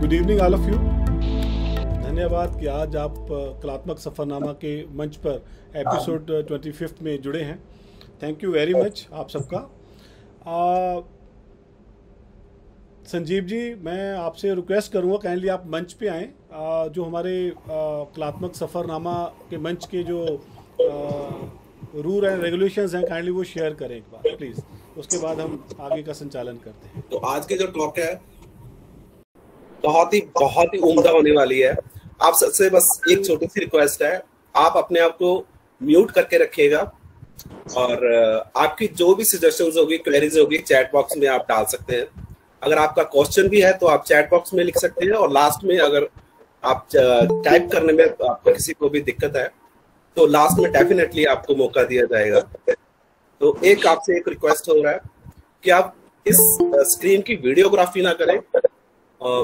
Good evening all of you. धन्यवाद कि आज आप कलात्मक सफ़रनामा के मंच पर एपिसोड 25 में जुड़े हैं। थैंक यू वेरी मच आप सबका। संजीव जी, मैं आपसे रिक्वेस्ट करूंगा काइंडली आप मंच पे आएँ। जो हमारे कलात्मक सफ़रनामा के मंच के जो रूल एंड रेगुलेशंस हैं काइंडली वो शेयर करें एक बार प्लीज़। उसके बाद हम आगे का संचालन करते हैं। तो आज के जो टॉपिक है बहुत ही उम्दा होने वाली है। आप सबसे बस एक छोटी सी रिक्वेस्ट है, आप अपने आप को म्यूट करके रखिएगा और आपकी जो भी सजेशंस होगी, क्वेरीज होगी, चैट बॉक्स में आप डाल सकते हैं। अगर आपका क्वेश्चन भी है तो आप चैट बॉक्स में लिख सकते हैं और लास्ट में अगर आप टाइप करने में आपको किसी को भी दिक्कत है तो लास्ट में डेफिनेटली आपको मौका दिया जाएगा। तो एक आपसे एक रिक्वेस्ट हो रहा है कि आप इस स्क्रीन की वीडियोग्राफी ना करें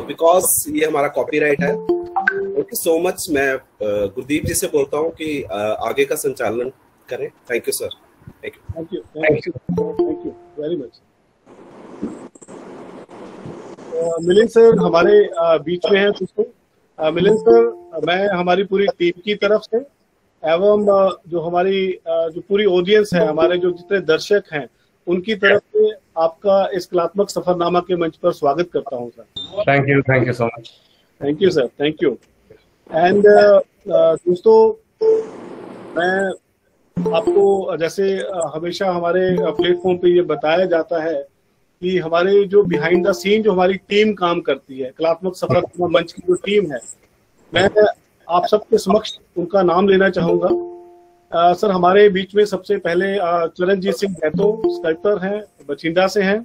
बिकॉज ये हमारा कॉपीराइट है। Thank you so much. मैं गुरदीप जी से बोलता हूँ कि आगे का संचालन करें। Thank you sir. Thank you very much. Milind sir हमारे बीच में हैं। मिलिंद सर, मैं हमारी पूरी टीम की तरफ से एवं जो हमारी जो पूरी ऑडियंस है, हमारे जो जितने दर्शक हैं उनकी तरफ से आपका इस कलात्मक सफरनामा के मंच पर स्वागत करता हूं sir. Thank you so much. Thank you sir. Thank you. And दोस्तों, मैं आपको जैसे हमेशा हमारे प्लेटफॉर्म पे ये बताया जाता है कि हमारे जो बिहाइंड द सीन जो हमारी टीम काम करती है, कलात्मक सफरनामा मंच की जो टीम है, मैं आप सबके समक्ष उनका नाम लेना चाहूंगा। सर हमारे बीच में सबसे पहले चरणजीत सिंह नेहतो स्कल्प्टर हैं, बठिंडा से हैं।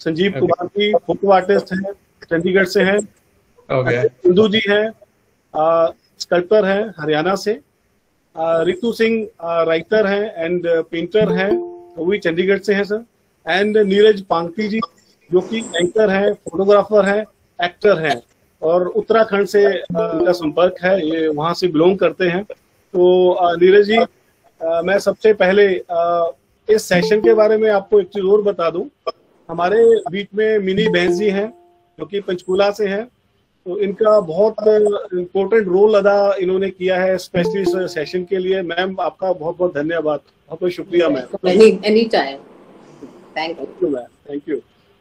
संजीव कुमार जी फोटो आर्टिस्ट हैं, चंडीगढ़ से हैं। सिंधु जी हैं, स्कल्प्टर हैं, हरियाणा से। रितु सिंह राइटर हैं एंड पेंटर हैं, वो भी चंडीगढ़ से हैं सर। एंड नीरज पांकती जी जो कि एंकर हैं, फोटोग्राफर हैं, एक्टर हैं और उत्तराखंड से उनका संपर्क है, ये वहाँ से बिलोंग करते हैं। तो नीरज जी, मैं सबसे पहले इस सेशन के बारे में आपको एक चीज और बता दूं। हमारे बीच में मिनी बेंजी हैं जो कि पंचकूला से हैं। तो इनका बहुत इम्पोर्टेंट रोल अदा इन्होंने किया है स्पेशली सेशन के लिए। मैम आपका बहुत बहुत धन्यवाद, बहुत बहुत शुक्रिया ma'am. Any time. Thank you ma'am. Thank you,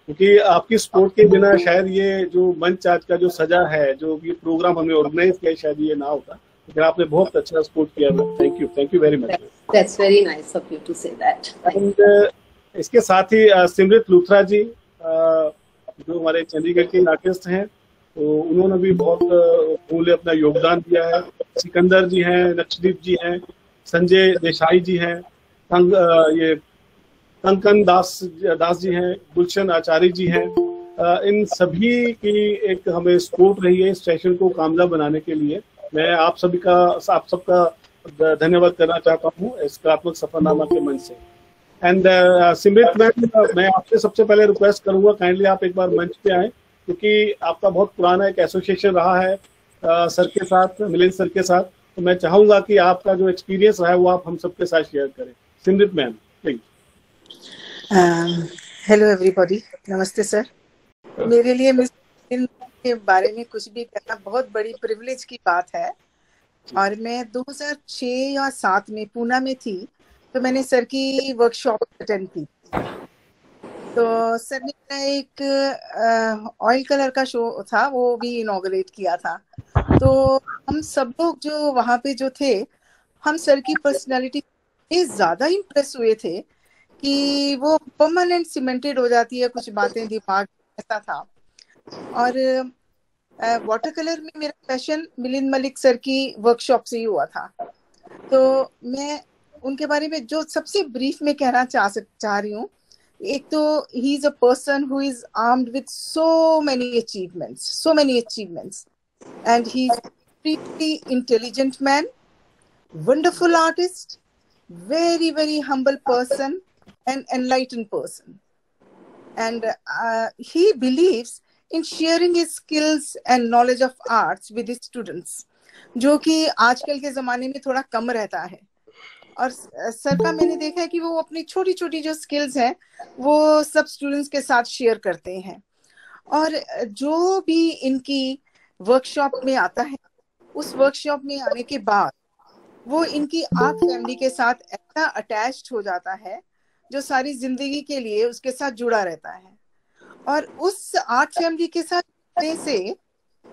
क्योंकि आपकी सपोर्ट के बिना शायद ये जो मंच आज का जो सजा है, जो ये प्रोग्राम हमने ऑर्गेनाइज किया, शायद ये ना होता। आपने बहुत अच्छा सपोर्ट किया। Thank you very much. That's very nice of you to say that. इसके साथ ही सिमरत लूथरा जी जो हमारे चंडीगढ़ के आर्टिस्ट हैं, तो उन्होंने भी बहुत फूले अपना योगदान दिया है। सिकंदर जी हैं, नक्षदीप जी हैं, संजय देसाई जी हैं, कंकन दास जी हैं, गुलशन आचार्य जी हैं। इन सभी की एक हमें सपोर्ट रही है इस सेशन को कामयाब बनाने के लिए। मैं आप सबका धन्यवाद करना चाहता हूँ इस कलात्मक सफरनामा के मंच से। एंड सिमरत मैम, मैं आपसे सबसे पहले रिक्वेस्ट करूंगा काइंडली आप एक बार मंच पे आए, क्योंकि आपका बहुत पुराना एक एसोसिएशन रहा है सर के साथ, मिलिंद सर के साथ, तो मैं चाहूंगा कि आपका जो एक्सपीरियंस रहा है वो आप हम सबके साथ शेयर करें. Simrat ma'am please. Hello everybody, नमस्ते सर. मेरे लिए मिस के बारे में कुछ भी कहना बहुत बड़ी प्रिविलेज की बात है. और मैं 2006 या 2007 में पुणे में थी, तो मैंने सर की वर्कशॉप अटेंड की. तो सर ने एक ऑयल कलर का शो था वो भी इनॉग्रेट किया था. तो हम सब लोग जो वहाँ पे जो थे, हम सर की पर्सनालिटी से ज़्यादा इम्प्रेस हुए थे कि वो परमानेंट सीमेंटेड हो जाती है कुछ बातें दिमाग में, ऐसा था. और वाटर कलर में मेरा पैशन मिलिंद मलिक सर की वर्कशॉप से ही हुआ था. तो मैं उनके बारे में जो सबसे ब्रीफ में कहना चाह रही हूँ, एक तो he is a person who is armed with so many achievements and he is pretty intelligent man, wonderful artist, very very humble person and enlighten person. And he believes in sharing his skills and knowledge of arts with his students, जो कि आजकल के ज़माने में थोड़ा कम रहता है. और सर का मैंने देखा है कि वो अपनी छोटी छोटी जो स्किल्स हैं वो सब स्टूडेंट्स के साथ शेयर करते हैं. और जो भी इनकी वर्कशॉप में आता है, उस वर्कशॉप में आने के बाद वो इनकी आर्ट फैमिली के साथ इतना अटैच्ड हो जाता है जो सारी जिंदगी के लिए उसके साथ जुड़ा रहता है. और उस आर्ट फैमिली के साथ जुड़ने से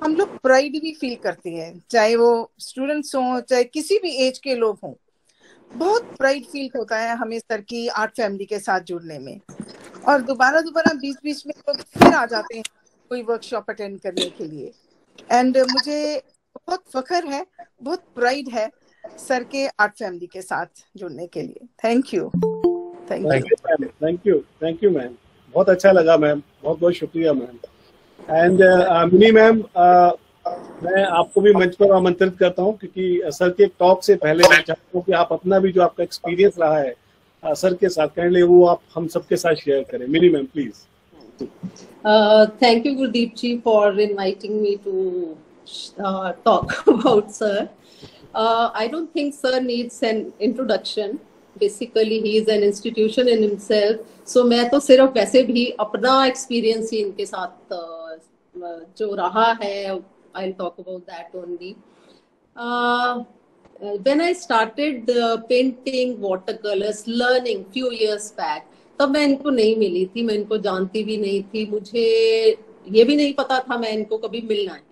हम लोग प्राइड भी फील करते हैं, चाहे वो स्टूडेंट्स हों चाहे किसी भी एज के लोग हों. बहुत प्राइड फील होता है हमें सर की आर्ट फैमिली के साथ जुड़ने में. और दोबारा बीच में लोग फिर आ जाते हैं कोई वर्कशॉप अटेंड करने के लिए. एंड मुझे बहुत फख्र है, बहुत प्राइड है सर के आर्ट फैमिली के साथ जुड़ने के लिए. थैंक यू मैम, बहुत अच्छा लगा मैम, बहुत बहुत शुक्रिया मैम. एंड मिनी मैम, मैं आपको भी मंच पर आमंत्रित करता हूँ, क्योंकि सर के टॉप से पहले मैं चाहता हूँ कि आप अपना भी जो आपका एक्सपीरियंस रहा है सर के साथ काइंडली वो आप हम सबके साथ शेयर करें. Mini ma'am please. Thank you Gurdeep ji for inviting me to talk about sir. I don't think sir needs an introduction. Basically he is an institution in himself. So मैं तो सिर्फ वैसे भी अपना एक्सपीरियंस ही इनके साथ जो रहा है, I will talk about that only. When I started painting water colours learning few years back, तब मैं इनको नहीं मिली थी, मैं इनको जानती भी नहीं थी, मुझे ये भी नहीं पता था मैं इनको कभी मिलना है.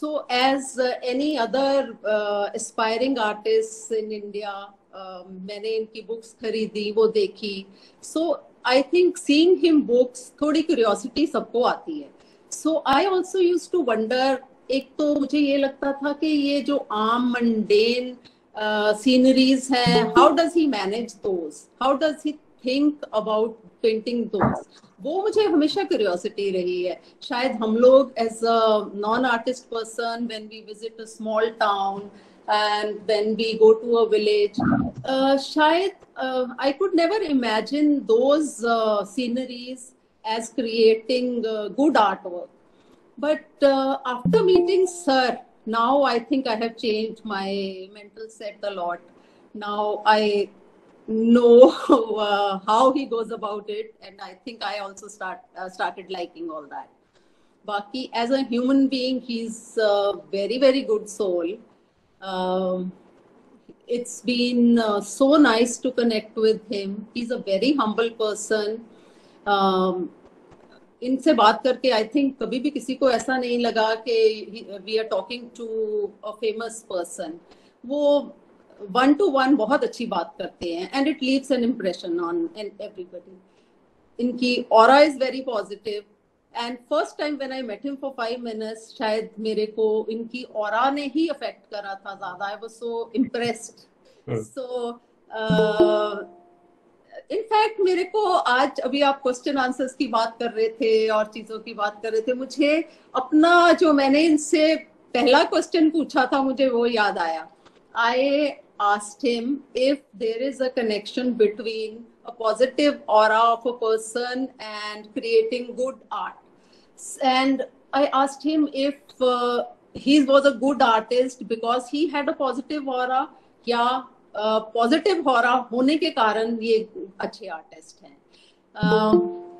So as any other aspiring artist in India, मैंने इनकी बुक्स खरीदी, वो देखी. So I think seeing him books, थोड़ी क्यूरियोसिटी सबको आती है. So I also use to wonder. एक तो मुझे ये लगता था कि ये जो आम मंडेन सीनरीज हैं, how does he manage those, how does he think about painting those, वो मुझे हमेशा क्यूरियोसिटी रही है. शायद हम लोग as a non artist person, when we visit a small town and when we go to a village, shayad I could never imagine those sceneries as creating good artwork. But after meeting sir, now I think I have changed my mental set a lot. Now I know how he goes about it, and I think I also started liking all that. Baki as a human being, he's a very very good soul. It's been so nice to connect with him. He's a very humble person. इनसे बात करके I think कभी भी किसी को ऐसा नहीं लगा कि we are talking to a famous person. वो one to one बहुत अच्छी बात करते हैं, and it leaves an impression on everybody. इनकी aura is very positive. And first time when I met him for 5 minutes, शायद मेरे को इनकी ऑरा ने ही अफेक्ट करा था ज़्यादा. I was so impressed. So in fact मेरे को आज, अभी आप क्वेश्चन आंसर्स की बात कर रहे थे और चीजों की बात कर रहे थे, मुझे अपना जो मैंने इनसे पहला क्वेश्चन पूछा था मुझे वो याद आया. I asked him if there is a connection between a positive aura of a person and creating good art. And I asked him if he was a good artist because he had a positive aura, या positive aura होने के कारण ये अच्छे artist हैं.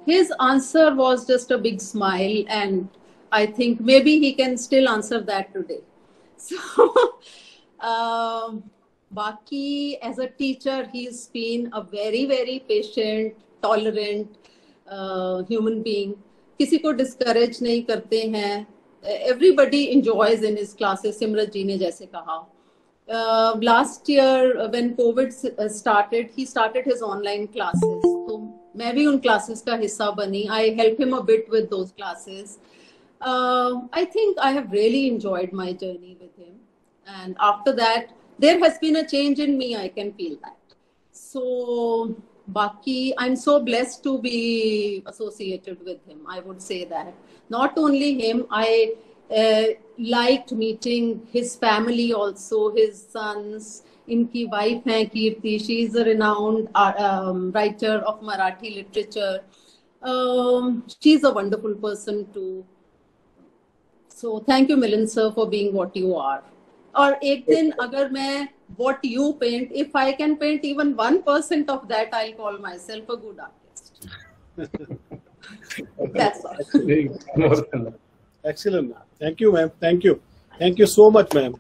His answer was just a big smile, and I think maybe he can still answer that today. So, बाकी as a teacher, he's been a very, very patient, tolerant human being. किसी को discourage नहीं करते हैं. Everybody enjoys in his classes. Simrat जी ने जैसे कहा. Last year when COVID started, he started his online classes. So मैं भी उन classes का हिस्सा बनी. I help him a bit with those classes. I think I have really enjoyed my journey with him. And after that, there has been a change in me. I can feel that. So, Baki, I'm so blessed to be associated with him. I would say that. Not only him, I liked meeting his family also, his sons. Inki wife hai Kirti. She is a renowned writer of Marathi literature. She's a wonderful person too. So thank you, Milind sir, for being what you are. और एक दिन अगर मैं what you paint, if I can paint even 1% of that, I'll call myself a good artist. That's all. Excellent. Thank you, ma'am. Thank you. Thank you so much, ma'am.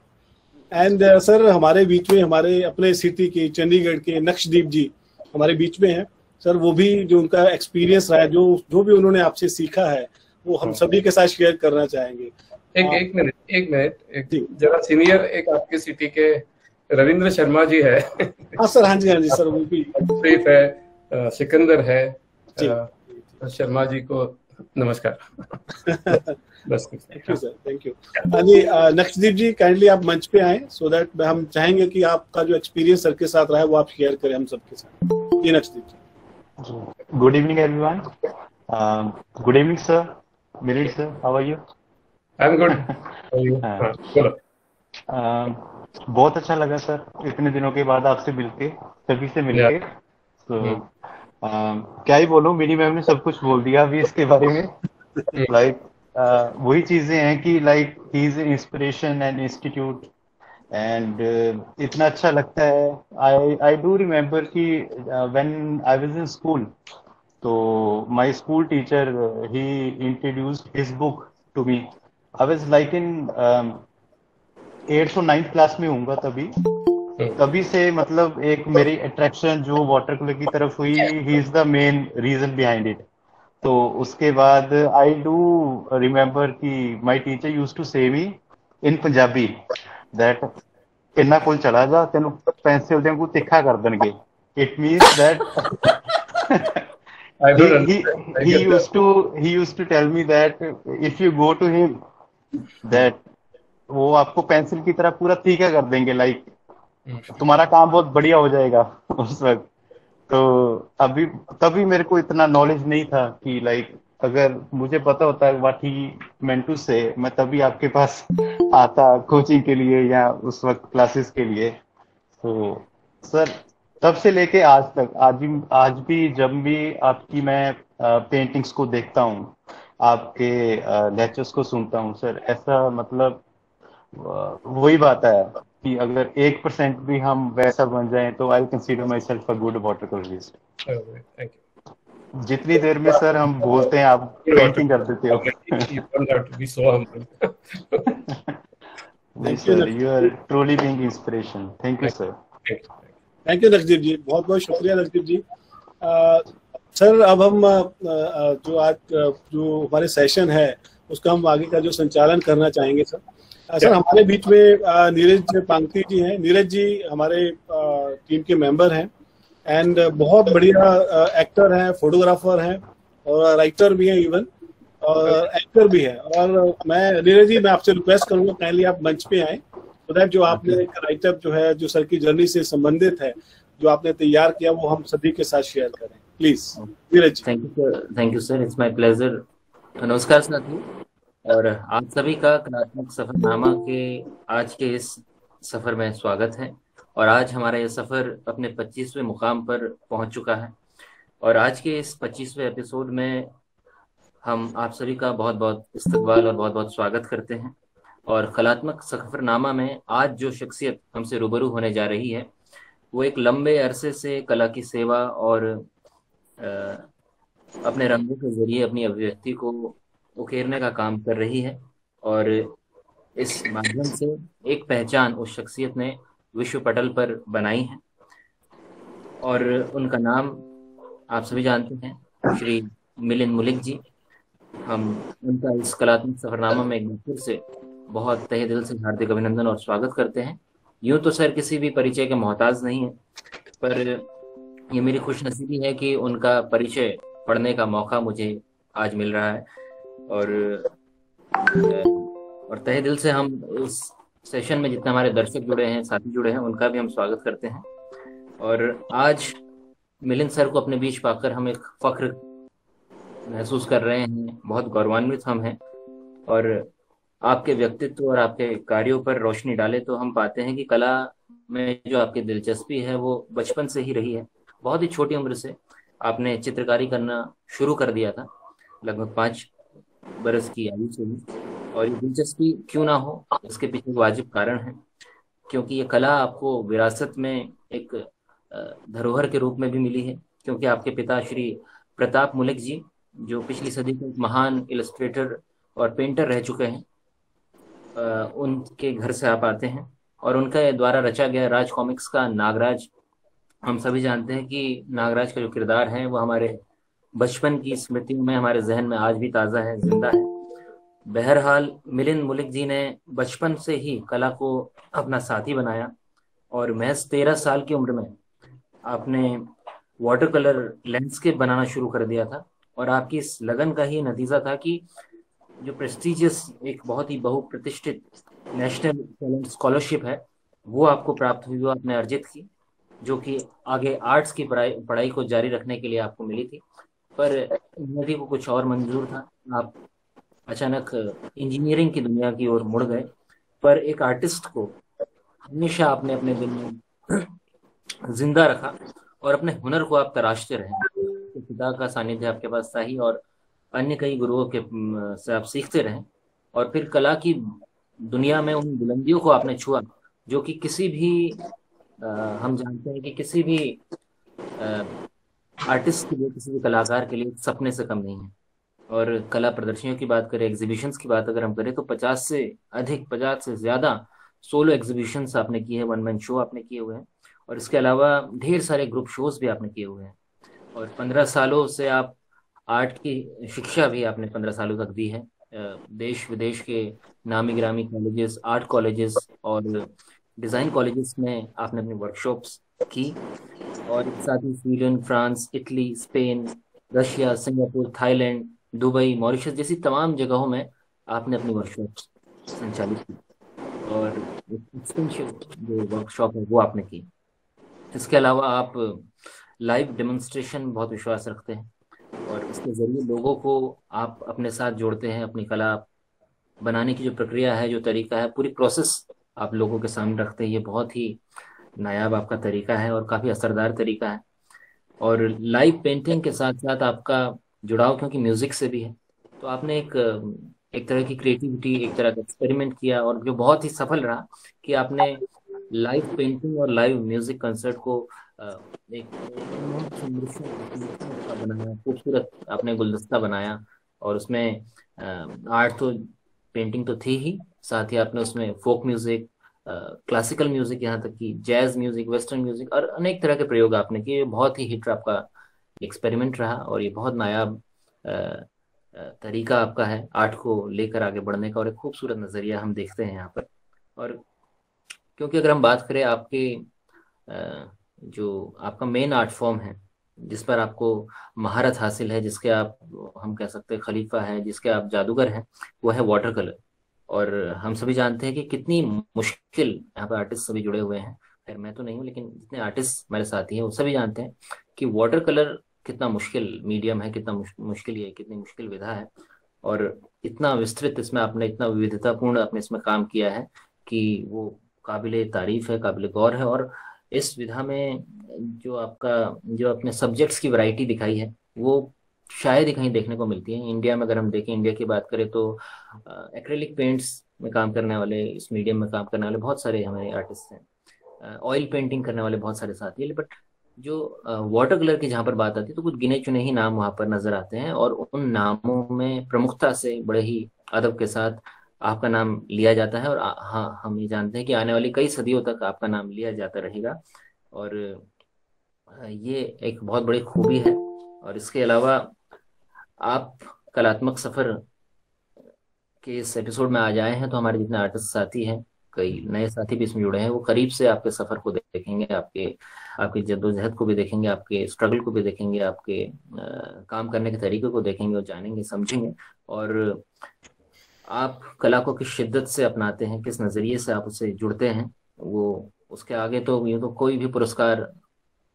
And sir, हमारे बीच में हमारे अपने city के चंडीगढ़ के नक्शदीप जी हमारे बीच में हैं. सर वो भी जो उनका एक्सपीरियंस रहा है, जो भी उन्होंने आपसे सीखा है, वो हम सभी के साथ शेयर करना चाहेंगे. एक मिनट जरा सीनियर एक आपके सिटी के रविंद्र शर्मा जी है. हाँ सर, हाँ जी, हाँ जी सर, वो भी शरीफ है, सिकंदर है जी. शर्मा जी को नमस्कार. बस thank you sir, thank you. हाँ जी, नक्षदीप जी काइंडली आप मंच पे आए सो दैट हम चाहेंगे कि आपका जो एक्सपीरियंस सर के साथ रहा है वो आप शेयर करें हम सबके साथ. जी Nakshdeep ji, good evening everyone. Good evening sir, Milind sir, how are you? I'm good. बहुत अच्छा लगा सर इतने दिनों के बाद आपसे मिलके, सभी से मिलके. तो क्या ही बोलूं, मेरी मैम ने सब कुछ बोल दिया अभी इसके बारे में. लाइक वही चीजें हैं कि like he is inspiration and institute and इतना अच्छा लगता है. आई डू रिमेम्बर कि when I was in school तो my school teacher he introduced his book to me. I was like in 8th or 9th class में होऊंगा तभी से मतलब एक मेरी अट्रैक्शन जो वाटर कलर की तरफ हुई, he is the main reason behind it. तो उसके बाद आई डू रिमेम्बर कि my teacher use to say me in Punjabi that इन्ना कोल चला जा तेन पेंसिल दे तिखा कर देंगे. It means that he used to tell me that if you go to him that वो आपको पेंसिल की तरह पूरा तीखा कर देंगे. लाइक तुम्हारा काम बहुत बढ़िया हो जाएगा उस वक्त. तो अभी तभी मेरे को इतना नॉलेज नहीं था कि लाइक अगर मुझे पता होता व्हाट ही मेंट टू से मैं तभी आपके पास आता कोचिंग के लिए या उस वक्त क्लासेस के लिए. तो सर तब से लेके आज तक, आज भी जब भी आपकी मैं पेंटिंग्स को देखता हूँ, आपके लेक्चर्स को सुनता हूँ सर, ऐसा मतलब वही बात है कि अगर 1% भी हम वैसा बन जाएं तो I consider my self a good watercolourist. जितनी देर में सर हम बोलते हैं आप पेंटिंग कर देते हो. Sir you are truly being inspiration. Thank you sir. Thank you Nakshdeep ji, बहुत बहुत शुक्रिया नक्षदीप जी. सर अब हम जो आज जो हमारे सेशन है उसका हम आगे का जो संचालन करना चाहेंगे सर. सर हमारे बीच में नीरज पांकती जी हैं. नीरज जी हमारे टीम के मेंबर हैं एंड बहुत बढ़िया एक्टर हैं, फोटोग्राफर हैं और राइटर भी हैं, इवन और एक्टर भी हैं. और मैं नीरज जी मैं आपसे रिक्वेस्ट करूँगा काइंडली आप मंच पे आए तो दैट जो आपने एक राइटअप जो है जो सर की जर्नी से संबंधित है जो आपने तैयार किया वो हम सभी के साथ शेयर करें please. Neeraj, thank you sir, it's my pleasure. नमस्कार साथियों और आप सभी का कलात्मक सफरनामा के आज के इस सफर में स्वागत है. और आज हमारा ये सफर अपने 25वें मुकाम पर पहुंच चुका है और आज के इस 25वें एपिसोड में हम आप सभी का बहुत बहुत इस्तकबाल और बहुत बहुत स्वागत करते हैं। और कलात्मक सफरनामा में आज जो शख्सियत हमसे रूबरू होने जा रही है वो एक लंबे अरसे से कला की सेवा और अपने रंगों के जरिए अपनी अभिव्यक्ति को उकेरने का काम कर रही है और इस माध्यम से एक पहचान उस शख्सियत ने विश्व पटल पर बनाई है। और उनका नाम आप सभी जानते हैं, श्री मिलिंद मुलिक जी। हम उनका इस कलात्मक सफरनामा में एक बार फिर से बहुत तहे दिल से हार्दिक अभिनंदन और स्वागत करते हैं। यूं तो सर किसी भी परिचय के मोहताज नहीं है, पर ये मेरी खुशनसीबी है कि उनका परिचय पढ़ने का मौका मुझे आज मिल रहा है। और तहे दिल से हम इस सेशन में जितने हमारे दर्शक जुड़े हैं, साथी जुड़े हैं, उनका भी हम स्वागत करते हैं। और आज मिलिंद सर को अपने बीच पाकर हम एक फख्र महसूस कर रहे हैं, बहुत गौरवान्वित हम हैं। और आपके व्यक्तित्व और आपके कार्यों पर रोशनी डाले तो हम पाते हैं कि कला में जो आपकी दिलचस्पी है वो बचपन से ही रही है। बहुत ही छोटी उम्र से आपने चित्रकारी करना शुरू कर दिया था, लगभग 5 बरस की आयु से ही। और ये दिलचस्पी क्यों ना हो, इसके पीछे वाजिब कारण है, क्योंकि ये कला आपको विरासत में एक धरोहर के रूप में भी मिली है। क्योंकि आपके पिता श्री प्रताप मुलिक जी, जो पिछली सदी के महान इलस्ट्रेटर और पेंटर रह चुके हैं, उनके घर से आप आते हैं। और उनके द्वारा रचा गया राज कॉमिक्स का नागराज, हम सभी जानते हैं कि नागराज का जो किरदार है वो हमारे बचपन की स्मृतियों में, हमारे जहन में आज भी ताज़ा है, जिंदा है। बहरहाल मिलिंद मुलिक जी ने बचपन से ही कला को अपना साथी बनाया और महज 13 साल की उम्र में आपने वाटर कलर लैंडस्केप बनाना शुरू कर दिया था। और आपकी इस लगन का ही नतीजा था कि जो प्रेस्टीजियस, एक बहुत ही बहुप्रतिष्ठित नेशनल टैलेंट स्कॉलरशिप है, वो आपको प्राप्त हुई, वो आपने अर्जित की, जो कि आगे आर्ट्स की पढ़ाई को जारी रखने के लिए आपको मिली थी। पर उन्नति को कुछ और मंजूर था, आप अचानक इंजीनियरिंग की दुनिया की ओर मुड़ गए। पर एक आर्टिस्ट को हमेशा आपने अपने दिल में जिंदा रखा और अपने हुनर को आप तराशते रहे। तो पिता का सानिध्य आपके पास था ही, और अन्य कई गुरुओं के से आप सीखते रहे। और फिर कला की दुनिया में उन बुलंदियों को आपने छुआ जो कि किसी भी हम जानते हैं कि किसी भी आर्टिस्ट के लिए, किसी भी कलाकार के लिए सपने से कम नहीं है। और कला प्रदर्शनियों की बात करें, एग्जीबिशंस की बात अगर हम करें, तो 50 से ज़्यादा सोलो एग्जीबिशंस आपने किए हैं, 1 मैन शो आपने किए हुए हैं, और इसके अलावा ढेर सारे ग्रुप शोज भी आपने किए हुए हैं। और 15 सालों से आप आर्ट की शिक्षा भी आपने 15 सालों तक दी है, देश विदेश के नामी गिरामी कॉलेजेस, आर्ट कॉलेजेस और डिज़ाइन कॉलेजेस में आपने अपनी वर्कशॉप्स की। और साथ ही Sweden, France, Italy, Spain, Russia, Singapore, Thailand, Dubai, Mauritius जैसी तमाम जगहों में आपने अपनी वर्कशॉप्स संचालित की और जो वर्कशॉप है वो आपने की। इसके अलावा आप लाइव डेमोन्स्ट्रेशन बहुत विश्वास रखते हैं और इसके ज़रिए लोगों को आप अपने साथ जोड़ते हैं। अपनी कला बनाने की जो प्रक्रिया है, जो तरीका है, पूरी प्रोसेस आप लोगों के सामने रखते हैं। ये बहुत ही नायाब आपका तरीका है और काफ़ी असरदार तरीका है। और लाइव पेंटिंग के साथ साथ आपका जुड़ाव क्योंकि म्यूज़िक से भी है, तो आपने एक तरह की क्रिएटिविटी, एक तरह का एक्सपेरिमेंट किया और जो बहुत ही सफल रहा कि आपने लाइव पेंटिंग और लाइव म्यूज़िक कंसर्ट को एक बनाया, खूबसूरत आपने गुलदस्ता बनाया। और उसमें आर्ट तो, पेंटिंग तो थी ही, साथ ही आपने उसमें फोक म्यूज़िक, क्लासिकल म्यूज़िक, यहाँ तक कि जैज़ म्यूज़िक, वेस्टर्न म्यूज़िक और अनेक तरह के प्रयोग आपने किए। बहुत ही हिट आपका एक्सपेरिमेंट रहा और ये बहुत नायाब तरीका आपका है आर्ट को लेकर आगे बढ़ने का और एक खूबसूरत नज़रिया हम देखते हैं यहाँ पर। और क्योंकि अगर हम बात करें आपके जो आपका मेन आर्ट फॉर्म है जिस पर आपको महारत हासिल है, जिसके आप हम कह सकते हैं खलीफा है, जिसके आप जादूगर हैं, वो है वाटर कलर। और हम सभी जानते हैं कि कितनी मुश्किल, यहाँ पर आर्टिस्ट सभी जुड़े हुए हैं, खैर मैं तो नहीं हूँ लेकिन जितने आर्टिस्ट हमारे साथी हैं वो सभी जानते हैं कि वाटर कलर कितना मुश्किल मीडियम है, कितना मुश्किल ये, कितनी मुश्किल विधा है। और इतना विस्तृत इसमें आपने, इतना विविधतापूर्ण आपने इसमें काम किया है कि वो काबिल तारीफ है, काबिल गौर है। और इस विधा में जो आपने सब्जेक्ट्स की वैरायटी दिखाई है वो शायद ही कहीं देखने को मिलती है इंडिया में। अगर हम देखें, इंडिया की बात करें तो एक्रेलिक पेंट्स में काम करने वाले, इस मीडियम में काम करने वाले बहुत सारे हमारे आर्टिस्ट हैं, ऑयल पेंटिंग करने वाले बहुत सारे साथी हैं, बट जो वाटर कलर की जहाँ पर बात आती है तो कुछ गिने चुने ही नाम वहाँ पर नजर आते हैं, और उन नामों में प्रमुखता से बड़े ही अदब के साथ आपका नाम लिया जाता है। और हाँ, हम ये जानते हैं कि आने वाली कई सदियों तक आपका नाम लिया जाता रहेगा, और ये एक बहुत बड़ी खूबी है। और इसके अलावा आप कलात्मक सफर के इस एपिसोड में आ जाए हैं तो हमारे जितने आर्टिस्ट साथी हैं, कई नए साथी भी इसमें जुड़े हैं, वो करीब से आपके सफर को देखेंगे, आपके जद्दोजहद को भी देखेंगे, आपके स्ट्रगल को भी देखेंगे, आपके काम करने के तरीके को देखेंगे और जानेंगे, समझेंगे, और आप कला को किस शिद्दत से अपनाते हैं, किस नजरिए से आप उससे जुड़ते हैं, वो उसके आगे तो ये तो कोई भी पुरस्कार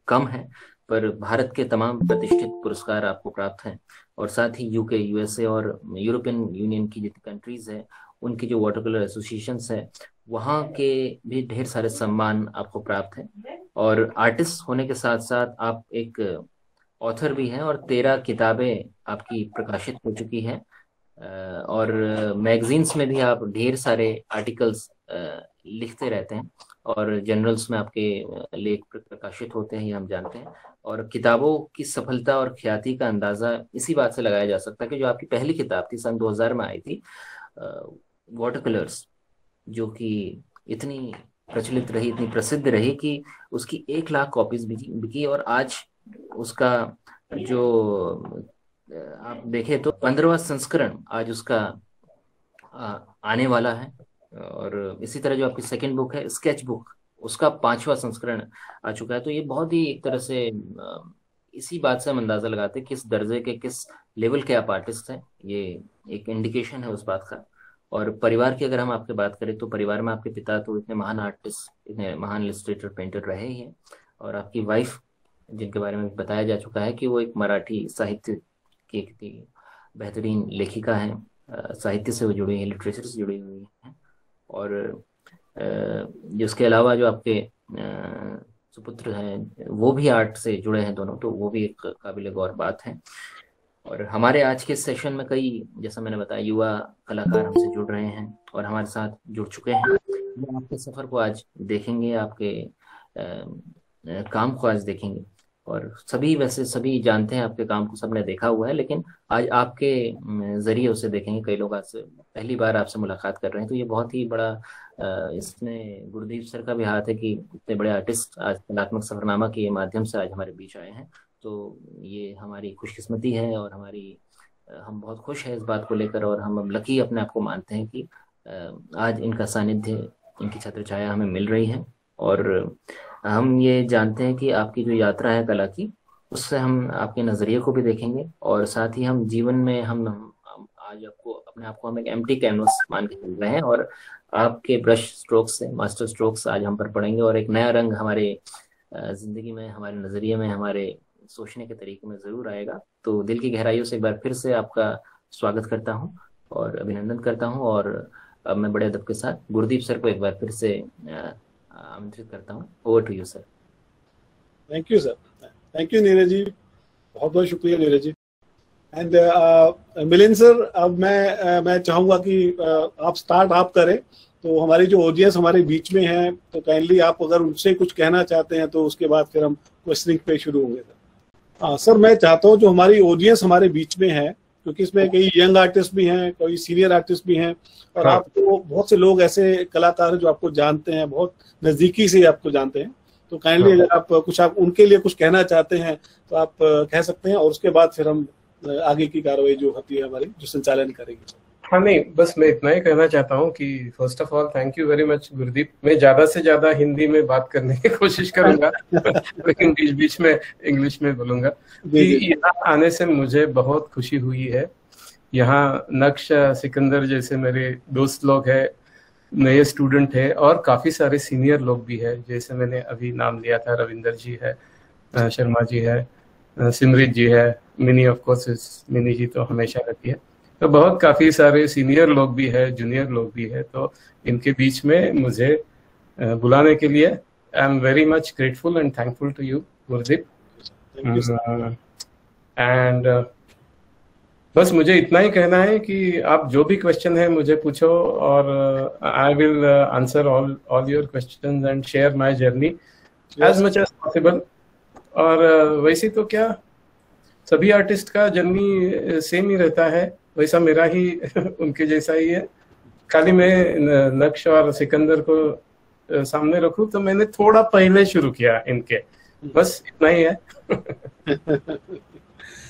कम है, पर भारत के तमाम प्रतिष्ठित पुरस्कार आपको प्राप्त हैं। और साथ ही यूके, यूएसए और यूरोपियन यूनियन की जितनी कंट्रीज हैं उनकी जो वाटर कलर एसोसिएशंस हैं वहाँ के भी ढेर सारे सम्मान आपको प्राप्त हैं। और आर्टिस्ट होने के साथ साथ आप एक ऑथर भी हैं, और 13 किताबें आपकी प्रकाशित हो चुकी हैं, और मैगजीन्स में भी आप ढेर सारे आर्टिकल्स लिखते रहते हैं, और जर्नल्स में आपके लेख प्रकाशित होते हैं, ये हम जानते हैं। और किताबों की सफलता और ख्याति का अंदाजा इसी बात से लगाया जा सकता है कि जो आपकी पहली किताब थी, सन 2000 में आई थी, वाटर कलर्स, जो कि इतनी प्रचलित रही, इतनी प्रसिद्ध रही कि उसकी 1 लाख कॉपीज बिकी, और आज उसका जो आप देखें तो 15वां संस्करण आज उसका आने वाला है। और इसी तरह जो आपकी सेकंड बुक है, स्केच बुक, उसका 5वां संस्करण आ चुका है। तो ये बहुत ही एक तरह से इसी बात से हम अंदाजा लगाते हैं किस दर्जे के, किस लेवल के आप आर्टिस्ट हैं, ये एक इंडिकेशन है उस बात का। और परिवार की अगर हम आपके बात करें तो परिवार में आपके पिता तो इतने महान आर्टिस्ट, इतने महान इलस्ट्रेटर, पेंटर रहे ही हैं, और आपकी वाइफ जिनके बारे में बताया जा चुका है कि वो एक मराठी साहित्य की एक बेहतरीन लेखिका है, साहित्य से वो जुड़ी है, लिटरेचर से जुड़ी हुई है। और इसके अलावा जो आपके सुपुत्र हैं वो भी आर्ट से जुड़े हैं दोनों, तो वो भी एक काबिल गौर बात है। और हमारे आज के सेशन में कई, जैसा मैंने बताया, युवा कलाकार हमसे जुड़ रहे हैं और हमारे साथ जुड़ चुके हैं, वो आपके सफर को आज देखेंगे, आपके काम को आज देखेंगे। और सभी, वैसे सभी जानते हैं आपके काम को, सबने देखा हुआ है, लेकिन आज आपके जरिए उसे देखेंगे। कई लोग आज पहली बार आपसे मुलाकात कर रहे हैं, तो ये बहुत ही बड़ा, इसमें गुरदीप सर का भी हाथ है कि इतने बड़े आर्टिस्ट आज कलात्मक सफरनामा के माध्यम से आज हमारे बीच आए हैं। तो ये हमारी खुशकिस्मती है, और हम बहुत खुश हैं इस बात को लेकर, और हम लकी अपने आप को मानते हैं कि आज इनका सानिध्य, इनकी छत्रछाया हमें मिल रही है। और हम ये जानते हैं कि आपकी जो यात्रा है कला की, उससे हम आपके नजरिए को भी देखेंगे, और साथ ही हम जीवन में हम आज आपको, अपने आप को हम एक एम्प्टी कैनवस मान के चल रहे हैं, और आपके ब्रश स्ट्रोक्स से, मास्टर स्ट्रोक्स आज हम पर पड़ेंगे, और एक नया रंग हमारे जिंदगी में, हमारे नजरिए में, हमारे सोचने के तरीके में जरूर आएगा। तो दिल की गहराइयों से एक बार फिर से आपका स्वागत करता हूँ और अभिनंदन करता हूँ, और अब मैं बड़े अदब के साथ गुरदीप सर को एक बार फिर से आमंत्रित करता हूं। Over to you sir. Thank you sir, thank you Neeraj ji, बहुत बहुत शुक्रिया नीरज जी। एंड मिलिंद सर, अब मैं चाहूंगा कि आप स्टार्ट आप करें, तो हमारी जो ऑडियंस हमारे बीच में है, तो काइंडली आप अगर उनसे कुछ कहना चाहते हैं तो उसके बाद फिर हम क्वेश्चनिंग पे शुरू होंगे सर। सर मैं चाहता हूँ जो हमारी ऑडियंस हमारे बीच में है, क्योंकि इसमें कई यंग आर्टिस्ट भी हैं, कोई सीनियर आर्टिस्ट भी हैं, और आपको बहुत से लोग ऐसे कलाकार हैं जो आपको जानते हैं, बहुत नजदीकी से आपको जानते हैं, तो काइंडली अगर आप उनके लिए कुछ कहना चाहते हैं तो आप कह सकते हैं, और उसके बाद फिर हम आगे की कार्रवाई जो होती है हमारी, जो संचालन करेंगे। हाँ नहीं, बस मैं इतना ही कहना चाहता हूँ कि first of all thank you very much Gurdeep. मैं ज्यादा से ज्यादा हिंदी में बात करने की कोशिश करूंगा, लेकिन बीच में इंग्लिश में बोलूंगा कि यहाँ आने से मुझे बहुत खुशी हुई है। यहाँ नक्श, सिकंदर जैसे मेरे दोस्त लोग हैं, नए स्टूडेंट है, और काफी सारे सीनियर लोग भी है, जैसे मैंने अभी नाम लिया था, रविंदर जी है, शर्मा जी है, सिमरित जी है, मिनी, ऑफ कोर्स मिनी जी तो हमेशा रहती है, तो बहुत काफी सारे सीनियर लोग भी है, जूनियर लोग भी है, तो इनके बीच में मुझे बुलाने के लिए I'm very much grateful and thankful to you, Gurdeep. Thank you, sir. And बस मुझे इतना ही कहना है कि आप जो भी क्वेश्चन है मुझे पूछो और I will answer all your questions and share my journey as much as possible. और वैसे तो क्या सभी आर्टिस्ट का जर्नी सेम ही रहता है, वैसा मेरा ही उनके जैसा ही है. खाली मैं नक्श और सिकंदर को सामने रखूं तो मैंने थोड़ा पहले शुरू किया इनके, बस इतना ही है.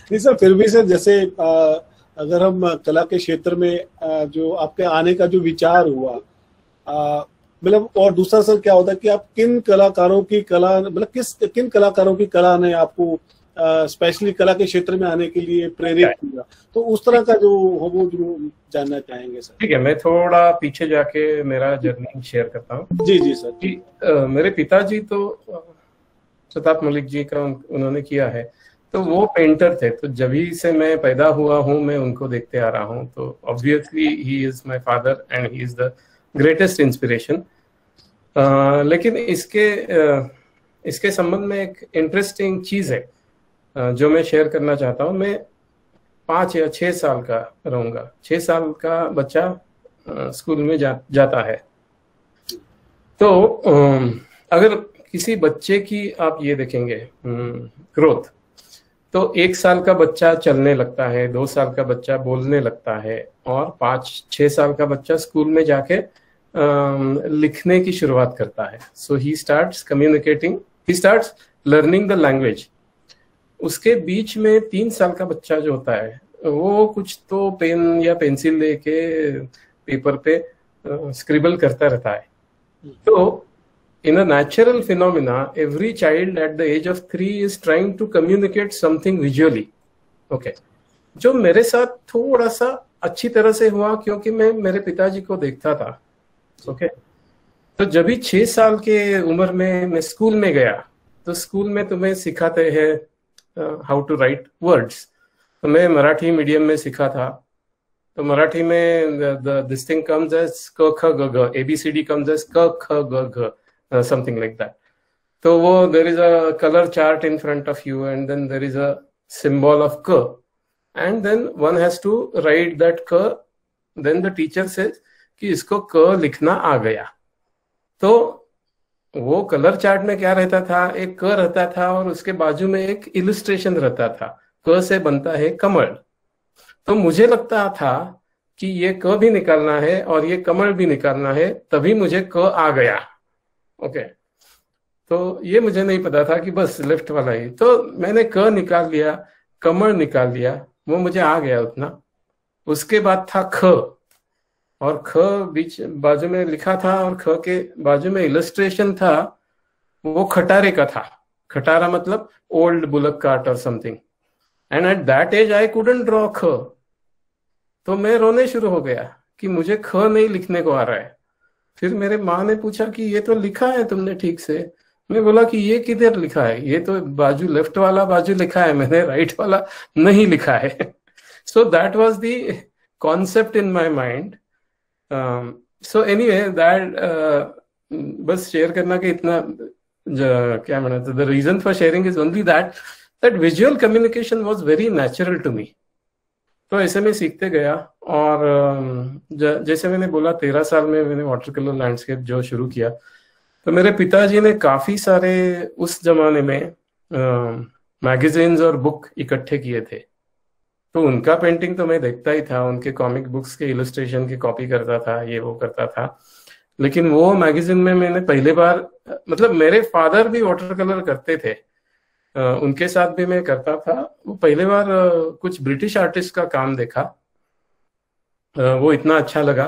नहीं सर, फिर भी सर जैसे अगर हम कला के क्षेत्र में जो आपके आने का जो विचार हुआ, मतलब और दूसरा सर क्या होता है कि आप किन कलाकारों की कला, मतलब किन कलाकारों की कला ने आपको स्पेशली कला के क्षेत्र में आने के लिए प्रेरित किया, तो उस तरह का जो हो वो जरूर जानना चाहेंगे सर. ठीक है, मैं थोड़ा पीछे जाके मेरा जर्नी शेयर करता हूँ. जी जी सर. जी, मेरे पिताजी तो प्रताप मलिक जी का उन्होंने किया है, तो वो पेंटर थे, तो जब ही से मैं पैदा हुआ हूँ मैं उनको देखते आ रहा हूँ. तो obviously he is my father and he is the greatest inspiration. लेकिन इसके संबंध में एक इंटरेस्टिंग चीज है जो मैं शेयर करना चाहता हूँ. मैं 5 या 6 साल का रहूँगा, 6 साल का बच्चा स्कूल में जाता है. तो अगर किसी बच्चे की आप ये देखेंगे ग्रोथ, तो 1 साल का बच्चा चलने लगता है, 2 साल का बच्चा बोलने लगता है, और 5-6 साल का बच्चा स्कूल में जाके लिखने की शुरुआत करता है. So he starts communicating, he starts learning the language. उसके बीच में 3 साल का बच्चा जो होता है वो कुछ तो पेन या पेंसिल लेके पेपर पे स्क्रिबल करता रहता है. तो in a natural phenomena every child at the age of 3 is trying to communicate something visually. Okay, जो मेरे साथ थोड़ा सा अच्छी तरह से हुआ क्योंकि मैं मेरे पिताजी को देखता था. Okay, तो जब भी 6 साल के उम्र में मैं स्कूल में गया, तो स्कूल में तुम्हें सिखाते हैं हाउ टू राइट वर्ड्स. तो मैं मराठी मीडियम में सीखा था, तो मराठी में दिस थिंग कम्स एज क ख ग घ, ABCD कम्स एज क ख ग घ, something like that. So wo, there is a color chart in front of you and then there is a symbol of K and then one has to write that K. Then the teacher says कि इसको K लिखना आ गया. तो वो colour chart में क्या रहता था, एक K रहता था और उसके बाजू में एक इलस्ट्रेशन रहता था. K से बनता है कमल. तो मुझे लगता था कि ये K भी निकालना है और ये कमल भी निकालना है, तभी मुझे K आ गया. ओके तो ये मुझे नहीं पता था कि बस लेफ्ट वाला ही. तो मैंने क निकाल लिया, कमर निकाल लिया, वो मुझे आ गया उतना. उसके बाद था ख, और ख बीच बाजू में लिखा था और ख के बाजू में इलस्ट्रेशन था, वो खटारे का था. खटारा मतलब ओल्ड बुलक कार्ट और something. And at that age I couldn't draw ख. तो मैं रोने शुरू हो गया कि मुझे ख नहीं लिखने को आ रहा है. फिर मेरे माँ ने पूछा कि ये तो लिखा है तुमने ठीक से. मैं बोला कि ये किधर लिखा है, ये तो बाजू लेफ्ट वाला बाजू लिखा है, मैंने राइट वाला नहीं लिखा है. So that was the concept in my mind. So anyway that बस शेयर करना कि इतना क्या माना. The reason for sharing is only that visual communication was very natural to me. तो ऐसे में सीखते गया. और जैसे मैंने बोला 13 साल में मैंने वाटर कलर लैंडस्केप जो शुरू किया, तो मेरे पिताजी ने काफी सारे उस जमाने में मैगजीन्स और बुक इकट्ठे किए थे. तो उनका पेंटिंग तो मैं देखता ही था, उनके कॉमिक बुक्स के इलस्ट्रेशन की कॉपी करता था, ये वो करता था. लेकिन वो मैगजीन में मैंने पहली बार, मतलब मेरे फादर भी वाटर कलर करते थे, उनके साथ भी मैं करता था. वो पहली बार कुछ ब्रिटिश आर्टिस्ट का काम देखा, वो इतना अच्छा लगा.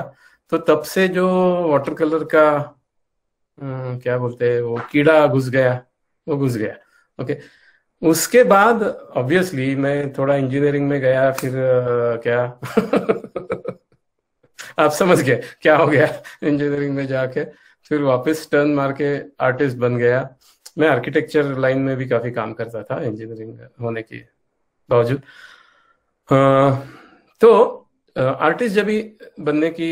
तो तब से जो वाटर कलर का क्या बोलते हैं, वो कीड़ा घुस गया, वो घुस गया. ओके, उसके बाद ऑब्वियसली मैं थोड़ा इंजीनियरिंग में गया. फिर क्या आप समझ गए क्या हो गया. इंजीनियरिंग में जाके फिर वापस टर्न मार के आर्टिस्ट बन गया. मैं आर्किटेक्चर लाइन में भी काफी काम करता था इंजीनियरिंग होने के बावजूद. तो आर्टिस्ट जब भी बनने की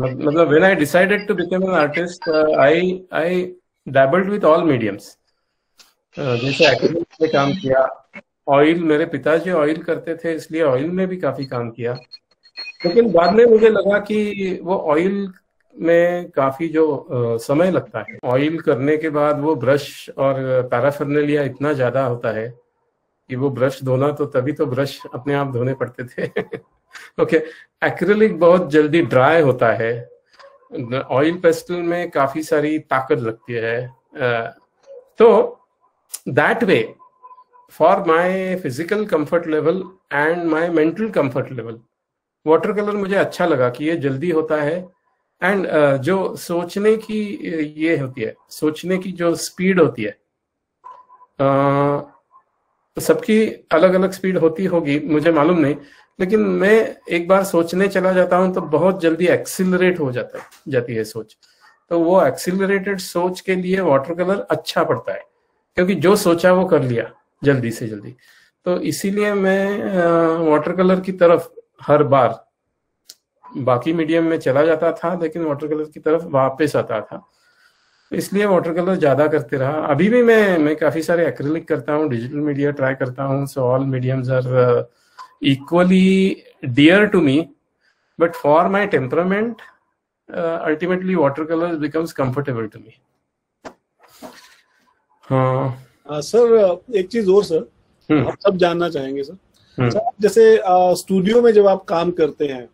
मतलब when I decided to become an artist I dabbled with all mediums. जैसे academics में काम किया, ऑयल, मेरे पिताजी ऑयल करते थे इसलिए ऑयल में भी काफी काम किया, लेकिन बाद में मुझे लगा कि वो ऑयल में काफी जो समय लगता है, ऑयल करने के बाद वो ब्रश और पैराफर्नलिया इतना ज्यादा होता है कि वो ब्रश धोना, तो तभी तो ब्रश अपने आप धोने पड़ते थे। ओके, एक्रिलिक बहुत जल्दी ड्राई होता है, ऑयल पेस्टल में काफी सारी ताकत लगती है। तो that way for my physical comfort level and my mental comfort level water colour मुझे अच्छा लगा कि ये जल्दी होता है एंड जो सोचने की ये होती है, सोचने की जो स्पीड होती है, सबकी अलग अलग स्पीड होती होगी मुझे मालूम नहीं, लेकिन मैं एक बार सोचने चला जाता हूं तो बहुत जल्दी एक्सिलरेट हो जाती है सोच। तो वो एक्सिलरेटेड सोच के लिए वाटर कलर अच्छा पड़ता है, क्योंकि जो सोचा वो कर लिया जल्दी से जल्दी। तो इसीलिए मैं वाटर कलर की तरफ हर बार, बाकी मीडियम में चला जाता था लेकिन वाटर कलर की तरफ वापस आता था, इसलिए वाटर कलर ज्यादा करते रहा। अभी भी मैं काफी सारे एक्रिलिक करता हूँ, डिजिटल मीडिया ट्राई करता हूँ, so all mediums are equally dear to me, but for my temperament ultimately water colour becomes comfortable to me. हाँ सर, एक चीज और सर, हम सब जानना चाहेंगे सर, जैसे स्टूडियो में जब आप काम करते हैं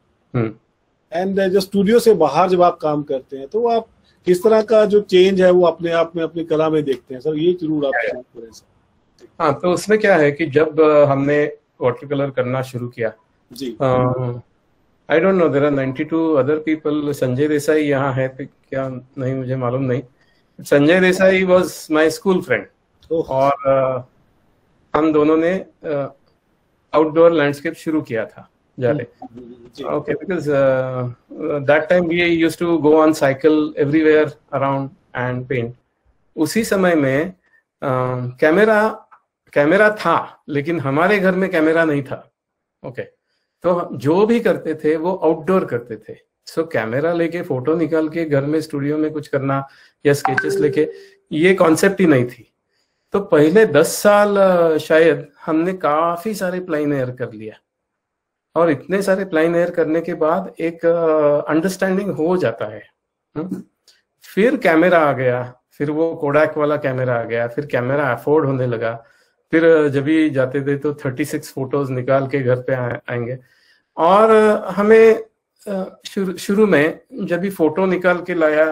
एंड जो स्टूडियो से बाहर जब आप काम करते हैं, तो आप किस तरह का जो चेंज है वो अपने आप में अपनी कला में देखते हैं सर, ये जरूर आप शेयर करें सर। हाँ, तो उसमें क्या है कि जब हमने वाटर कलर करना शुरू किया, I don't know, there are 92 other people, Sanjay Desai यहाँ है क्या नहीं मुझे मालूम नहीं, Sanjay Desai was my school friend, और हम दोनों ने आउटडोर लैंडस्केप शुरू किया था जाले। Okay, because that time we used to go on cycle everywhere around and paint. उसी समय में कैमरा था, लेकिन हमारे घर में कैमरा नहीं था। Okay, तो जो भी करते थे वो आउटडोर करते थे। So कैमरा लेके फोटो निकाल के घर में स्टूडियो में कुछ करना या स्केचेस लेके, ये कॉन्सेप्ट ही नहीं थी। तो पहले 10 साल शायद हमने काफी सारे प्लेन एयर कर लिया, और इतने सारे प्लाइन एयर करने के बाद एक अंडरस्टैंडिंग हो जाता है। फिर कैमरा आ गया, फिर वो कोडाक वाला कैमरा आ गया, फिर कैमरा अफोर्ड होने लगा, फिर जब भी जाते थे तो 36 फोटोज निकाल के घर पे आएंगे। और हमें शुरू में जब भी फोटो निकाल के लाया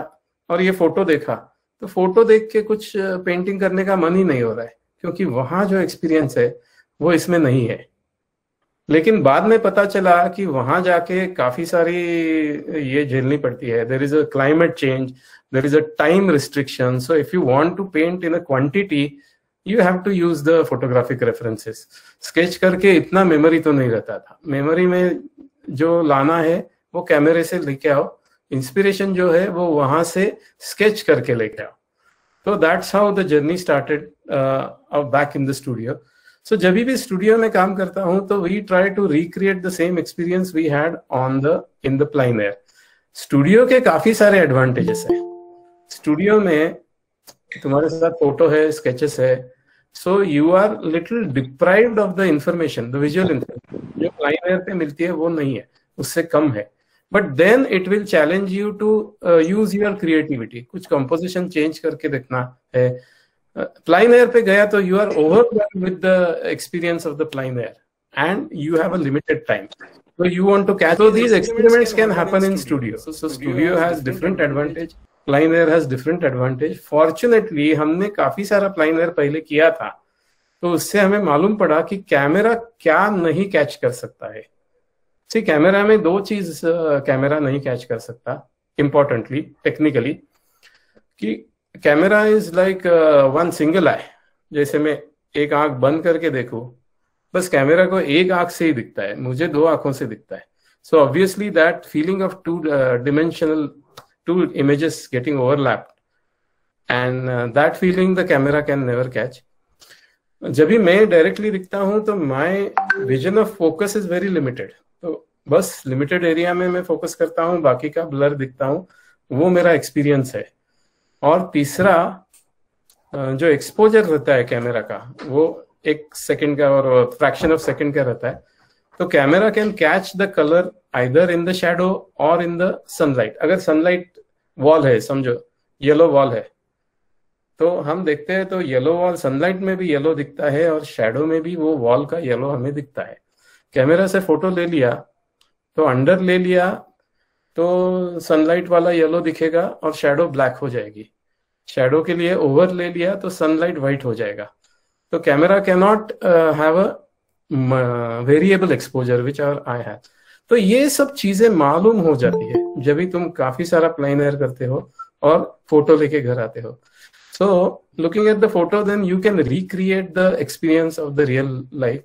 और ये फोटो देखा, तो फोटो देख के कुछ पेंटिंग करने का मन ही नहीं हो रहा है, क्योंकि वहाँ जो एक्सपीरियंस है वो इसमें नहीं है। लेकिन बाद में पता चला कि वहां जाके काफी सारी ये झेलनी पड़ती है, there is a climate change, there is a time restriction, so if you want to paint in a quantity you have to use the photographic references. Sketch करके इतना मेमोरी तो नहीं रहता था, मेमोरी में जो लाना है वो कैमरे से लेके आओ, इंस्पिरेशन जो है वो वहां से स्केच करके लेके आओ। तो that's how the journey started back in the studio. So जब भी स्टूडियो में काम करता हूं तो we try to recreate the same experience we had on the in the plein air. Studio के काफी सारे एडवांटेजेस हैं, स्टूडियो में तुम्हारे साथ फोटो है, स्केचेस है, so you are little deprived of the information, the visual information जो प्लेन एयर पे मिलती है वो नहीं है, उससे कम है। But then it will challenge you to use your creativity, कुछ कंपोजिशन चेंज करके देखना है। प्लेन एयर पे गया तो you are overwhelmed with the experience of the plein air and you have a limited time, so you want to catch. So these experiments can happen in studio, so studio has different advantage, plein air has different advantage. Fortunately हमने काफी सारा plane air पहले किया था, तो उससे हमें मालूम पड़ा कि कैमरा क्या नहीं कैच कर सकता है। सी, कैमरा में दो चीज कैमरा नहीं कैच कर सकता इम्पोर्टेंटली, टेक्निकली, कि camera is like one single eye. जैसे मैं एक आंख बंद करके देखो, बस कैमरा को एक आंख से ही दिखता है, मुझे दो आंखों से दिखता है। So obviously that feeling of two images getting overlapped, and that feeling the camera can never catch. जब भी मैं डायरेक्टली दिखता हूँ तो my vision of focus is very limited, तो बस लिमिटेड एरिया में मैं फोकस करता हूँ, बाकी का ब्लर दिखता हूँ, वो मेरा एक्सपीरियंस है। और तीसरा जो एक्सपोजर रहता है कैमरा का वो एक सेकंड का और फ्रैक्शन ऑफ सेकंड का रहता है, तो camera can catch the colour either in the shadow और इन द सनलाइट। अगर सनलाइट वॉल है, समझो येलो वॉल है, तो हम देखते हैं तो येलो वॉल सनलाइट में भी येलो दिखता है और शैडो में भी वो वॉल का येलो हमें दिखता है। कैमरा से फोटो ले लिया तो अंडर ले लिया तो सनलाइट वाला येलो दिखेगा और शैडो ब्लैक हो जाएगी, शैडो के लिए ओवर ले लिया तो सनलाइट व्हाइट हो जाएगा। तो camera can not have a variable exposure which our eye have. तो ये सब चीजें मालूम हो जाती है जब भी तुम काफी सारा प्लेन एयर करते हो और फोटो लेके घर आते हो। So looking at the photo then you can recreate the experience of the real life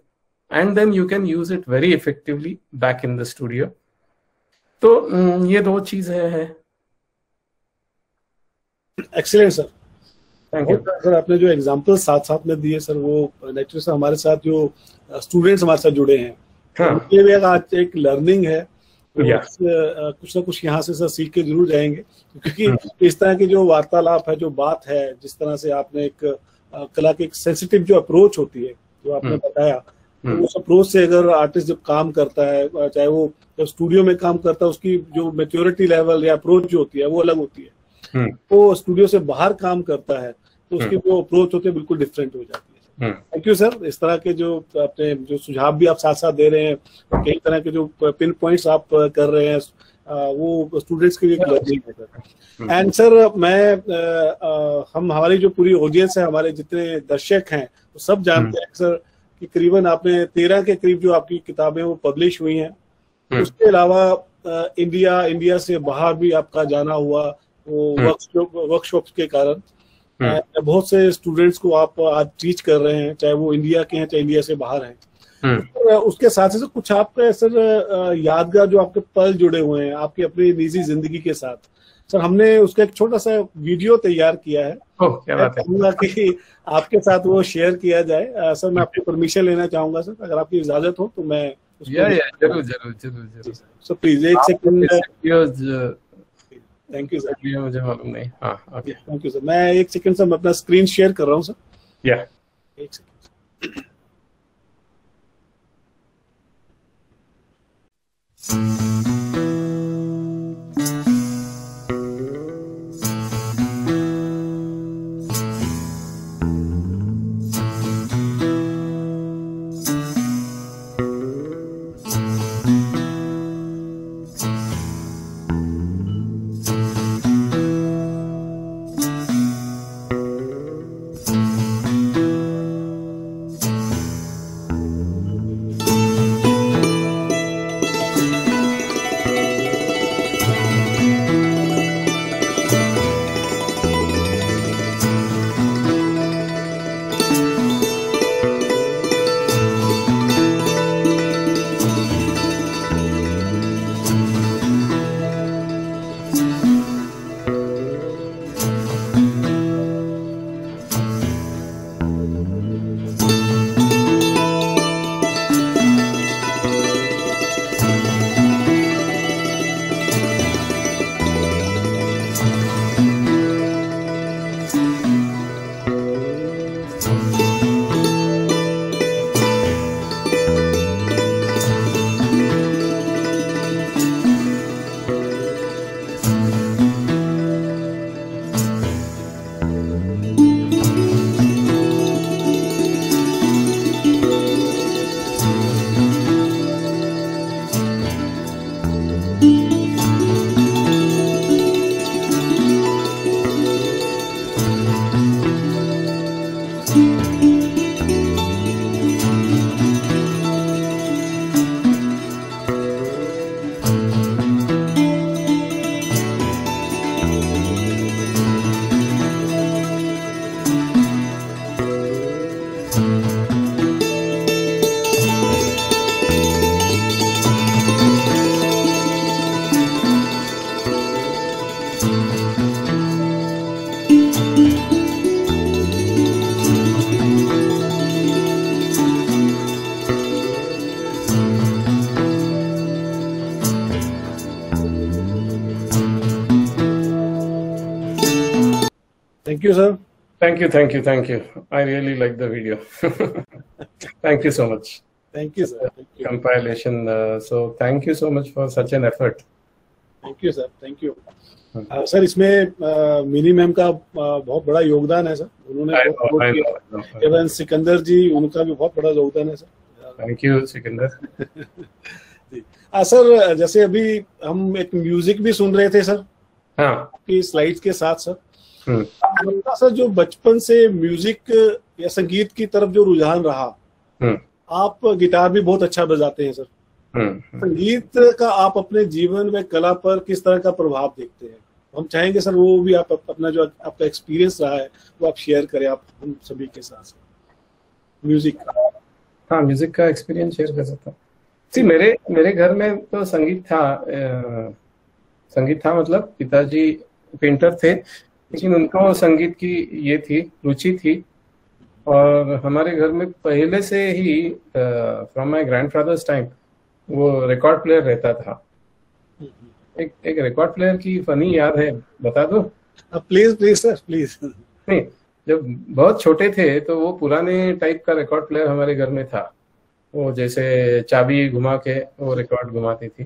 and then you can use it very effectively back in the studio. तो ये दो चीजें हैं। Excellent sir, thank you sir. आपने जो example साथ साथ में दिए सर, वो लेक्चर से हमारे साथ जो स्टूडेंट्स हमारे साथ जुड़े हैं उनके लिए आज एक लर्निंग है, तो कुछ ना कुछ यहाँ से सर सीख के जरूर जाएंगे, क्योंकि इस तरह की जो वार्तालाप है, जो बात है, जिस तरह से आपने एक कला की एक सेंसिटिव जो अप्रोच होती है जो आपने बताया, तो उस अप्रोच से अगर आर्टिस्ट जब काम करता है, चाहे वो जब स्टूडियो में काम करता है, उसकी जो मेच्योरिटी लेवल या अप्रोच जो होती है वो अलग होती है। वो स्टूडियो से बाहर काम करता है तो उसकी जो अप्रोच होती है बिल्कुल डिफरेंट हो जाती है। Thank you sir. इस तरह के जो अपने जो सुझाव भी आप साथ साथ दे रहे हैं, कई तरह के जो पिन पॉइंट्स आप कर रहे हैं, वो स्टूडेंट्स के लिए लर्निंग है सर। एंड सर मैं हम हमारी जो पूरी ऑडियंस है, हमारे जितने दर्शक हैं, वो सब जानते हैं सर कि करीबन आपने 13 के करीब जो आपकी किताबें वो पब्लिश हुई हैं, उसके अलावा इंडिया से बाहर भी आपका जाना हुआ वर्कशॉप्स के कारण, बहुत से स्टूडेंट्स को आप आज टीच कर रहे हैं, चाहे वो इंडिया के हैं चाहे इंडिया से बाहर हैं। तो उसके साथ ही कुछ आपके सर यादगार जो आपके पल जुड़े हुए हैं आपकी अपनी निजी जिंदगी के साथ सर, हमने उसका एक छोटा सा वीडियो तैयार किया है, क्या बात है कि आपके साथ वो शेयर किया जाए। सर मैं आपकी परमिशन लेना चाहूंगा सर, अगर आपकी इजाजत हो तो मैं जरूर जरूर जरूर सर प्लीज एक सेकंड। थैंक यू सर, मुझे मालूम नहीं। थैंक यू सर, मैं एक सेकंड सर मैं अपना स्क्रीन शेयर कर रहा हूँ सर। या एक second. Thank you. I really like the video. Thank you so much. Thank you, sir. Thank you. Compilation. So thank you so much for such an effort. Thank you, sir. Thank you. Sir इसमें Mini ma'am का बहुत बड़ा योगदान है sir. उन्होंने एवं सिकंदर जी उनका भी बहुत बड़ा योगदान है sir. Thank you Sikandar. Sir जैसे अभी हम एक म्यूजिक भी सुन रहे थे सर. हाँ. आपकी स्लाइड्स के साथ सर. सर जो बचपन से म्यूजिक या संगीत की तरफ जो रुझान रहा. आप गिटार भी बहुत अच्छा बजाते हैं सर. संगीत का आप अपने जीवन में कला पर किस तरह का प्रभाव देखते हैं? हम चाहेंगे सर वो भी आप अपना जो आपका एक्सपीरियंस रहा है वो आप शेयर करें आप हम सभी के साथ. म्यूजिक. हाँ म्यूजिक का एक्सपीरियंस शेयर कर सकता हूँ. सी मेरे घर में तो संगीत था. मतलब पिताजी पेंटर थे लेकिन उनको संगीत की ये थी रुचि थी और हमारे घर में पहले से ही फ्रॉम माई ग्रैंडफादर्स टाइम वो रिकॉर्ड प्लेयर रहता था. एक रिकॉर्ड प्लेयर की फनी याद है बता दो. Please sir please. नहीं जब बहुत छोटे थे तो वो पुराने टाइप का रिकॉर्ड प्लेयर हमारे घर में था. वो जैसे चाबी घुमा के वो रिकॉर्ड घुमाती थी.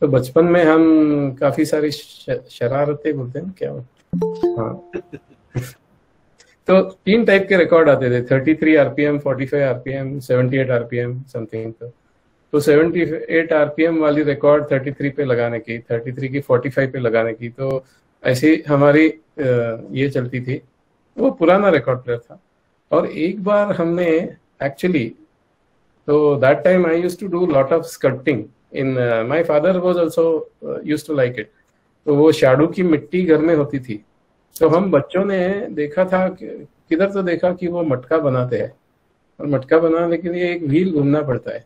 तो बचपन में हम काफी सारी शरारतें बोलते हैं क्या. हाँ. तो 3 टाइप के रिकॉर्ड आते थे. 33 RPM, 45 RPM, 78 RPM समथिंग. तो 78 आरपीएम वाली रिकॉर्ड 33 पे लगाने की, 33 की 45 पे लगाने की. तो ऐसे हमारी ये चलती थी. वो पुराना रिकॉर्ड प्लेयर था. और एक बार हमने एक्चुअली तो that time I use to do lot of sculpting in my father was also use to like it. तो वो शाडू की मिट्टी घर में होती थी. तो हम बच्चों ने देखा था किधर तो देखा कि वो मटका बनाते हैं और मटका बनाने के लिए एक व्हील घूमना पड़ता है.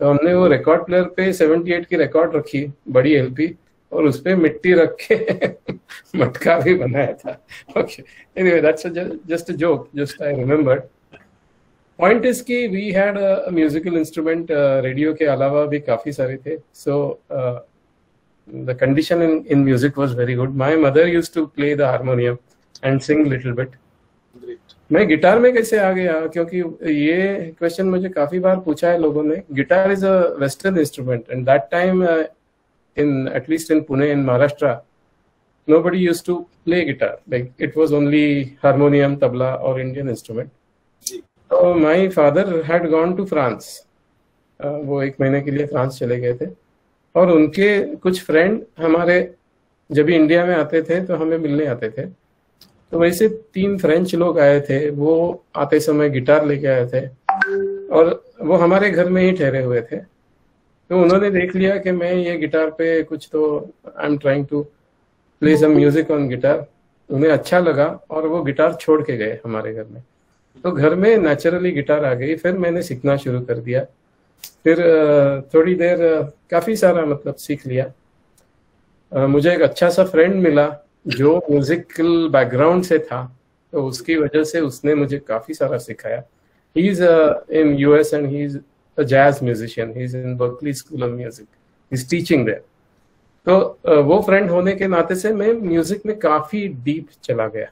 तो हमने वो रिकॉर्ड प्लेयर पे 78 की रिकॉर्ड रखी बड़ी एलपी और उसपे मिट्टी रख के मटका भी बनाया था. Okay anyway that's just a joke just I remembered. Point is कि we had musical instrument. Radio के अलावा भी काफी सारे थे. So the condition in music was very good. My mother use to play the harmonium and sing little bit. मैं guitar में कैसे आ गया क्योंकि ये क्वेश्चन मुझे काफी बार पूछा है लोगों ने. Guitar is a western instrument and that time in at least in Pune in Maharashtra nobody used to play guitar. Like it was only harmonium tabla और इंडियन इंस्ट्रूमेंट. तो my father had gone to France. वो 1 महीने के लिए फ्रांस चले गए थे और उनके कुछ फ्रेंड हमारे जब भी इंडिया में आते थे तो हमें मिलने आते थे. तो वैसे 3 फ्रेंच लोग आए थे. वो आते समय गिटार लेके आए थे और वो हमारे घर में ही ठहरे हुए थे. तो उन्होंने देख लिया कि मैं ये गिटार पे कुछ तो I am trying to play some music on guitar. उन्हें अच्छा लगा और वो गिटार छोड़ के गए हमारे घर में. तो घर में नेचुरली गिटार आ गई. फिर मैंने सीखना शुरू कर दिया. फिर थोड़ी देर काफी सारा मतलब सीख लिया. मुझे एक अच्छा सा फ्रेंड मिला जो म्यूजिकल बैकग्राउंड से था. तो उसकी वजह से उसने मुझे काफी सारा सिखाया. He is in US and he is a jazz musician. He is in Berklee school of music. He is teaching there. तो वो फ्रेंड होने के नाते से मैं म्यूजिक में काफी डीप चला गया.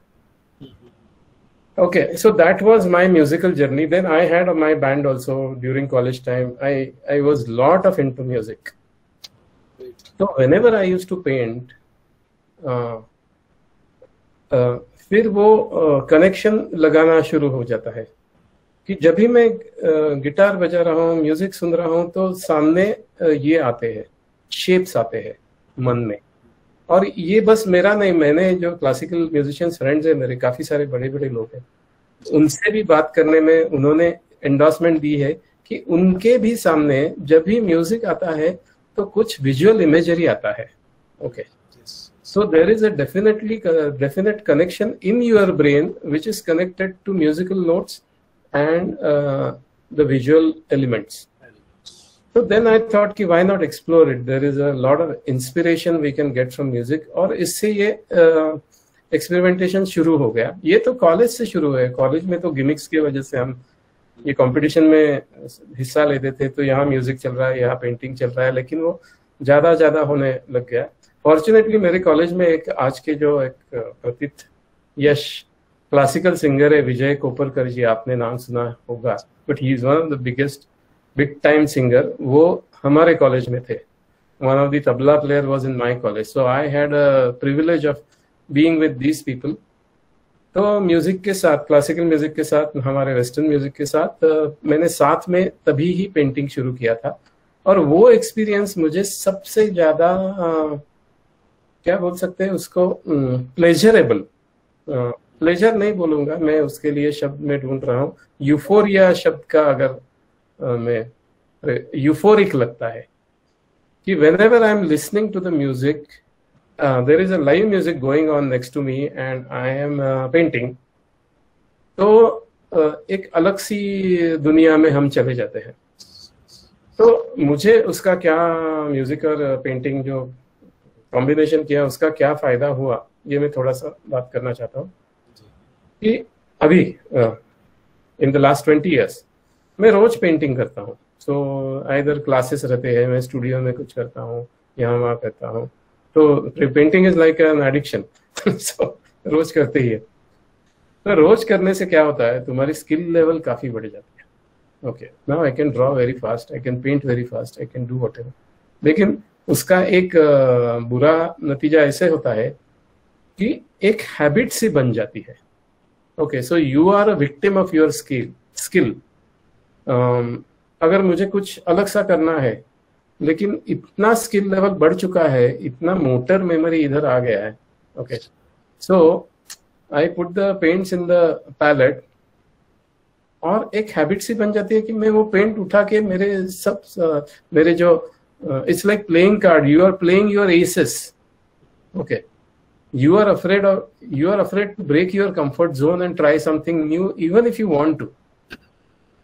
Okay so that was my musical journey. Then I had my band also during college time. I was lot of into music. तो whenever I used to paint फिर वो कनेक्शन लगाना शुरू हो जाता है कि जब भी मैं गिटार बजा रहा हूँ म्यूजिक सुन रहा हूँ तो सामने ये आते हैं शेप्स आते हैं मन में. और ये बस मेरा नहीं मैंने जो क्लासिकल म्यूजिशियंस फ्रेंड्स हैं मेरे काफी सारे बड़े बड़े लोग हैं उनसे भी बात करने में उन्होंने एंडोर्समेंट दी है कि उनके भी सामने जब भी म्यूजिक आता है तो कुछ विजुअल इमेजरी आता है. Okay so there is a definite connection in your brain which is connected to musical notes and the visual elements. So then I thought ki why not explore it. There is a lot of inspiration we can get from music. Aur isse ye experimentation shuru ho gaya. Ye to college se shuru hua. College mein to gimmicks ki wajah se hum ye competition mein hissa lete the. To yahan music chal raha hai yahan painting chal raha hai lekin wo zyada hone lag gaya. Fortunately मेरे college में एक आज के जो एक प्रतित यश classical singer है विजय कोपलकर जी, आपने नाम सुना होगा, but he is one of the biggest big time singer. वो हमारे कॉलेज में थे. One of the tabla player was in my college, so I had a privilege of being with these people. तो म्यूजिक के साथ, classical music के साथ, हमारे वेस्टर्न म्यूजिक के साथ मैंने साथ में तभी ही पेंटिंग शुरू किया था. और वो एक्सपीरियंस मुझे सबसे ज्यादा क्या बोल सकते हैं उसको, प्लेजरेबल, प्लेजर नहीं बोलूँगा मैं, उसके लिए शब्द में ढूंढ रहा हूँ. यूफोरिया शब्द का अगर मैं, यूफोरिक लगता है कि whenever I am listening to the music, there is a live music going on next to me and I am painting. तो एक अलग सी दुनिया में हम चले जाते हैं. तो मुझे उसका क्या, म्यूजिक और पेंटिंग जो कॉम्बिनेशन किया उसका क्या फायदा हुआ, ये मैं थोड़ा सा बात करना चाहता हूँ. कि अभी in the last 20 years मैं रोज पेंटिंग करता हूँ. सो आइदर क्लासेस रहते हैं, मैं स्टूडियो में कुछ करता हूँ, यहाँ वहाँ करता हूँ. तो painting is like an addiction, so रोज करते ही है. तो रोज करने से क्या होता है, तुम्हारी स्किल लेवल काफ़ी बढ़ जाती है. Okay, now I can draw very fast, I can paint very fast, I can do whatever. लेकिन उसका एक बुरा नतीजा ऐसे होता है कि एक हैबिट सी बन जाती है. Okay, so you are a victim of your skill. अगर मुझे कुछ अलग सा करना है, लेकिन इतना स्किल लेवल बढ़ चुका है, इतना मोटर मेमोरी इधर आ गया है. Okay, so I put the paints in the palette और एक हैबिट सी बन जाती है कि मैं वो पेंट उठा के मेरे सब, मेरे जो, it's like playing card, you are playing your aces. Okay, you are afraid to break your comfort zone and try something new even if you want to.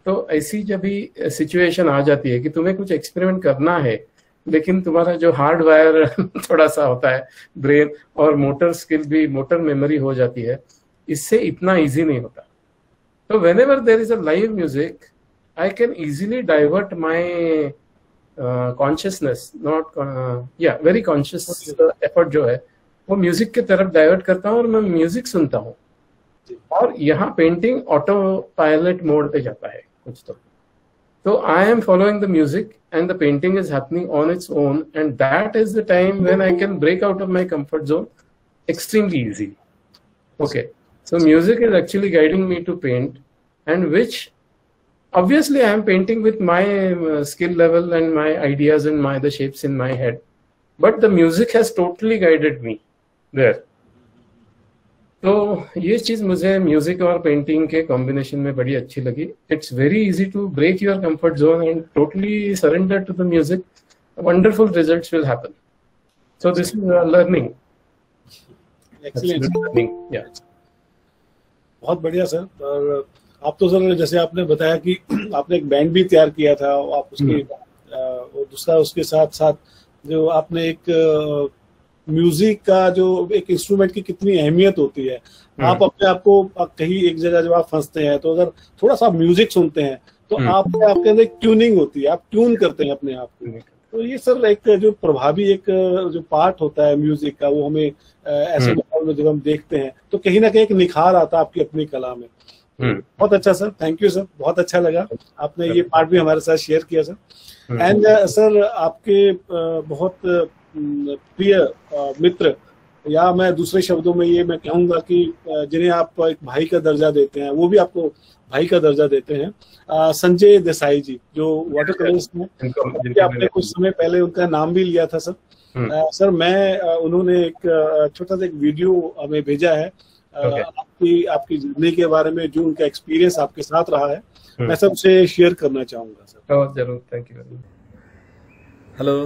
तो ऐसी जब भी सिचुएशन आ जाती है कि तुम्हें कुछ एक्सपेरिमेंट करना है, लेकिन तुम्हारा जो हार्ड वायर थोड़ा सा होता है ब्रेन, और मोटर स्किल भी, मोटर मेमोरी हो जाती है, इससे इतना इजी नहीं होता. तो whenever there is a live music, I can easily divert my consciousness, not या वेरी कॉन्शियस एफर्ट जो है वो म्यूजिक की तरफ डाइवर्ट करता हूँ और मैं म्यूजिक सुनता हूँ. और यहाँ पेंटिंग ऑटो पायलट मोड पे जाता है कुछ. तो I am following the music and the painting is happening on its own, and that is the time when I can break out of my comfort zone extremely easy. Okay, so music is actually guiding me to paint, and which obviously I am painting with my skill level and my ideas and my the shapes in my head, but the music has totally guided me there. तो ये चीज़ मुझे music और painting के combination में बड़ी अच्छी लगी. It's very easy to break your comfort zone and totally surrender to the music. Wonderful results will happen. So this is learning. Excellent, बहुत बढ़िया सर. और आप तो सर, जैसे आपने बताया कि आपने एक बैंड भी तैयार किया था, आप उसके दूसरा उसके साथ साथ जो आपने एक म्यूजिक का जो एक इंस्ट्रूमेंट की कितनी अहमियत होती है. आप अपने आप को कहीं एक जगह जब आप फंसते हैं तो अगर थोड़ा सा म्यूजिक सुनते हैं तो आपके अंदर ट्यूनिंग होती है, आप ट्यून करते हैं अपने आप को. तो ये सर एक जो प्रभावी एक जो पार्ट होता है म्यूजिक का, वो हमें ऐसे माहौल में जब हम देखते हैं तो कहीं ना कहीं एक निखार आता है आपकी अपनी कला में. बहुत अच्छा सर, थैंक यू सर, बहुत अच्छा लगा आपने ये पार्ट भी हमारे साथ शेयर किया सर. एंड सर आपके बहुत प्रिय मित्र, या मैं दूसरे शब्दों में ये मैं कहूँगा कि जिन्हें आप एक भाई का दर्जा देते हैं, वो भी आपको भाई का दर्जा देते हैं, संजय देसाई जी, जो वाटर कलर्स में आपने कुछ समय पहले उनका नाम भी लिया था सर. सर मैं, उन्होंने एक छोटा सा एक वीडियो हमें भेजा है आपकी जर्नी के बारे में, जो उनका एक्सपीरियंस आपके साथ रहा है, मैं सबसे शेयर करना चाहूँगा सर. जरूर, thank you. Hello,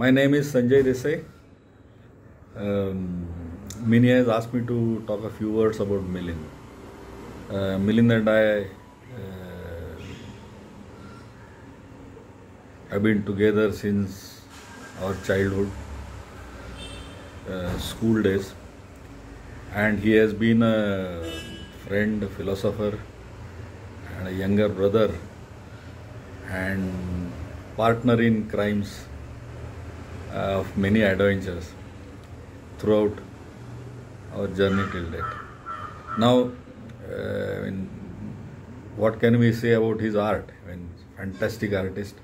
my name is Sanjay Desai. Mini has asked me to talk a few words about Milind. Milind and I have been together since our childhood, school days, and he has been a friend, a philosopher, and a younger brother, and partner in crimes of many adventures throughout our journey till date. Now, what can we say about his art? Fantastic artist,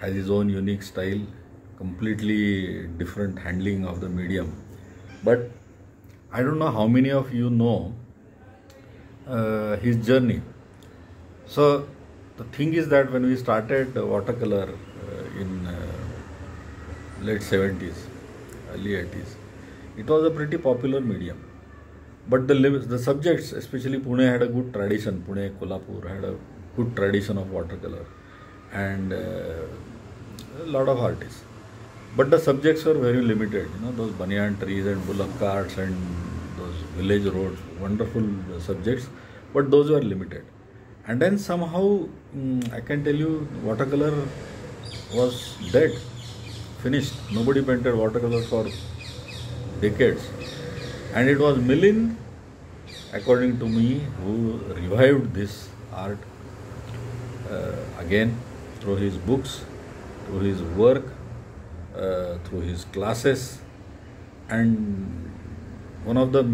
has his own unique style, completely different handling of the medium. But I don't know how many of you know his journey. So the thing is that when we started watercolor in late 70s, early 80s, it was a pretty popular medium. But the subjects, especially Pune had a good tradition. Pune, Kolhapur had a good tradition of watercolor and a lot of artists. But the subjects were very limited, you know, those banyan trees and bullock carts and those village roads, wonderful subjects, but those were limited. And then somehow, I can tell you, watercolor was dead, finished. Nobody painted watercolor for decades. And it was Milind, according to me, who revived this art again through his books, through his work, through his classes. And one of the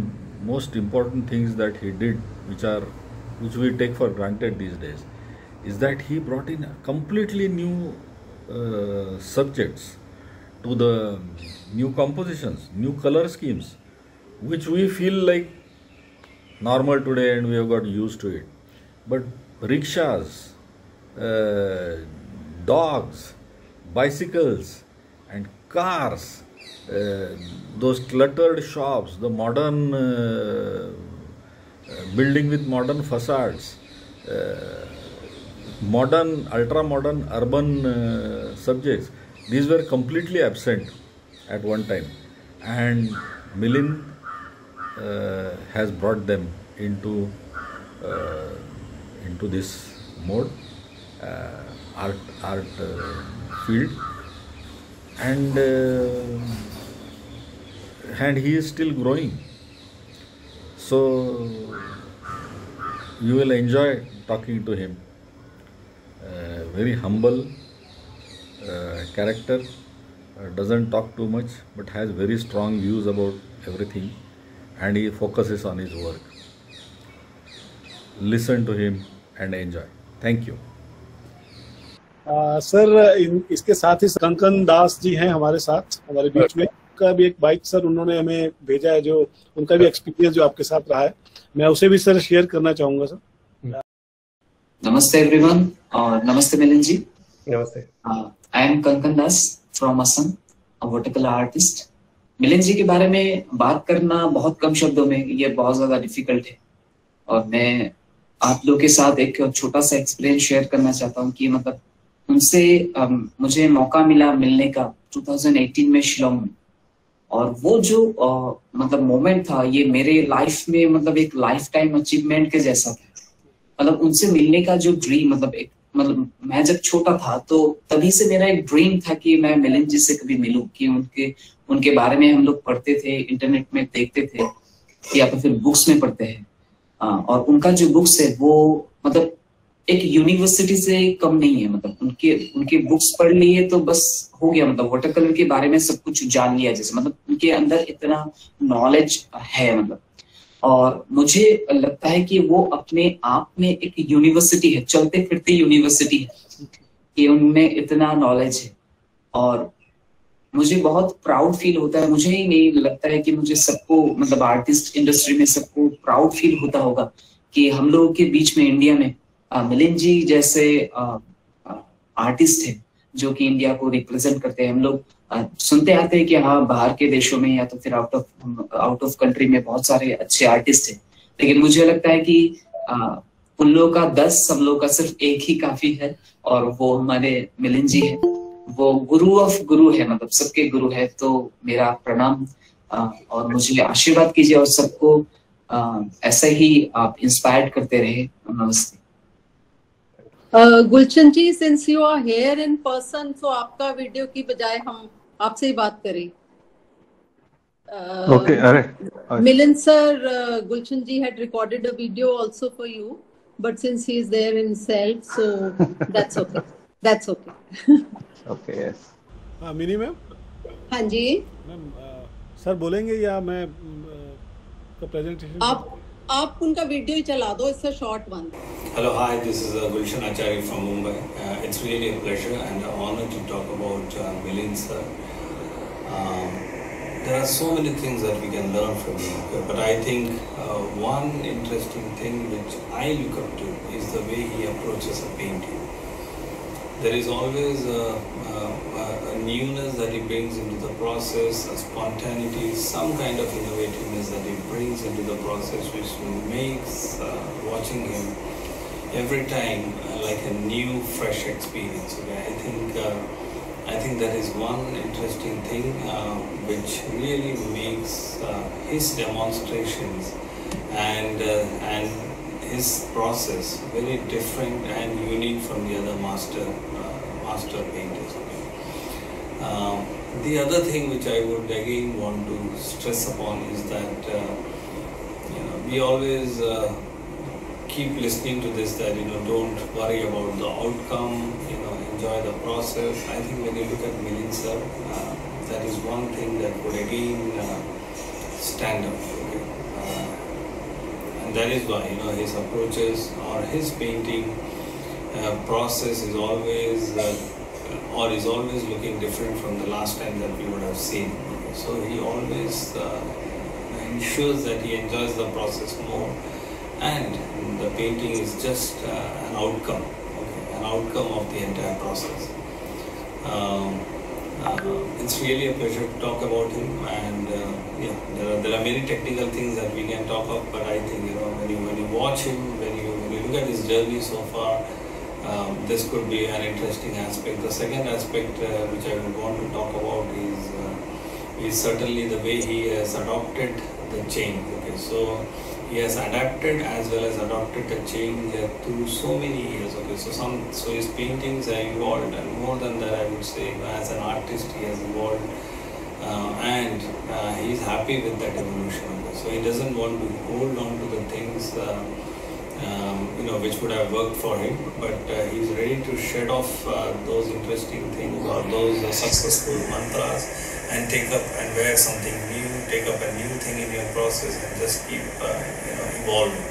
most important things that he did, which we take for granted these days, is that he brought in completely new subjects to the new compositions, new color schemes, which we feel like normal today and we have got used to it. But rickshaws, dogs, bicycles and cars, those cluttered shops, the modern building with modern facades, modern, ultra-modern urban subjects, these were completely absent at one time. And Milind has brought them into this mode, art field, and he is still growing. So you will enjoy talking to him. Very humble character, doesn't talk too much, but has very strong views about everything. And he focuses on his work. Listen to him and enjoy. Thank you. Sir इसके साथ ही कंकन दास जी हैं हमारे साथ, हमारे बीच में। उनका भी एक बाइक सर उन्होंने हमें भेजा है, जो उनका भी एक्सपीरियंस जो आपके साथ रहा है, मैं उसे भी सर शेयर करना चाहूंगा सर। नमस्ते एवरीवन और नमस्ते मिलिंद जी। नमस्ते। I am Kankan Das from Assam, a watercolour artist. Milind ji के बारे में बात करना बहुत कम शब्दों में ये बहुत ज्यादा डिफिकल्ट है, और मैं आप लोगों के साथ एक छोटा सा एक्सपीरियंस शेयर करना चाहता हूँ कि मतलब उनसे मुझे मौका मिला मिलने का 2018 में शिलोंग में, और वो जो मतलब मोमेंट था ये मेरे लाइफ में मतलब एक लाइफ टाइम अचीवमेंट के जैसा था। मतलब उनसे मिलने का जो ड्रीम, मतलब मैं जब छोटा था तो तभी से मेरा एक ड्रीम था कि मैं मिलिंद जी से कभी मिलूं, कि उनके बारे में हम लोग पढ़ते थे, इंटरनेट में देखते थे या फिर बुक्स में पढ़ते हैं, और उनका जो बुक्स है वो मतलब एक यूनिवर्सिटी से कम नहीं है। मतलब उनके बुक्स पढ़ लिए तो बस हो गया, मतलब वाटर कलर के बारे में सब कुछ जान लिया जैसे, मतलब उनके अंदर इतना नॉलेज है मतलब। और मुझे लगता है कि वो अपने आप में एक यूनिवर्सिटी है, चलते फिरते यूनिवर्सिटी है, कि उनमें इतना नॉलेज है। और मुझे बहुत प्राउड फील होता है, मुझे ही नहीं लगता है कि मुझे सबको मतलब आर्टिस्ट इंडस्ट्री में सबको प्राउड फील होता होगा कि हम लोगों के बीच में इंडिया में मिलिंद जी जैसे आर्टिस्ट है जो कि इंडिया को रिप्रेजेंट करते हैं। हम लोग सुनते आते हैं कि हाँ बाहर के देशों में या तो फिर आउट ऑफ कंट्री में बहुत सारे अच्छे आर्टिस्ट हैं, लेकिन मुझे लगता है कि उन लोगों का 10 सब लोगों का सिर्फ एक ही काफी है, और वो हमारे मिलिंद जी है। वो गुरु ऑफ गुरु है, मतलब सबके गुरु है। तो मेरा प्रणाम और मुझे आशीर्वाद कीजिए और सबको ऐसे ही आप इंस्पायर्ड करते रहे। नमस्ते। Gulshan ji, since you are here in person, so आपका वीडियो की बजाय हम आपसे ही बात करें। Okay, अरे Milind sir, Gulshan ji had recorded a video also for you, but since he is there himself, so that's okay. That's okay. Okay, yes. Mini ma'am. हाँ जी मैम, सर बोलेंगे या मैं प्रेजेंटेशन? आप आप उनका वीडियो ही चला दो, इससे short one. Hello hi, this is Gulshan Acharya from Mumbai. It's really a pleasure and an honor to talk about Milind sir. There are so many things that we can learn from him, but I think one interesting thing which I look up to is the way he approaches a painting. There is always a newness that he brings into the process, a spontaneity, some kind of innovativeness that he brings into the process, which makes watching him every time like a new, fresh experience. Okay, I think that is one interesting thing which really makes his demonstrations and his process very different and unique from the other master painters. The other thing which I would again want to stress upon is that we always keep listening to this that don't worry about the outcome, enjoy the process. I think when you look at Milind sir, that is one thing that would again stand out. Okay? And that is why his approaches or his painting process is always. Or is always looking different from the last time that we would have seen. So he always ensures that he enjoys the process more, and the painting is just an outcome, okay? An outcome of the entire process. It's really a pleasure to talk about him, and yeah, there are many technical things that we can talk of, but I think when you watch him, when you look at his journey so far. This could be an interesting aspect. The second aspect which I would want to talk about is certainly the way he has adopted the change. Okay, so he has adapted as well as adopted the change through so many years. Okay, so his paintings have evolved, and more than that, I would say as an artist he has evolved, and he is happy with that evolution. Okay, so he doesn't want to hold on to the things. Which would have worked for him, but he's ready to shed off those interesting things or those successful mantras and take up and wear something new, take up a new thing in your process and just keep evolving.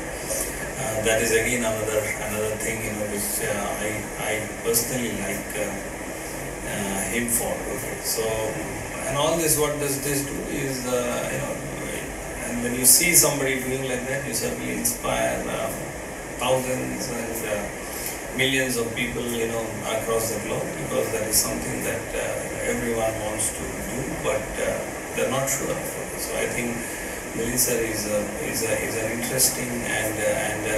That is again another thing which I personally like him for. Okay, so and all this, what does this do is and when you see somebody doing like that, you certainly inspire thousands and millions of people across the globe, because that is something that everyone wants to do, but they're not sure of it. So I think Milind sir is an interesting and a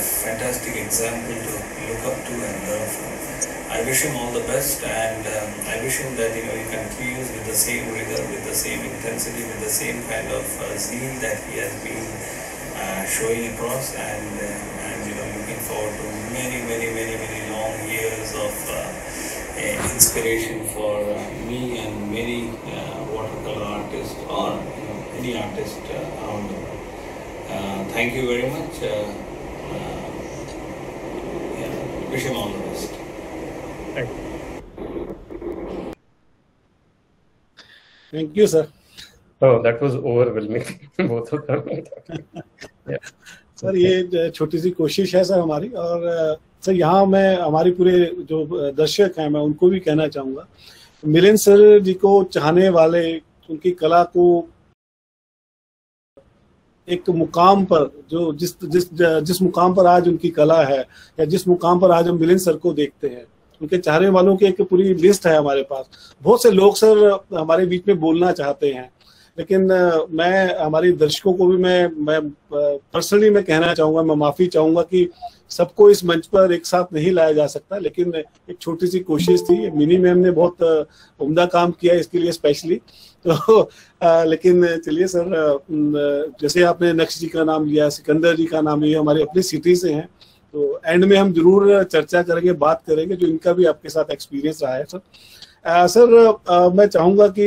fantastic example to look up to and learn from. I wish him all the best, and I wish him that he continues with the same rigor, with the same intensity, with the same kind of zeal that he has been showing across, and looking forward to many long years of inspiration for me and many watercolor artists or any artist around the world. Thank you very much. Yeah, wish him all the best. Thank you. Thank you, sir. Oh, that was overwhelming. Both of them. Yeah. Sir ये छोटी सी कोशिश है sir हमारी, और sir यहाँ मैं हमारे पूरे जो दर्शक हैं मैं उनको भी कहना चाहूँगा, मिलिंद सर जी को चाहने वाले, उनकी कला को एक मुकाम पर जो जिस मुकाम पर आज उनकी कला है, या जिस मुकाम पर आज हम मिलिंद सर को देखते हैं, उनके चाहने वालों की एक पूरी लिस्ट है हमारे पास। बहुत से लोग सर हमारे बीच में बोलना चाहते हैं, लेकिन मैं हमारे दर्शकों को भी मैं पर्सनली मैं कहना चाहूँगा, मैं माफ़ी चाहूँगा कि सबको इस मंच पर एक साथ नहीं लाया जा सकता, लेकिन एक छोटी सी कोशिश थी। मिनी मैम ने बहुत उम्दा काम किया इसके लिए स्पेशली, तो लेकिन चलिए सर, जैसे आपने नक्श जी का नाम लिया, सिकंदर जी का नाम लिया, हमारे अपनी सिटी से हैं, तो एंड में हम जरूर चर्चा करेंगे, बात करेंगे जो इनका भी आपके साथ एक्सपीरियंस रहा है। सर मैं चाहूँगा कि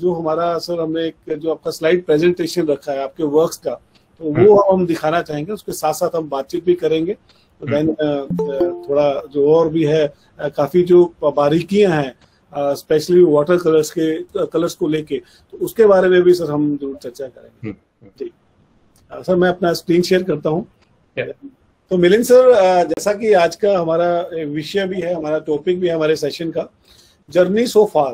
जो हमारा सर हमने एक जो आपका स्लाइड प्रेजेंटेशन रखा है आपके वर्क्स का, तो वो हम दिखाना चाहेंगे, उसके साथ साथ हम बातचीत भी करेंगे। तो देन थोड़ा जो और भी है काफ़ी जो बारीकियां हैं स्पेशली वाटर कलर्स को लेके, तो उसके बारे में भी सर हम जरूर चर्चा करेंगे। जी सर मैं अपना स्क्रीन शेयर करता हूँ। तो मिलिंद सर, जैसा कि आज का हमारा विषय भी है, हमारा टॉपिक भी है हमारे सेशन का, जर्नी सो फार।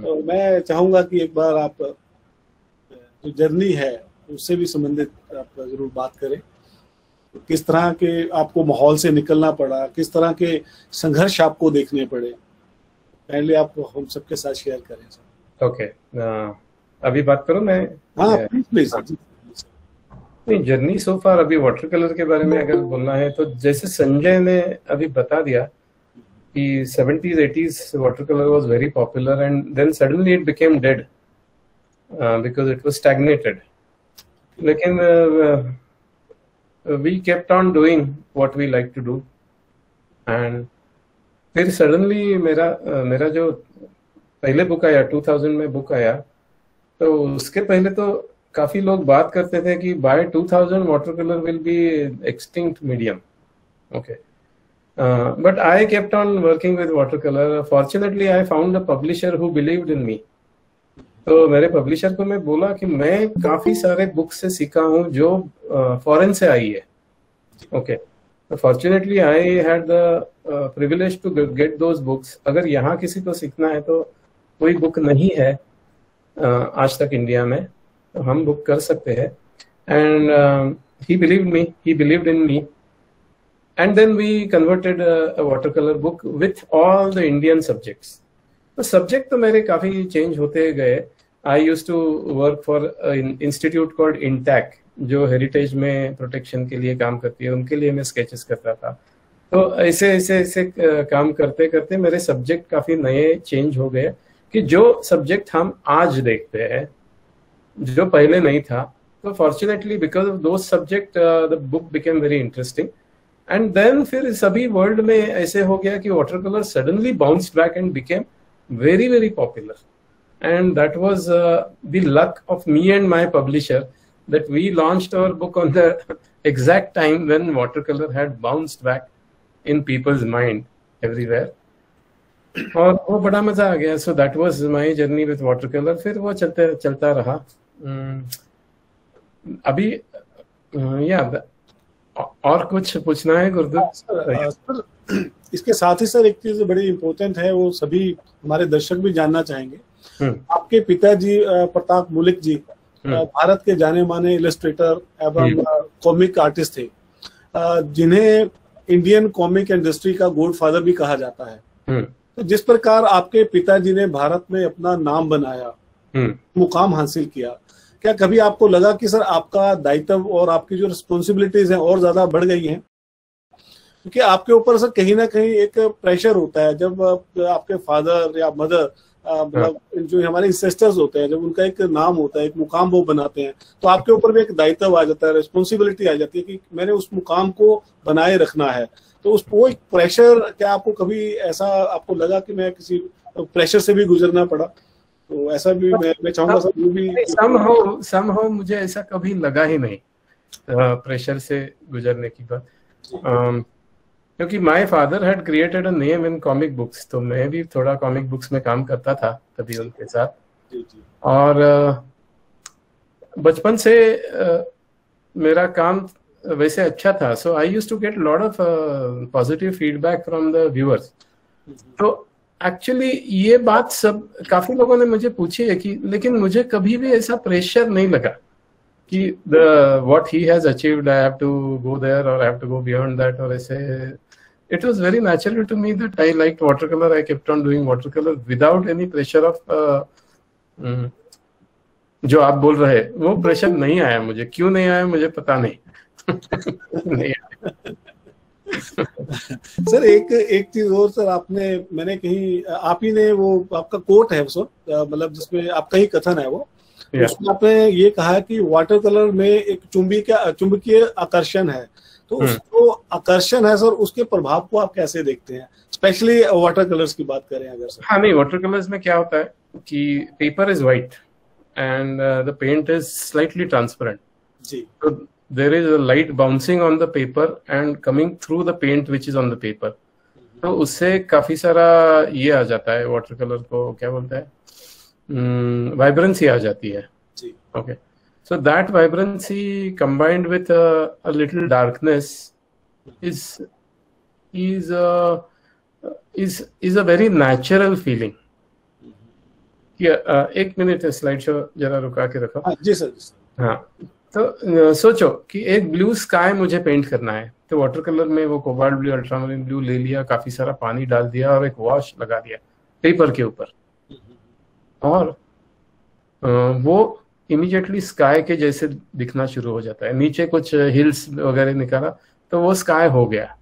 तो मैं चाहूंगा कि एक बार आप जो जर्नी है उससे भी संबंधित आप जरूर बात करें। किस तरह के आपको माहौल से निकलना पड़ा, किस तरह के संघर्ष आपको देखने पड़े, पहले आप हम सबके साथ शेयर करें सर। ओके अभी बात करूं मैं? हाँ प्लीज। नहीं, जर्नी सो फार अभी वाटर कलर के बारे में अगर बोलना है तो जैसे संजय ने अभी बता दिया कि 70s 80s water colour was very popular and then suddenly it became dead because it was stagnated. लेकिन we kept on doing what we like to do and फिर suddenly मेरा जो पहले बुक आया 2000 में बुक आया, तो उसके पहले तो काफी लोग बात करते थे कि by 2000 watercolor will be extinct medium, okay, but I kept on working with watercolor. Fortunately I found a publisher who believed in me. तो मेरे पब्लिशर को मैं बोला कि मैं काफी सारे बुक से सीखा हूँ जो फॉरेन से आई है, okay, fortunately I had the privilege to get those books. अगर यहाँ किसी को सीखना है तो कोई बुक नहीं है आज तक इंडिया में, तो हम बुक कर सकते हैं। And he believed in me and then we converted water colour book with all the Indian subjects. तो सब्जेक्ट तो मेरे काफी चेंज होते गए। I use to work for institute called intake, जो हेरिटेज में प्रोटेक्शन के लिए काम करती है, उनके लिए मैं स्केचेस करता था। तो ऐसे ऐसे ऐसे काम करते करते मेरे सब्जेक्ट काफी नए चेंज हो गए कि जो सब्जेक्ट हम आज देखते हैं जो पहले नहीं था। तो fortunately because of those subject the book became very interesting and then फिर सभी वर्ल्ड में ऐसे हो गया कि water colour suddenly bounced back and became very very popular. And that was the luck of me and my publisher that we launched our book on the exact time when watercolor had bounced back in people's mind everywhere. और वो बड़ा मजा आ गया। So that was my journey with watercolor. फिर वो चलता रहा। अभी याद और कुछ पूछना है गुरदीप? इसके साथ ही सर एक चीज बड़ी इम्पोर्टेंट है, वो सभी हमारे दर्शक भी जानना चाहेंगे। आपके पिताजी प्रताप मुलिक जी भारत के जाने माने इलस्ट्रेटर एवं कॉमिक आर्टिस्ट थे, जिन्हें इंडियन कॉमिक इंडस्ट्री का गॉड फादर भी कहा जाता है। तो जिस प्रकार आपके पिताजी ने भारत में अपना नाम बनाया, मुकाम हासिल किया, क्या कभी आपको लगा कि सर आपका दायित्व और आपकी जो रिस्पॉन्सिबिलिटीज हैं और ज्यादा बढ़ गई हैं? क्योंकि आपके ऊपर सर कहीं ना कहीं एक प्रेशर होता है जब आपके फादर या मदर, मतलब जो हमारे इंसेस्टर्स होते हैं, जब उनका एक नाम होता है, एक मुकाम वो बनाते हैं, तो आपके ऊपर भी एक दायित्व आ जाता है, रिस्पॉन्सिबिलिटी आ जाती है कि मैंने उस मुकाम को बनाए रखना है। तो उस वो एक प्रेशर, क्या आपको कभी ऐसा आपको लगा कि मैं किसी प्रेशर से भी गुजरना पड़ा? तो ऐसा भी मैं चाहूंगा सर, वो भी somehow मुझे ऐसा कभी लगा ही नहीं प्रेशर से गुजरने की बात, क्योंकि my father had created a name in comic books. तो मैं भी थोड़ा कॉमिक बुक्स में काम करता था तभी उनके साथ। और बचपन से मेरा काम वैसे अच्छा था, so I used to get lot of positive feedback from the viewers. तो एक्चुअली ये बात सब काफी लोगों ने मुझे पूछी है कि, लेकिन मुझे कभी भी ऐसा प्रेशर नहीं लगा कि what he has achieved I have to go there और I have to go beyond that और ऐसे। It was very natural to me that I like water colour, I kept on doing water colour without any pressure of जो आप बोल रहे हैं वो pressure नहीं आया मुझे। क्यों नहीं आया मुझे पता नहीं, नहीं आया। सर एक चीज और सर, मैंने कहीं आप ही ने वो आपका कोट है सर, मतलब जिसमें आपका ही कथन है वो, उसमें आपने ये कहा कि वाटर कलर में एक चुंबकीय आकर्षण है। तो उसको आकर्षण है सर, उसके प्रभाव को आप कैसे देखते हैं, स्पेशली वाटर कलर्स की बात करें अगर सर? हाँ नहीं, वाटर कलर्स में क्या होता है कि paper is white and the paint is slightly transparent जी। There is a light bouncing on the paper and coming through the paint which is on the paper. तो उससे काफी सारा ये आ जाता है, वाटर कलर को क्या बोलता है, वाइब्रेंसी आ जाती है। Okay So that vibrancy combined with a little darkness is a very natural feeling. एक मिनट स्लाइड शो जरा रुका के रखो। जी सर। हाँ, तो सोचो कि एक ब्लू स्काई मुझे पेंट करना है, तो वाटर कलर में वो कोबाल्ट ब्लू, अल्ट्रामरीन ब्लू ले लिया, काफी सारा पानी डाल दिया और एक वॉश लगा दिया पेपर के ऊपर, और वो इमीडिएटली स्काई के जैसे दिखना शुरू हो जाता है। नीचे कुछ हिल्स वगैरह निकाला तो वो स्काई हो गया।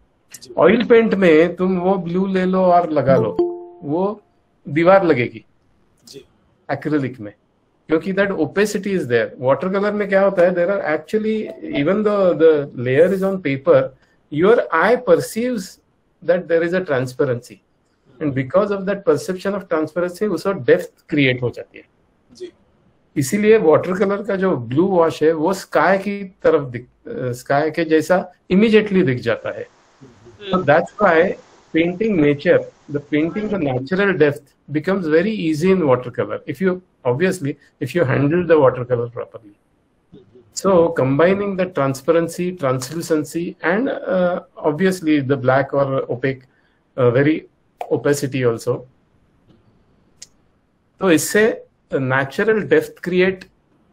ऑयल पेंट में तुम वो ब्लू ले लो और लगा लो, वो दीवार लगेगी एक्रिलिक में, क्योंकि that opacity is there. Water colour में क्या होता है, there are actually even the layer is on paper, your eye perceives that there is a transparency, and because of that perception of transparency उसको depth create हो जाती है। इसीलिए water colour का जो ब्लू वॉश है वो स्काई की तरफ स्काई के जैसा इमीडिएटली दिख जाता है। So that's why painting nature, the painting the natural depth becomes very easy in watercolor. If you obviously, if you handle the watercolor properly. So combining the transparency, translucency, and obviously the black or opaque, very opacity also. So इससे natural depth create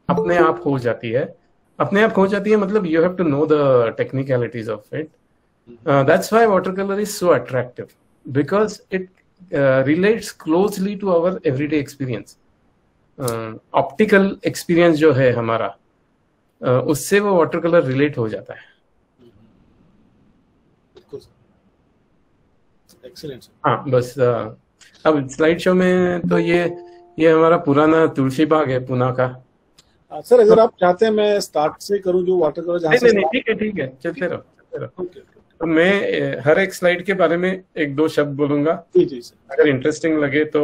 अपने आप हो जाती है, अपने आप हो जाती है मतलब you have to know the technicalities of it. That's why watercolor is so attractive, because it relates closely to our everyday experience. Optical experience जो है हमारा, उससे वो watercolor relate हो जाता है। Excellent. हाँ, बस अब स्लाइड शो में तो ये हमारा पुराना तुलसी बाग है पुणे का। सर अगर आप चाहते हैं मैं स्टार्ट से करूँ जो watercolor जहाँ से। नहीं ठीक है चलते रहो तो मैं हर एक स्लाइड के बारे में एक दो शब्द बोलूंगा। जी सर। अगर इंटरेस्टिंग लगे तो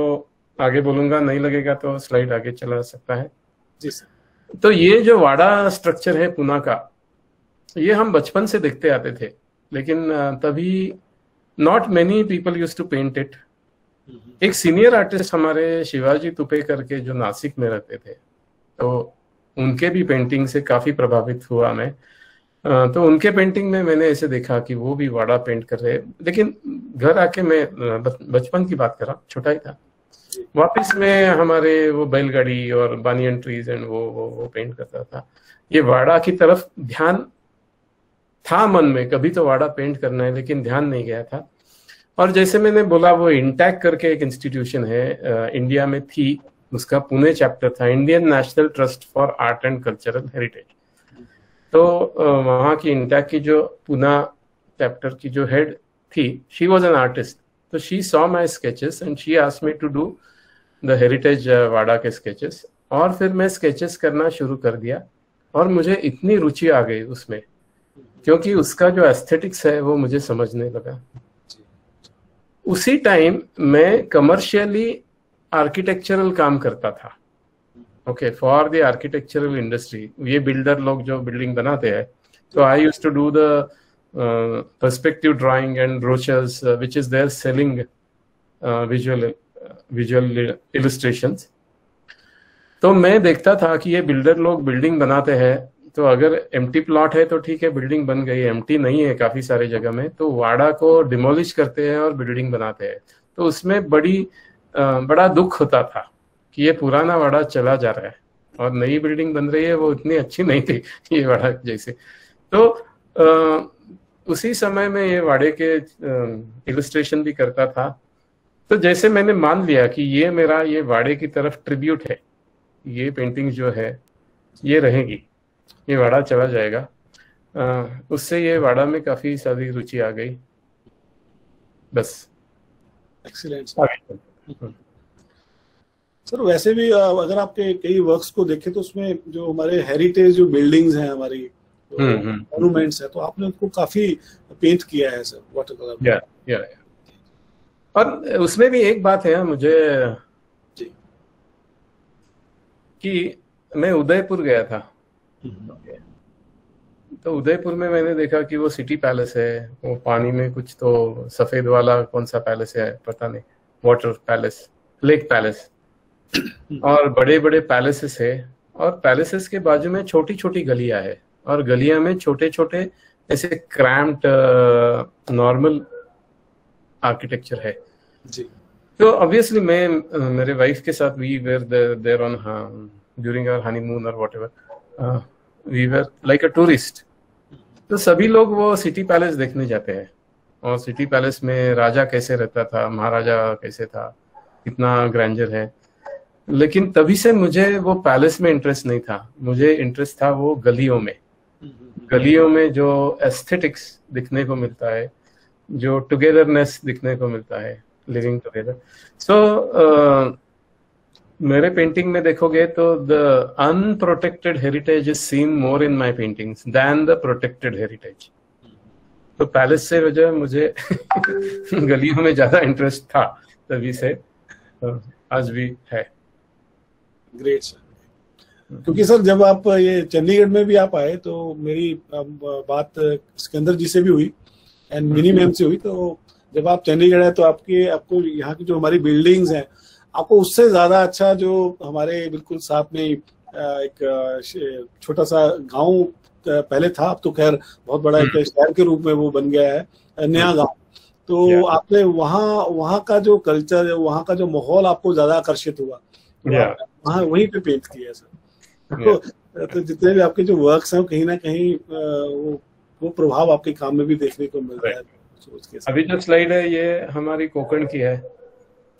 आगे बोलूंगा, नहीं लगेगा तो स्लाइड आगे चला सकता है। जी सर। तो ये जो वाड़ा स्ट्रक्चर है पुणे का, ये हम बचपन से देखते आते थे, लेकिन तभी not many people used to paint it. एक सीनियर आर्टिस्ट हमारे शिवाजी तुपे करके जो नासिक में रहते थे, तो उनके भी पेंटिंग से काफी प्रभावित हुआ मैं। तो उनके पेंटिंग में मैंने ऐसे देखा कि वो भी वाड़ा पेंट कर रहे, लेकिन घर आके मैं बचपन की बात कर रहा, छोटा ही था, वापस मैं हमारे वो बैलगाड़ी और बानियन ट्रीज एंड वो पेंट करता था। ये वाड़ा की तरफ ध्यान था मन में, कभी तो वाड़ा पेंट करना है लेकिन ध्यान नहीं गया था। और जैसे मैंने बोला वो इंटैक करके एक इंस्टीट्यूशन है, इंडिया में थी, उसका पुणे चैप्टर था, Indian national trust for art and cultural heritage. तो वहाँ की इंटैक की जो पुणे चैप्टर की जो हेड थी, शी वाज एन आर्टिस्ट, तो she saw my sketches and she asked me to do the heritage wada के स्केचेस। और फिर मैं स्केचेस करना शुरू कर दिया और मुझे इतनी रुचि आ गई उसमें, क्योंकि उसका जो एस्थेटिक्स है वो मुझे समझने लगा। उसी टाइम मैं कमर्शियली आर्किटेक्चरल काम करता था, okay, for the architectural industry. ये बिल्डर लोग जो बिल्डिंग बनाते हैं, तो I used to do the perspective drawing and brochures which is their selling visual illustrations. तो मैं देखता था कि ये बिल्डर लोग बिल्डिंग बनाते हैं, तो अगर एम्प्टी प्लॉट है तो ठीक है बिल्डिंग बन गई, एम्प्टी नहीं है काफी सारे जगह में, तो वाड़ा को डिमोलिश करते हैं और बिल्डिंग बनाते हैं। तो उसमें बड़ा दुख होता था कि ये पुराना वाड़ा चला जा रहा है और नई बिल्डिंग बन रही है, वो इतनी अच्छी नहीं थी ये वाड़ा जैसे। तो उसी समय में ये वाड़े के इलस्ट्रेशन भी करता था। तो जैसे मैंने मान लिया कि ये मेरा ये वाड़े की तरफ ट्रिब्यूट है, ये पेंटिंग जो है ये रहेगी, ये वाड़ा चला जाएगा, उससे ये वाड़ा में काफी सारी रुचि आ गई। बस। एक्सीलेंट। सर वैसे भी अगर आपके कई वर्क्स को देखें तो उसमें जो हमारे हेरिटेज जो बिल्डिंग्स हैं हमारी, मॉन्यूमेंट्स हैं, तो आपने उनको काफी पेंट किया है सर वाटर कलर। या और उसमें भी एक बात है मुझे जी, कि मैं उदयपुर गया था, तो उदयपुर में मैंने देखा कि वो सिटी पैलेस है, वो पानी में कुछ तो सफेद वाला कौन सा पैलेस है पता नहीं, वाटर पैलेस, लेक पैलेस, और बड़े बड़े पैलेसेस है और पैलेसेस के बाजू में छोटी छोटी गलियां है और गलियां में छोटे छोटे ऐसे क्रैम्प्ड नॉर्मल आर्किटेक्चर है जी। तो ऑब्वियसली मैं मेरे वाइफ के साथ we were there on during our honeymoon और whatever we were like a tourist. तो सभी लोग वो सिटी पैलेस देखने जाते हैं और सिटी पैलेस में राजा कैसे रहता था, महाराजा कैसे था, कितना ग्रैंडर है। लेकिन तभी से मुझे वो पैलेस में इंटरेस्ट नहीं था, मुझे इंटरेस्ट था वो गलियों में। गलियों में जो एस्थेटिक्स दिखने को मिलता है, जो टुगेदरनेस दिखने को मिलता है, लिविंग टुगेदर। सो मेरे पेंटिंग में देखोगे तो the unprotected heritage is seen more in my paintings than the protected heritage. तो पैलेस से वजह मुझे गलियों में ज्यादा इंटरेस्ट था, तभी से आज भी है। ग्रेट सर, क्योंकि सर जब आप ये चंडीगढ़ में भी आप आए तो मेरी बात सिकंदर जी से भी हुई एंड मिनी मैम से हुई। तो जब आप चंडीगढ़ है तो आपको यहाँ की जो हमारी बिल्डिंग्स हैं आपको उससे ज्यादा अच्छा जो हमारे बिल्कुल साथ में एक छोटा सा गांव पहले था, अब तो खैर बहुत बड़ा एक शहर के रूप में वो बन गया है नया गाँव। तो आपने वहाँ का जो कल्चर, वहाँ का जो माहौल आपको ज्यादा आकर्षित हुआ, वहाँ वहीं पे पेंट किया सर। तो जितने भी आपके जो वर्क्स हैं कहीं ना कहीं वो प्रभाव आपके काम में भी देखने को मिल रहा है। अभी जो स्लाइड है ये हमारी कोकण की है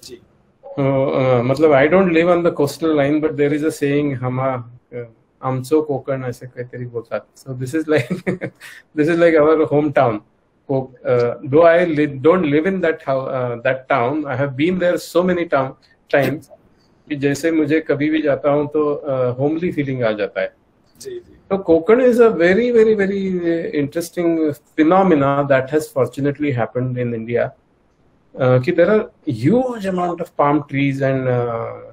जी। तो मतलब I don't live on the coastal line but there is a saying आमचो कोकण ऐसे काहीतरी बोलतात। So this is like our home town. Though I don't live in that town, I have been there so many times कि जैसे मुझे कभी भी जाता हूँ तो होमली फीलिंग आ जाता है जी। तो Konkan is a very very very interesting phenomena that has fortunately happened in India कि there are huge amount of palm trees and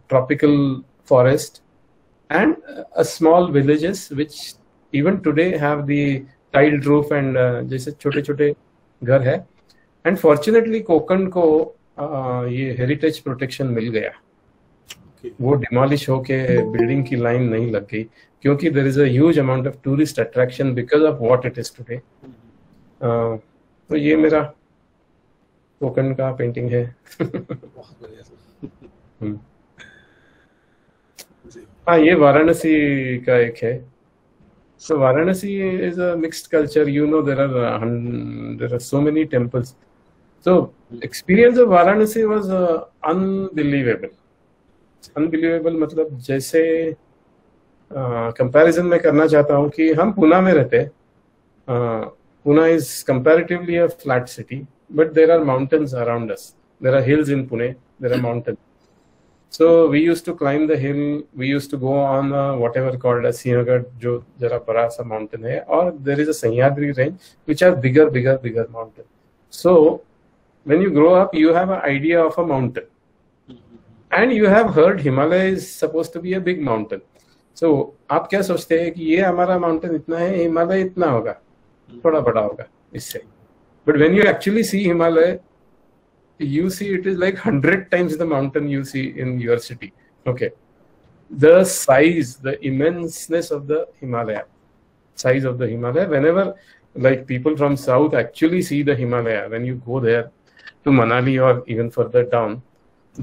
tropical forest and small villages which even today have the tiled roof and जैसे छोटे छोटे घर है। And fortunately Konkan को ये heritage protection मिल गया, वो डिमोलिश होके बिल्डिंग की लाइन नहीं लग गई क्योंकि there is a huge amount of tourist attraction because of what it is today. तो ये मेरा कोकण का पेंटिंग है। हाँ, ये वाराणसी का एक है। So Varanasi is a mixed culture, you know there are so many temples. So experience of Varanasi was unbelievable. मतलब जैसे कंपैरिजन में करना चाहता हूँ कि हम पुणे में रहते हैं। Pune is comparatively a flat city but there are mountains around us, there are hills in Pune, there are mountain. So we use to climb the hill, we use to go on whatever called Sinhagad जो जरा बड़ा सा mountain है, और there is a Sahyadri range which are bigger mountain. So when you grow up you have a idea of a mountain and you have heard Himalaya is supposed to be a big mountain. So आप क्या सोचते हैं कि ये हमारा mountain इतना है, हिमालय इतना होगा, थोड़ा बड़ा होगा इससे। But when you actually see Himalaya, you see it is like 100 times the mountain you see in your city. Okay, the size, the immenseness of the Himalaya, size of the Himalaya. Whenever like people from south actually see the Himalaya, when you go there to Manali or even further down,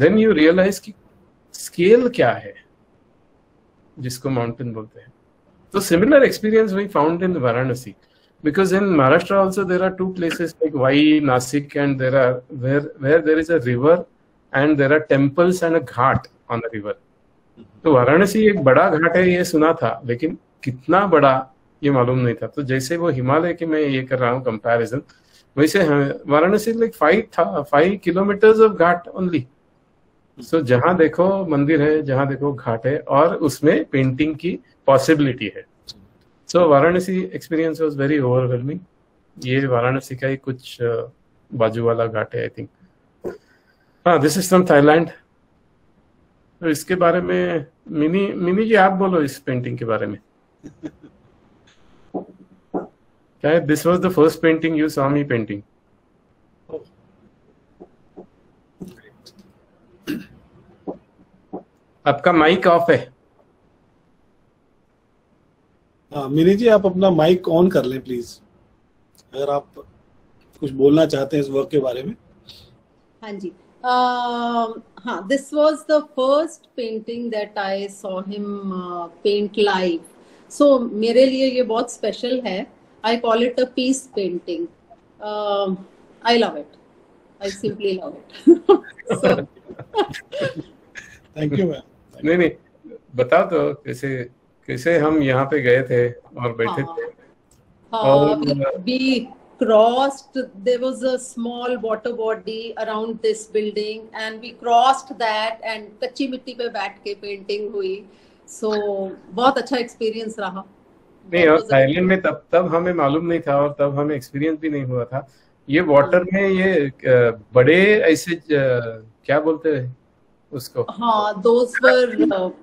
then you realize कि scale क्या है जिसको mountain बोलते हैं। तो similar experience we found in Varanasi because in Maharashtra also there are two places like Wai, Nashik and there are where there is a river and there are temples and a ghat on the river. तो वाराणसी एक बड़ा घाट है ये सुना था, लेकिन कितना बड़ा ये मालूम नहीं था। तो जैसे वो हिमालय के मैं ये कर रहा हूँ कंपेरिजन, वैसे Varanasi like 5 kilometres of ghat only. So जहाँ देखो मंदिर है, जहाँ देखो घाट है, और उसमें पेंटिंग की पॉसिबिलिटी है। So Varanasi experience was very overwhelming. ये वाराणसी का ही कुछ बाजू वाला घाट है आई थिंक। हाँ, दिस इज फ्रॉम थाईलैंड। तो इसके बारे में मिनी जी आप बोलो इस पेंटिंग के बारे में। क्या this was the first painting you saw me painting? आपका माइक ऑफ है। मिनी जी आप अपना माइक ऑन कर लें प्लीज, अगर आप कुछ बोलना चाहते हैं इस वर्क के बारे में। हाँ जी, हाँ, this was the first painting that I saw him paint live. So मेरे लिए ये बहुत special है. I call it a peace painting. I love it. I simply love it. So, thank you ma'am. नहीं बता दो कैसे कैसे हम यहाँ पे गए थे और बैठे थे और भी crossed, there was a small water body around this building and we crossed that and कच्ची मिट्टी पे बैठ के पेंटिंग हुई. So बहुत अच्छा एक्सपीरियंस रहा. नहीं और थाईलैंड में तब तब हमें मालूम नहीं था और तब हमें एक्सपीरियंस भी नहीं हुआ था ये वाटर में ये बड़े ऐसे क्या बोलते हैं उसको, हाँ, those were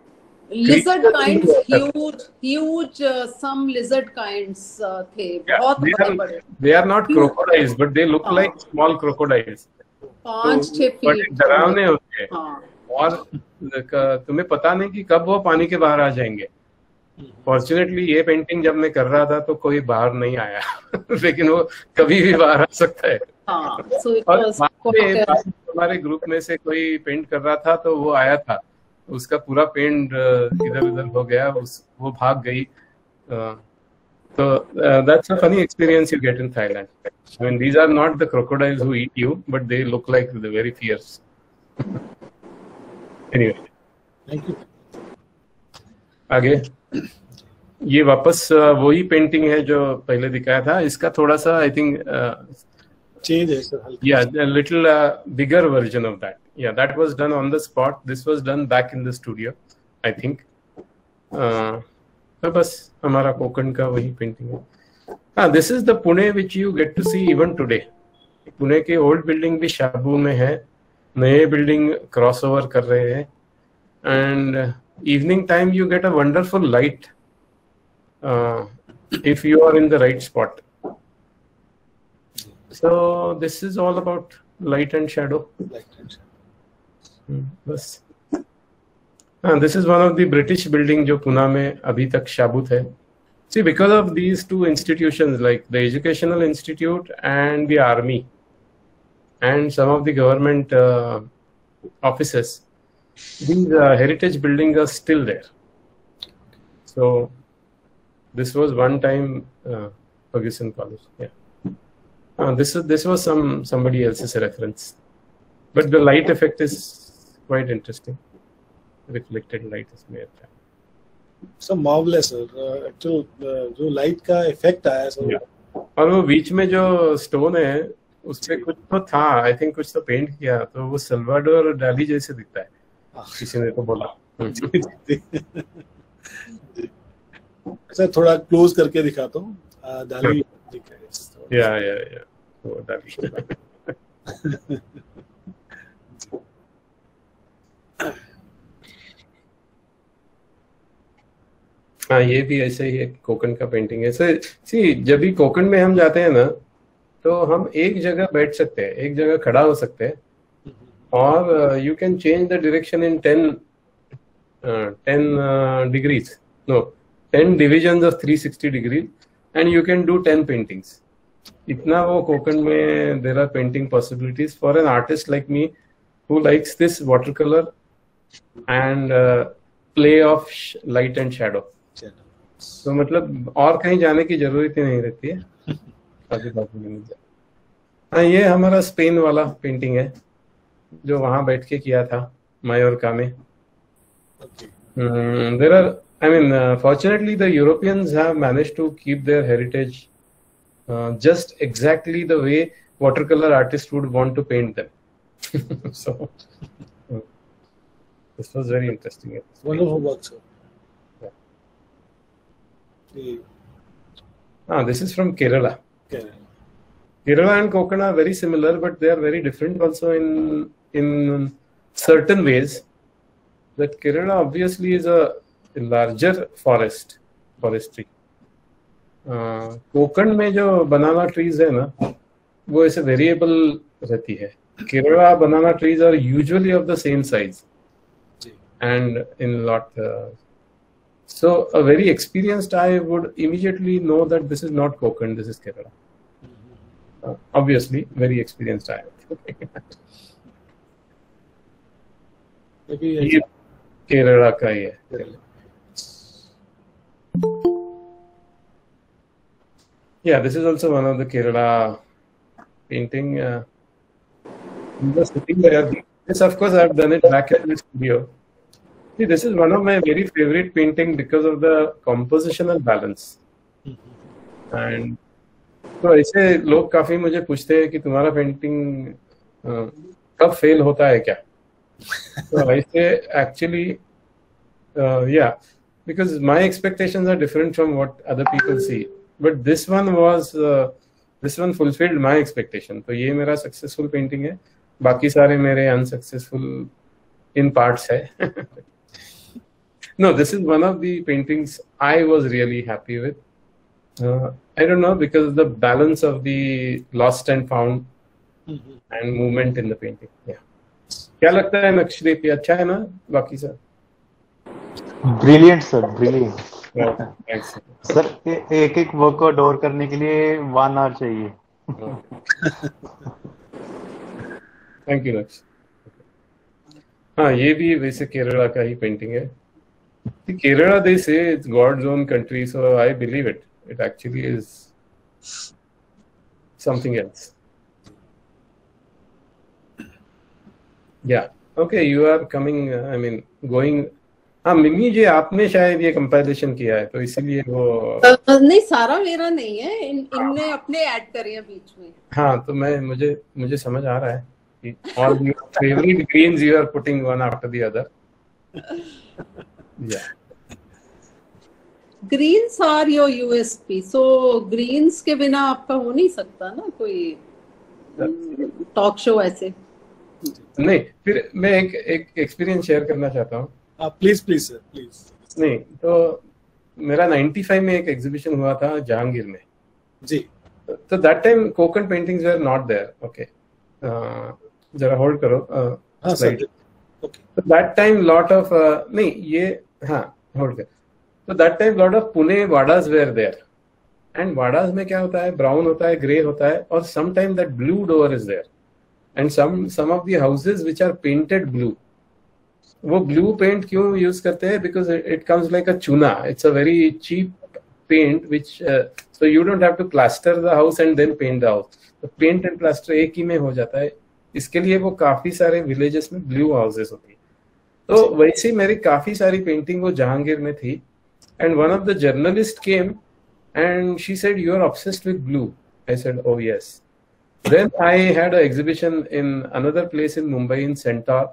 lizard kinds, huge some lizard kinds थे, बहुत बड़े. They are not crocodiles but they look like small crocodiles. 5-6 feet डरावने होते हैं और तुम्हें पता नहीं कि कब वो पानी के बाहर आ जाएंगे. फॉर्चुनेटली ये पेंटिंग जब मैं कर रहा था तो कोई बाहर नहीं आया लेकिन वो कभी भी बाहर आ सकता है. और हमारे ग्रुप में से कोई पेंट कर रहा था तो वो आया था, उसका पूरा पेंट इधर उधर हो गया, वो भाग गई. तो that's a funny experience you get in Thailand. I mean these are not the crocodiles who eat you, but they look like the very fierce. Anyway, thank you. आगे ये वापस वही पेंटिंग है जो पहले दिखाया था. इसका थोड़ा सा I think change is a little bigger version of that. Yeah, that was done on the spot. This was done back in the studio, I think. So बस हमारा कोकण का वही पेंटिंग है. हाँ, this is the Pune which you get to see even today. Pune के old building भी शाबू में है, नए बिल्डिंग क्रॉसओवर कर रहे हैं. And evening time you get a wonderful light if you are in the right spot. So this is all about light and shadow. Light and shadow. Yes. And this is one of the British building जो पुणे में अभी तक शाबूत है. See, because of these two institutions like the educational institute and the army and some of the government offices, these heritage buildings are still there. So this was one time Ferguson College. Yeah. This was somebody else's reference, but the light effect is quite interesting. Reflected light is made. So marvelous, sir. Actually, जो light का effect आया sir. Yeah. और वो बीच में जो stone है, उसपे कुछ तो था. I think कुछ तो paint किया, तो वो सल्वाडोर डाली जैसे दिखता है. किसी ने तो बोला. सर थोड़ा close करके दिखाता हूँ. डाली दिखा है. Yeah. Oh, हाँ ये भी ऐसे ही एक कोकण का पेंटिंग है. सर सी जब भी कोकण में हम जाते हैं ना तो हम एक जगह बैठ सकते हैं, एक जगह खड़ा हो सकते हैं और you can change the direction in 10 division of 360 degree and you can do 10 paintings. इतना वो कोकण में there are painting possibilities for an artist like me who likes this water colour and play of light and shadow. तो मतलब और कहीं जाने की जरूरत ही नहीं रहती है. हाँ ये हमारा स्पेन वाला पेंटिंग है जो वहां बैठ के किया था मायोरका में. There are I mean, fortunately, the Europeans have managed to keep their heritage just exactly the way watercolor artists would want to paint them. So this was very interesting. Wonderful work, sir. Yeah. This is from Kerala. Kerala and Kokkan are very similar, but they are very different also in certain ways. That Kerala obviously is a larger forestry. Konkan में जो बनाना trees है ना वो ऐसे variable रहती है. Kerala banana trees are usually of the same size and in lot So a very experienced eye would immediately know that this is not Kokkan, this is Kerala. Obviously, very experienced eye. ये केरला का ही है. Yeah, this is also one of the Kerala painting. Just sitting there. This, of course, I have done it back at the studio. See, this is one of my very favorite painting because of the compositional balance. And तो ऐसे लोग काफी मुझे पूछते हैं कि तुम्हारा painting कब फेल होता है क्या. So I say actually, yeah, because my expectations are different from what other people see. But this one was, this one fulfilled my expectation. तो ये मेरा successful painting है. बाकी सारे मेरे unsuccessful in parts है. No, this is one of the paintings I was really happy with. I don't know because the balance of the lost and found and movement in the painting. Yeah. क्या लगता है नक्शदीप अच्छा है ना बाकी sir? Brilliant sir, brilliant sir. एक एक work को डोर करने के लिए 1 आवर चाहिए. Thank you Naksh. हाँ, ये भी वैसे केरला का ही पेंटिंग है. Kerala they say it's God's own country, so I believe it. It actually is something else. Yeah. Okay, you are coming. I mean, going. हाँ मिनी जी, आपने शायद ये कंपाइलेशन किया है तो इसीलिए वो नहीं, सारा मेरा नहीं है. इनने अपने ऐड करे हैं बीच में. हाँ, तो मैं मुझे समझ आ रहा है कि all your favorite greens you are putting one after the other. Yeah. Greens are your USP. So greens के बिना आपका हो नहीं सकता ना कोई talk show ऐसे. नहीं, फिर मैं एक एक्सपीरियंस शेयर करना चाहता हूँ. Please please sir, please. नहीं तो मेरा 95 में एक एग्जीबिशन हुआ था जहांगीर में जी. तो that time Konkan paintings were not there. Okay, जरा होल्ड करो. हाँ sir, okay. That time lot of नहीं ये हाँ होल्ड कर. तो that time lot of Pune wadas were there. And wadas में क्या होता है, ब्राउन होता है, ग्रे होता है, और sometime that blue door is there. And some of the houses which are painted blue. वो blue paint क्यों use करते हैं? Because it comes like a चूना. It's a very cheap paint which so you don't have to plaster the house and then paint the house. The paint and plaster एक ही में हो जाता है. इसके लिए वो काफी सारे villages में blue houses होती हैं. तो वैसे मेरी काफी सारी painting वो जहांगीर में थी. And one of the journalist came and she said you are obsessed with blue. I said oh yes. Then I had an exhibition in another place in Mumbai in Centaur.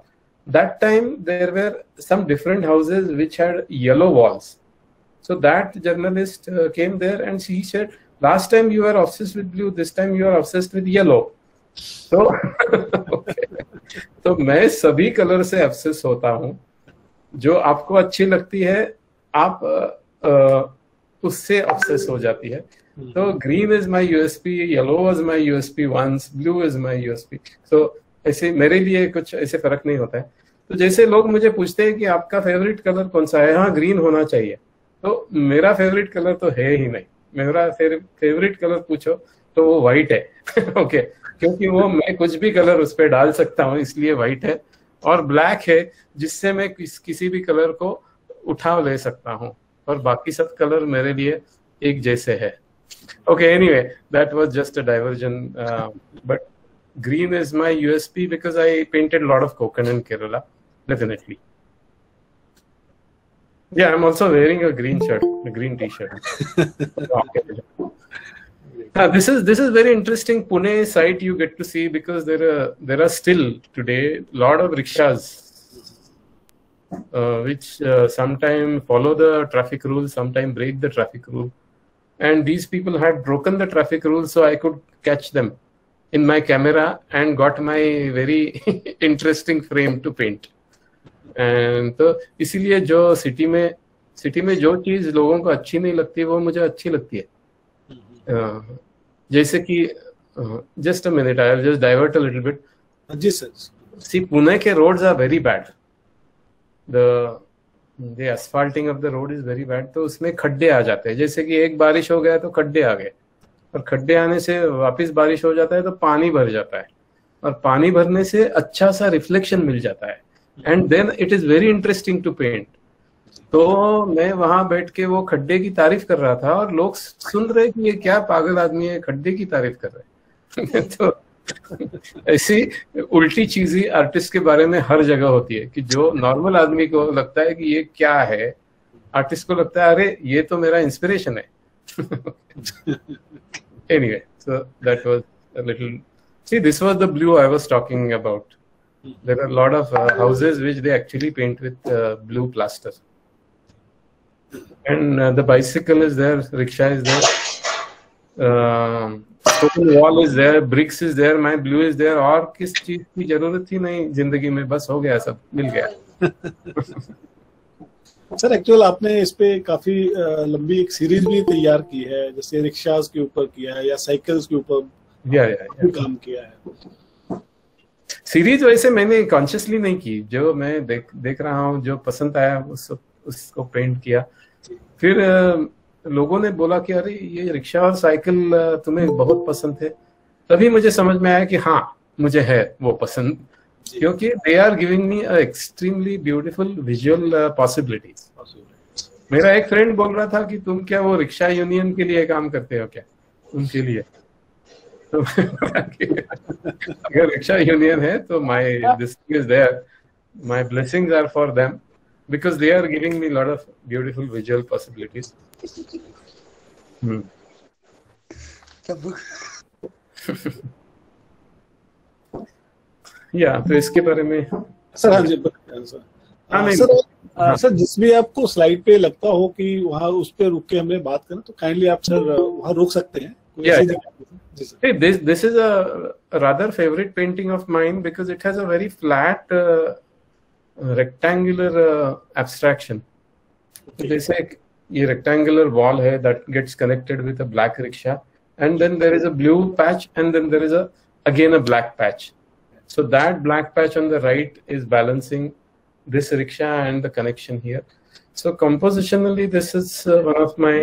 That time there were some different houses which had yellow walls. So that journalist came there and she said, "Last time you were obsessed with blue, this time you are obsessed with yellow." So, okay. तो मैं सभी colour से obsessed होता हूँ. जो आपको अच्छी लगती है, आप उससे obsessed हो जाती है. So green is my USP, yellow was my USP once, blue is my USP. So ऐसे मेरे लिए कुछ ऐसे फर्क नहीं होता है. तो जैसे लोग मुझे पूछते हैं कि आपका फेवरेट कलर कौन सा है, हाँ ग्रीन होना चाहिए, तो मेरा फेवरेट कलर तो है ही नहीं. मेरा फेवरेट कलर पूछो तो वो व्हाइट है. Okay okay. क्योंकि वो मैं कुछ भी कलर उस पर डाल सकता हूँ, इसलिए व्हाइट है. और ब्लैक है जिससे मैं किसी भी कलर को उठा ले सकता हूँ, और बाकी सब कलर मेरे लिए एक जैसे है. Okay, anyway, that was just a diversion. But green is my USP because I painted a lot of Kokkan in Kerala, definitely. Yeah, I'm also wearing a green shirt, a green T-shirt. This is very interesting Pune site you get to see because there are still today lot of rickshaws which sometimes follow the traffic rules, sometimes break the traffic rule. And these people had broken the traffic rules, so I could catch them in my camera and got my very interesting frame to paint. And तो इसीलिए जो city में जो चीज लोगों को अच्छी नहीं लगती वो मुझे अच्छी लगती है. जैसे कि just a minute, I will just divert a little bit. जी सर. See, Pune के roads are very bad. The The asphalting of the road is very bad, तो उसमें खड्डे आ जाते हैं। जैसे कि एक बारिश हो गया तो खड्डे आ गए, और खड्डे आने से वापस बारिश हो जाता है तो पानी भर जाता है, और पानी भरने से अच्छा सा रिफ्लेक्शन मिल जाता है, and then it is very interesting to paint. तो मैं वहां बैठ के वो खड्डे की तारीफ कर रहा था और लोग सुन रहे कि ये क्या पागल आदमी है, खड्डे की तारीफ कर रहे तो ऐसी उल्टी चीजें आर्टिस्ट के बारे में हर जगह होती है कि जो नॉर्मल आदमी को लगता है कि ये क्या है, आर्टिस्ट को लगता है अरे ये तो मेरा इंस्पिरेशन है। Anyway, so that was a little. See, this was the blue I was talking about. There are a lot of houses which they actually paint with blue plaster. And the bicycle is there, rickshaw is there, stone wall is there, bricks is there, my blue is there. और किस चीज की जरूरत ही नहीं जिंदगी में, बस हो गया, सब मिल गया। सर एक्चुअल आपने इस पे काफी लंबी एक सीरीज भी तैयार की है, जैसे रिक्शास के ऊपर किया है या साइकिल्स के ऊपर काम किया है। सीरीज वैसे मैंने कॉन्शियसली नहीं की, जो मैं देख रहा हूँ, जो पसंद आया उसको पेंट किया। फिर लोगों ने बोला कि अरे ये रिक्शा और साइकिल तुम्हें बहुत पसंद है, तभी मुझे समझ में आया कि हाँ मुझे है वो पसंद, क्योंकि they are giving me extremely beautiful visual possibilities. मेरा एक फ्रेंड बोल रहा था कि तुम क्या वो रिक्शा यूनियन के लिए काम करते हो क्या, उनके लिए तो अगर रिक्शा यूनियन है तो my this is there, my blessings are for them because they are giving me lot of beautiful visual possibilities. या तो इसके बारे में सर, हाँ जी सर, जिस भी आपको स्लाइड पे लगता हो कि वहाँ उस पे रुक के हमें बात करना, तो काइंडली आप सर वहाँ रुक सकते हैं। This is a rather favourite painting of mine because it has a very flat rectangular abstraction. जैसे ये रेक्टेंगुलर वॉल है that gets connected with a black rickshaw, and then there is a blue patch, and then there is a again a black patch. So that black patch on the right is balancing this rickshaw and the connection here. So compositionally, this is one of my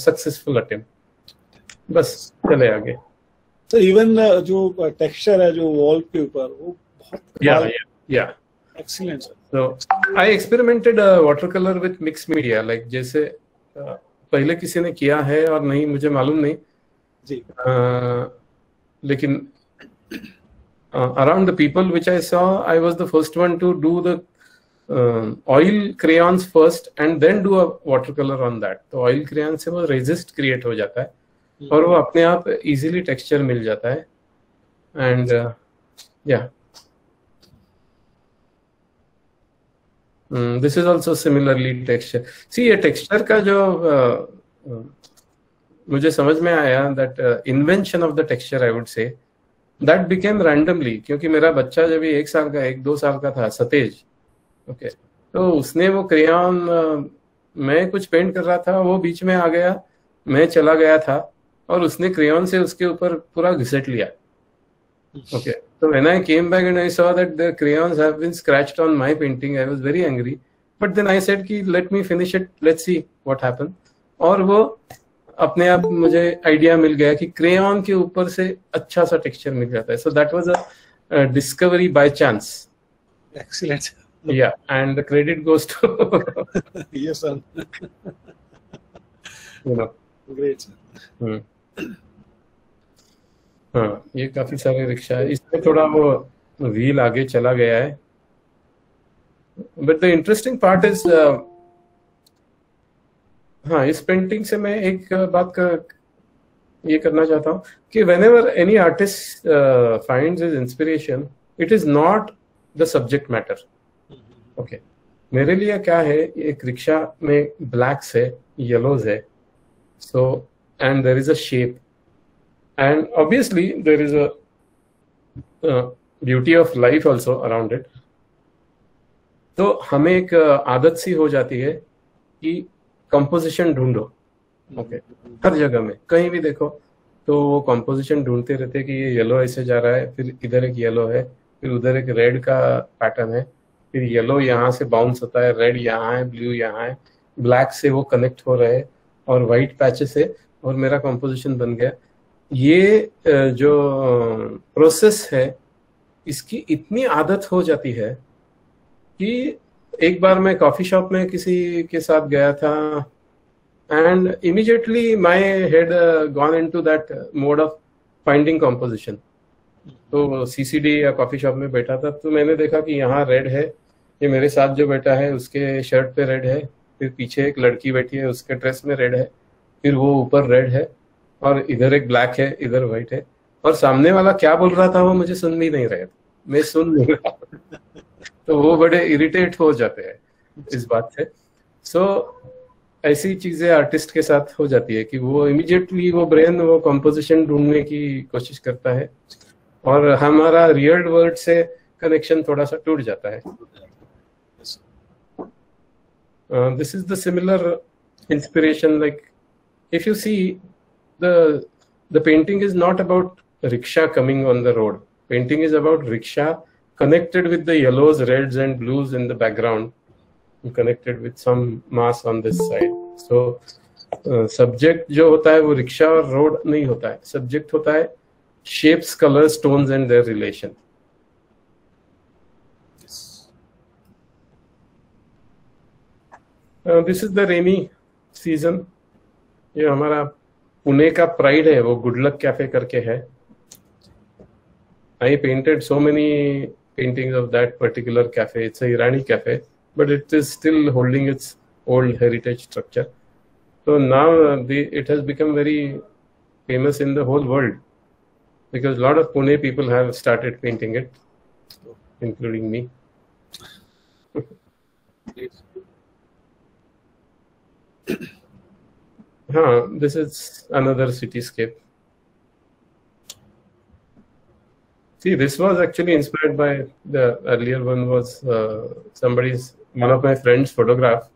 successful attempt. बस चले आगे। So even जो texture है जो wall के ऊपर वो बहुत yeah excellent sir. So I experimented watercolor with mixed media, like जैसे पहले किसी ने किया है और नहीं मुझे मालूम नहीं जी, लेकिन around the people which I saw, I was the first one to do the oil crayons first and then do a watercolor on that. तो oil crayon से वो resist create हो जाता है और वो अपने आप easily texture मिल जाता है and yeah. This is also similarly texture. See ये texture का जो मुझे समझ में आया that invention of the texture I would say. That became randomly, क्योंकि मेरा बच्चा जब एक साल का, 1-2 साल का था सतेज, ओके, तो उसने वो क्रेयॉन, मैं कुछ पेंट कर रहा था, वो बीच में आ गया, मैं चला गया था और उसने क्रेयॉन से उसके ऊपर पूरा घिसट लिया, ओके, तो when I came back and I saw that the crayons have been scratched on my painting, I was very angry, but then I said कि let me finish it, let's see what happened, और वो अपने आप मुझे idea मिल गया कि crayon के ऊपर से अच्छा सा टेक्सचर मिल जाता है। So that was a discovery by chance. Excellent. Yeah and the credit goes to yes sir. Great sir. हाँ, ये काफी सारे रिक्शा है, इसमें थोड़ा वो व्हील आगे चला गया है, but the interesting part is, हाँ, इस पेंटिंग से मैं एक बात का ये करना चाहता हूँ कि whenever any artist finds his inspiration, it is not the subject matter. Okay. मेरे लिए क्या है, एक रिक्शा में ब्लैक्स है, येलोज है, so and there is a shape, and obviously there is a beauty of life also around it. तो हमें एक आदत सी हो जाती है कि कंपोजिशन ढूंढो, ओके, हर जगह में कहीं भी देखो तो वो कंपोजिशन ढूंढते रहते कि ये येलो ऐसे जा रहा है, फिर इधर एक येलो है, फिर उधर एक रेड का पैटर्न है, फिर येलो यहाँ से बाउंस होता है, रेड यहाँ है, ब्लू यहाँ है, ब्लैक से वो कनेक्ट हो रहे हैं और वाइट पैचेस है और मेरा कंपोजिशन बन गया। ये जो प्रोसेस है इसकी इतनी आदत हो जाती है कि एक बार मैं कॉफी शॉप में किसी के साथ गया था and immediately my head gone into that mode of finding composition. तो सीसीडी या कॉफी शॉप में बैठा था तो मैंने देखा कि यहाँ रेड है, ये मेरे साथ जो बैठा है उसके शर्ट पे रेड है, फिर पीछे एक लड़की बैठी है उसके ड्रेस में रेड है, फिर वो ऊपर रेड है और इधर एक ब्लैक है, इधर व्हाइट है और सामने वाला क्या बोल रहा था वो मुझे सुन भी नहीं रहा था, मैं सुन नहीं रहा तो वो बड़े इरिटेट हो जाते हैं इस बात से। सो ऐसी चीजें आर्टिस्ट के साथ हो जाती है कि वो इमीडिएटली वो ब्रेन वो कंपोजिशन ढूंढने की कोशिश करता है और हमारा रियल वर्ल्ड से कनेक्शन थोड़ा सा टूट जाता है। This is the similar inspiration, like if you see the painting is not about rickshaw coming on the road. Painting is about rickshaw connected with the yellows, reds and blues in the background and connected with some mass on this side. So subject जो होता है वो rickshaw और road नहीं होता है, subject होता है shapes, colors, tones and their relation. This is the rainy season. ये हमारा पुणे का प्राइड है, वो गुडलक कैफे करके है। I painted so many paintings of that particular cafe. It's a Irani cafe, but it is still holding its old heritage structure. So now it has become very famous in the whole world because a lot of Pune people have started painting it, including me. हाँ, this is another cityscape. See, this was actually inspired by the earlier one was one of my friend's photograph.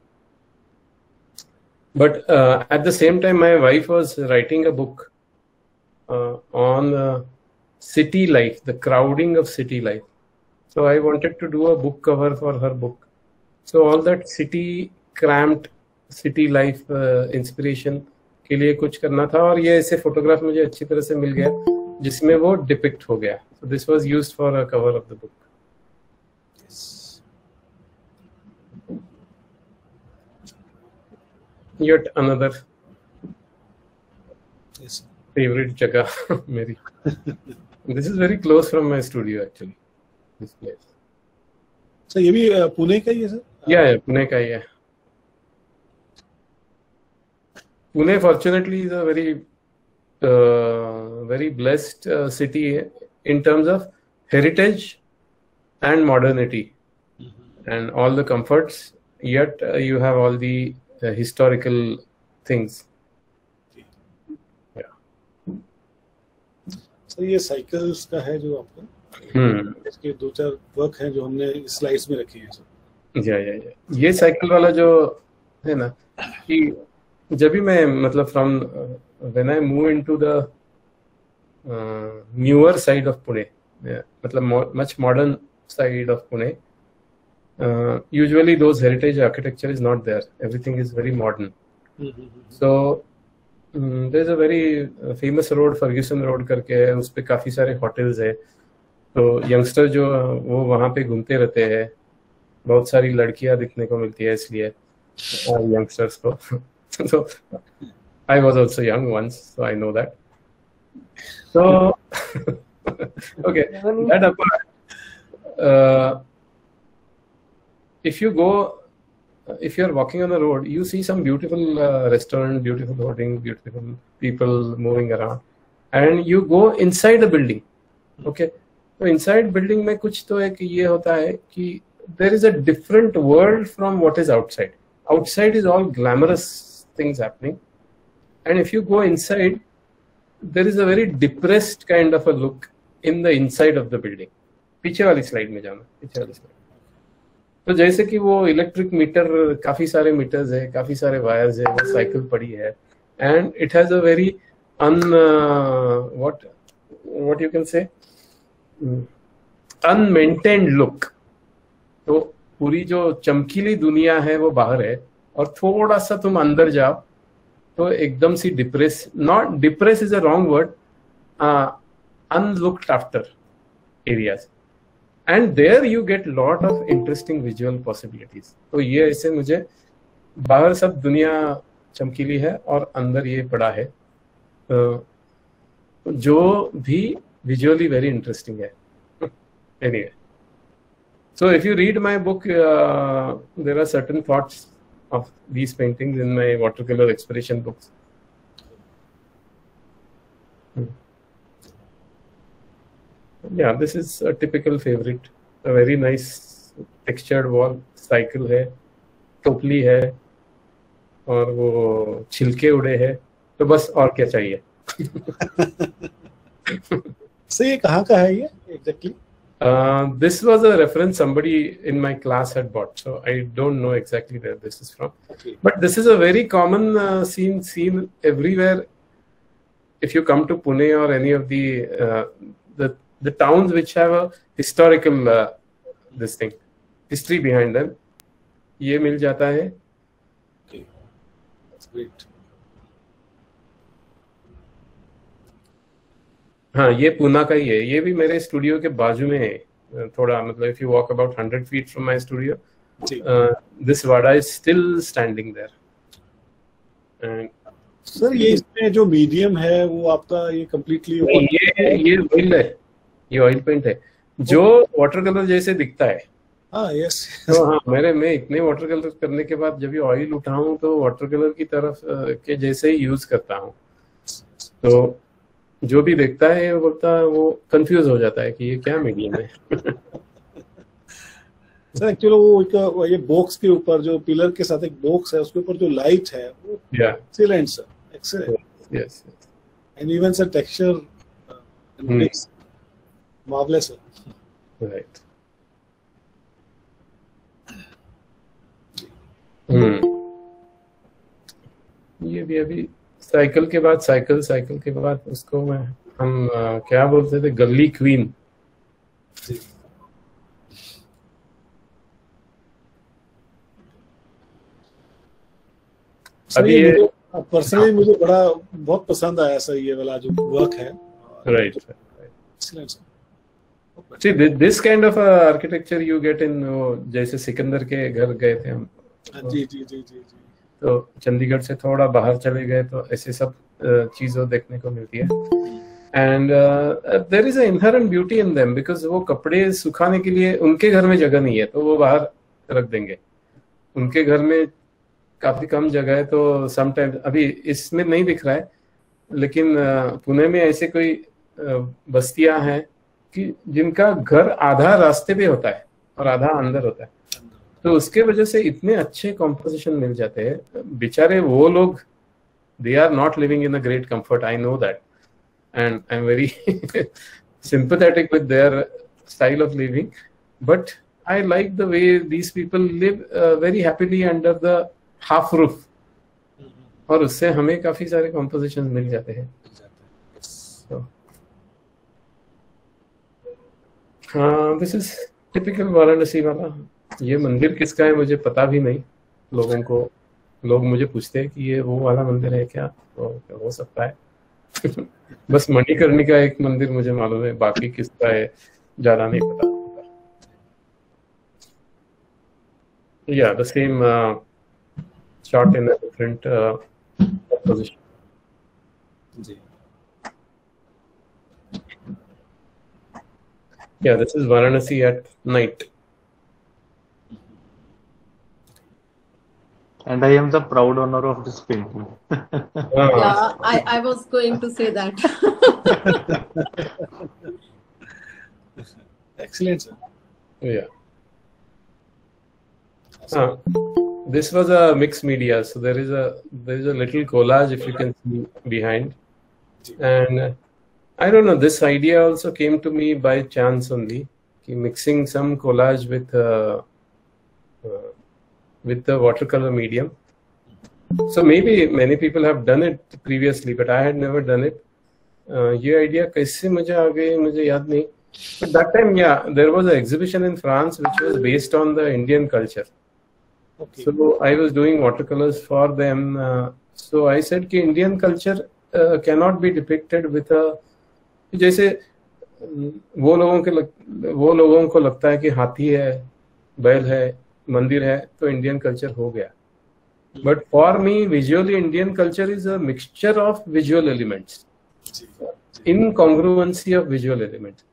But at the same time, my wife was writing a book on city life, the crowding of city life. So I wanted to do a book cover for her book. So all that city cramped. City life inspiration के लिए कुछ करना था और ये ऐसे photograph मुझे अच्छी तरह से मिल गया जिसमें वो डिपिक्ट हो गया। So this was used for a cover of the book. Yet another favourite जगह मेरी। This is very close from my studio actually, this place. Sir ये भी पुणे का ही है सर? या पुणे का ही है। Pune fortunately is a very blessed city in terms of heritage and modernity, and all the comforts. Yet you have all the historical things. Yeah. So ये cycles का है जो आपका। इसके दो चार work हैं जो हमने slides में रखी हैं सर। Yeah. ये cycle वाला जो है ना कि जब भी मैं मतलब from when I move into the newer side of Pune, मतलब much modern side of Pune, usually those heritage architecture is not there, everything is very modern. So there is a very famous road Fergusson road करके है, उस पर काफी सारे hotels है तो youngster जो वो वहाँ पे घूमते रहते हैं, बहुत सारी लड़कियाँ दिखने को मिलती है इसलिए यंगस्टर्स को। So I was also young once, so I know that. So okay, that apart, if you are walking on the road, you see some beautiful restaurant, beautiful hoarding, beautiful people moving around, and you go inside the building. Okay, so inside building में कुछ तो एक ये होता है कि there is a different world from what is outside. Outside is all glamorous things happening, and if you go inside, there is a very depressed kind of a look in the inside of the building. पीछे वाली slide में जाना, पीछे वाली slide. तो जैसे कि वो electric meter, काफी सारे meters है, काफी सारे wires है, वो cycle पड़ी है, and it has a very what you can say unmaintained look. तो पूरी जो चमकीली दुनिया है वो बाहर है और थोड़ा सा तुम अंदर जाओ तो एकदम सी depress, not depress is a wrong word, unlooked after areas and there you get lot of interesting visual possibilities. तो ये ऐसे मुझे बाहर सब दुनिया चमकीली है और अंदर ये बड़ा है, तो जो भी विजुअली वेरी इंटरेस्टिंग है। Anyway, so if you read my book, there are certain thoughts of these paintings in my watercolor expression books. Yeah, this is a typical favorite. A very nice textured wall, cycle है, टोपली है और वो छिलके उड़े हैं, तो बस और क्या चाहिए। So ये कहाँ का है ये exactly? This was a reference somebody in my class had bought, so I don't know exactly where this is from. Okay. But this is a very common scene seen everywhere. If you come to Pune or any of the towns which have a historical this thing, history behind them, ये मिल जाता है. Okay, that's great. हाँ, ये पूना का ही है, ये भी मेरे स्टूडियो के बाजू में है थोड़ा, मतलब if you walk about 100 feet from my studio, this wada is still standing there. Sir ये इसमें जो मीडियम है वो आपका ये कंप्लीटली ये ऑयल है, ये ऑयल पेंट है जो वाटर कलर जैसे दिखता है। हाँ यस, तो हाँ मेरे में इतने वाटर कलर करने के बाद जब ये ऑयल उठाऊँ तो वाटर कलर की तरफ के जैसे ही यूज करता हूँ, तो जो भी देखता है वो बोलता है, वो कंफ्यूज हो जाता है कि ये क्या मीडियम है। सर एक्चुअली वो ये बॉक्स के ऊपर जो पिलर के साथ एक बॉक्स है उसके ऊपर जो लाइट है वो excellent sir, excellent. Yes and even sir texture marvellous है, राइट। ये भी अभी साइकिल के बाद, साइकिल के बाद उसको मैं हम क्या बोलते थे, गली क्वीन। अभी ये पर्सनली मुझे बड़ा बहुत पसंद आया सर ये वाला जो वर्क है, right. See this kind of architecture you get in, जैसे सिकंदर के घर गए थे हम। जी जी जी जी, तो चंडीगढ़ से थोड़ा बाहर चले गए तो ऐसे सब चीज़ों देखने को मिलती है। And there is a inherent beauty in them, because वो कपड़े सुखाने के लिए उनके घर में जगह नहीं है तो वो बाहर रख देंगे, उनके घर में काफ़ी कम जगह है। तो समटाइम अभी इसमें नहीं दिख रहा है लेकिन पुणे में ऐसे कोई बस्तियां हैं कि जिनका घर आधा रास्ते पे होता है और आधा अंदर होता है, तो उसके वजह से इतने अच्छे कॉम्पोजिशन मिल जाते हैं। बेचारे वो लोग, they are not living in a great comfort, I know that and I am very sympathetic with their style of living, but I like the way these people live very happily under the half roof, और उससे हमें काफी सारे composition मिल जाते हैं। so, this is typical Varanasi वाला। ये मंदिर किसका है मुझे पता भी नहीं, लोगों को, लोग मुझे पूछते हैं कि ये वो वाला मंदिर है क्या, तो हो सकता है। बस मणिकर्णी का एक मंदिर मुझे मालूम है, बाकी किसका है ज्यादा नहीं पता। Yeah the same shot in a different position. जी yeah this is Varanasi at night. And I am the proud owner of this painting. Yeah, I was going to say that. Excellent, sir. Yeah. This was a mixed media, so there is a little collage if you can see behind, and I don't know. This idea also came to me by chance only, ki mixing some collage with the watercolor medium. So maybe many people have done it previously, but I had never done it. ये idea कैसे मुझे आ गई मुझे याद नहीं, At that time, yeah, there was an exhibition in France which was based on the Indian culture. Okay. So I was doing watercolors for them. So I said that Indian culture cannot be depicted with a, जैसे वो लोगों को लगता है कि हाथी है, बैल है, मंदिर है, तो इंडियन कल्चर हो गया. But for me, visually, Indian culture is a mixture of visual elements, incongruency of visual elements.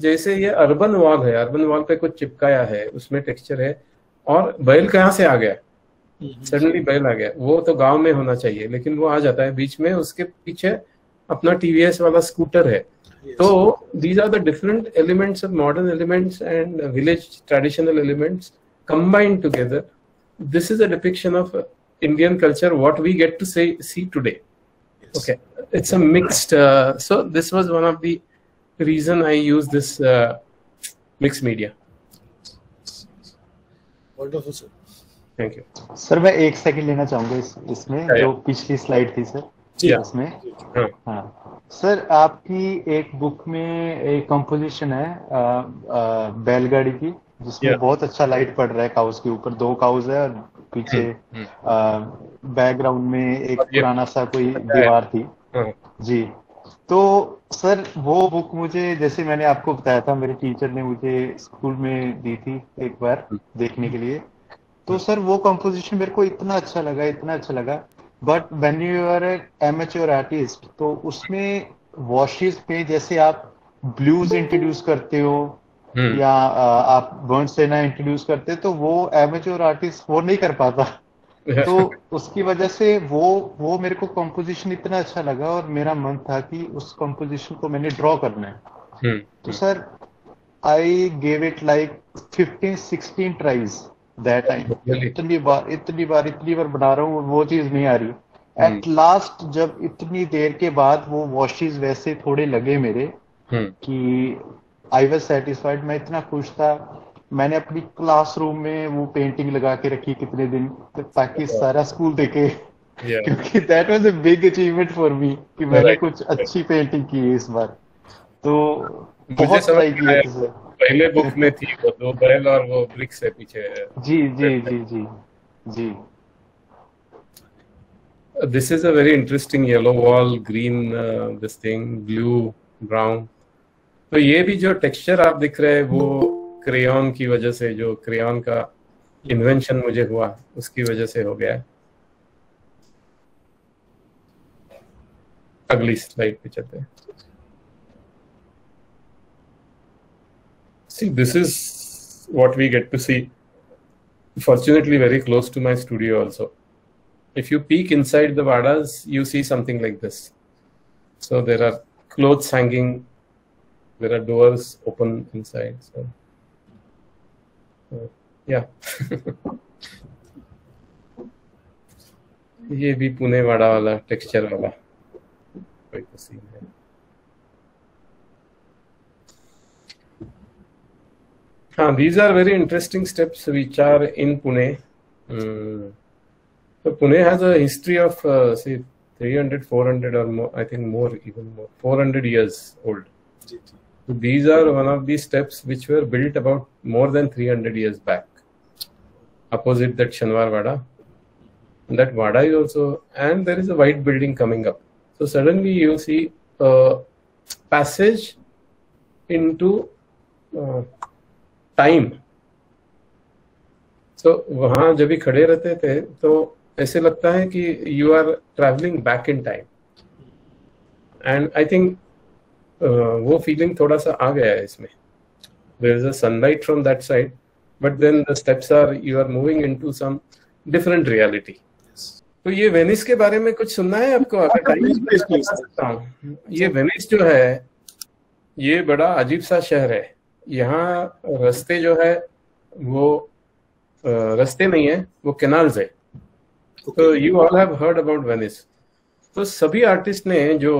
जैसे ये अर्बन वॉल है, अर्बन वॉल पे कुछ चिपकाया है, उसमें टेक्सचर है, और बैल कहाँ से आ गया? सडनली बैल आ गया. वो तो गांव में होना चाहिए, लेकिन वो आ जाता है बीच में, उसके पीछे अपना टीवीएस वाला स्कूटर है. तो these are the different elements of modern elements and village traditional elements combined together. This is a depiction of Indian culture. What we get to see today. Yes. Okay, it's a mixed. So this was one of the reason I use this mixed media. Wonderful, sir. Thank you. Sir, मैं एक second लेना चाहूँगा इसमें जो पिछली slide थी sir. जी. इसमें. हाँ. सर आपकी एक बुक में एक कंपोजिशन है बैलगाड़ी की. जिसमें बहुत अच्छा लाइट पड़ रहा है काउस के ऊपर. दो काउस है और पीछे बैकग्राउंड में एक पुराना सा कोई दीवार थी. जी. तो सर वो बुक मुझे जैसे मैंने आपको बताया था मेरे टीचर ने मुझे स्कूल में दी थी एक बार देखने के लिए. तो सर वो कंपोजिशन मेरे को इतना अच्छा लगा, इतना अच्छा लगा. But when you are an amateur artist तो उसमें वॉशेस पे जैसे आप ब्लूज इंट्रोड्यूस करते हो या आप बर्न सेना इंट्रोड्यूस करते तो वो एमेच्योर आर्टिस्ट वो नहीं कर पाता. तो उसकी वजह से वो मेरे को कंपोजिशन इतना अच्छा लगा और मेरा मन था कि उस कंपोजिशन को मैंने ड्रॉ करना है. तो sir I gave it like 15-16 tries that time. इतनी बार बना रहा हूँ वो चीज नहीं आ रही. एट लास्ट जब इतनी देर के बाद वो वॉशेस वैसे थोड़े लगे मेरे कि I was satisfied. मैं इतना खुश था. मैंने अपनी क्लासरूम में वो पेंटिंग लगा के रखी कितने दिन ताकि सारा स्कूल देखे. क्योंकि that was a big achievement for me कि मैंने कुछ अच्छी पेंटिंग की है इस बार. तो बहुत ट्राई किया था सर. पहले बुक में थी वो दो बैल और वो ब्रिक्स है पीछे. जी जी जी जी जी. This is a very interesting yellow wall, green this thing, blue, brown. तो ये भी जो टेक्सचर आप दिख रहे हैं वो क्रेयॉन की वजह से, जो क्रेयॉन का इन्वेंशन मुझे हुआ उसकी वजह से हो गया है. अगली स्लाइड पे चलते हैं. See, this is what we get to see. Fortunately, very close to my studio also. If you peek inside the Vadas, you see something like this. So there are clothes hanging. There are doors open inside, so yeah. ये भी पुणे वाड़ा वाला texture वाला कोई scene है. हाँ, these are very interesting steps which are in Pune. So Pune has a history of say 300-400 or more, I think more, even more, 400 years old. So these are one of the steps which were built about more than 300 years back, opposite that Shanwar Wada. And that Wada is also, and there is a white building coming up. So suddenly you see a passage into time. So वहाँ जब भी खड़े रहते थे तो ऐसे लगता है कि you are traveling back in time. And I think वो फीलिंग थोड़ा सा आ गया है इसमें. There is a sunlight from that side, but then the steps are you are moving into some different reality. तो ये वेनिस के बारे में कुछ सुनना है आपको? अगर टाइम ये वेनिस जो है ये बड़ा अजीब सा शहर है. यहाँ रास्ते जो है वो रास्ते नहीं है, वो कैनाल्स है. तो you all have heard about Venice. तो सभी आर्टिस्ट ने जो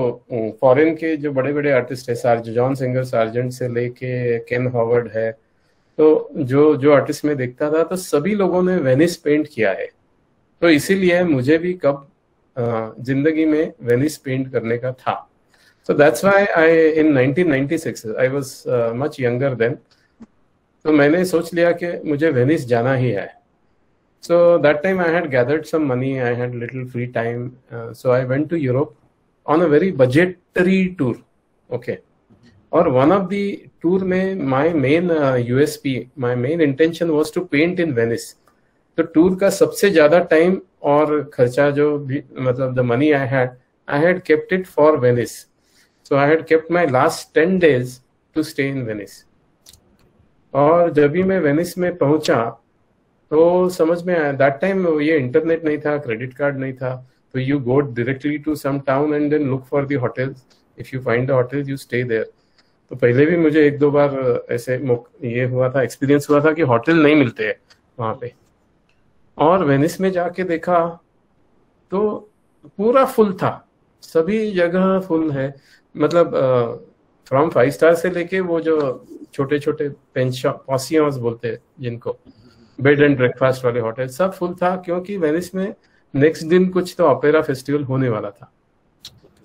फॉरेन के जो बड़े बड़े आर्टिस्ट है, जॉन सिंगर सार्जेंट से लेके केन हॉवर्ड है, तो जो जो आर्टिस्ट में देखता था तो सभी लोगों ने वेनिस पेंट किया है. तो इसीलिए मुझे भी कब जिंदगी में वेनिस पेंट करने का था. So that's why in 1996, I was much younger then. So मैंने सोच लिया कि मुझे वेनिस जाना ही है. So that time I had gathered some money, I had little free time. So I went to Europe on a very budgetary tour. Okay. Or one of the tour में my main USP, my main intention was to paint in Venice. तो tour का सबसे ज़्यादा time और खर्चा जो भी मतलब the money I had kept it for Venice. So I had kept my last 10 days to stay in Venice. और जब भी मैं वेनिस में पहुंचा तो समझ में आया that time ये इंटरनेट नहीं था, क्रेडिट कार्ड नहीं था, तो you go directly to some town and then look for the hotels. If you find the hotels, you stay there. तो पहले भी मुझे एक दो बार ऐसे ये हुआ था, एक्सपीरियंस हुआ था कि होटल नहीं मिलते हैं वहाँ पे. और वेनिस में जाके देखा तो पूरा फुल था, सभी जगह फुल है. मतलब फ्रॉम 5 स्टार से लेके वो जो छोटे छोटे पॉसियंस बोलते हैं जिनको, बेड एंड ब्रेकफास्ट वाले होटल, सब फुल था क्योंकि वेनिस में नेक्स्ट दिन कुछ तो ओपेरा फेस्टिवल होने वाला था.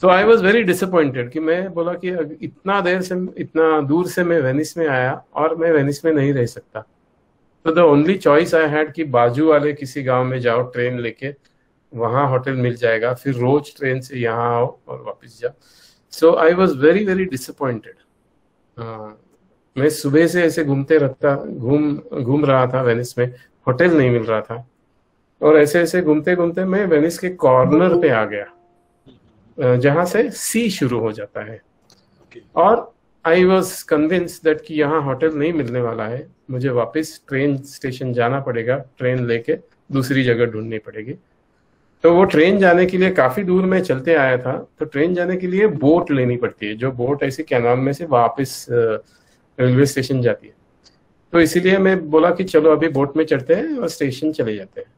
तो आई वॉज वेरी डिसअपॉइंटेड कि मैं बोला कि इतना देर से, इतना दूर से मैं वेनिस में आया और मैं वेनिस में नहीं रह सकता. तो the only choice I had कि बाजू वाले किसी गांव में जाओ ट्रेन लेके, वहाँ होटल मिल जाएगा, फिर रोज ट्रेन से यहाँ आओ और वापस जाओ. So I was very very disappointed. मैं सुबह से ऐसे घूम रहा था वेनिस में, होटल नहीं मिल रहा था, और ऐसे ऐसे घूमते घूमते मैं वेनिस के कॉर्नर पे आ गया जहाँ से सी शुरू हो जाता है. और आई वॉज कन्विंस दैट कि यहाँ होटल नहीं मिलने वाला है, मुझे वापस ट्रेन स्टेशन जाना पड़ेगा, ट्रेन लेके दूसरी जगह ढूंढनी पड़ेगी. तो वो ट्रेन जाने के लिए काफ़ी दूर मैं चलते आया था, तो ट्रेन जाने के लिए बोट लेनी पड़ती है, जो बोट ऐसे कैनाल में से वापस रेलवे स्टेशन जाती है. तो इसीलिए मैं बोला कि चलो अभी बोट में चढ़ते हैं और स्टेशन चले जाते हैं.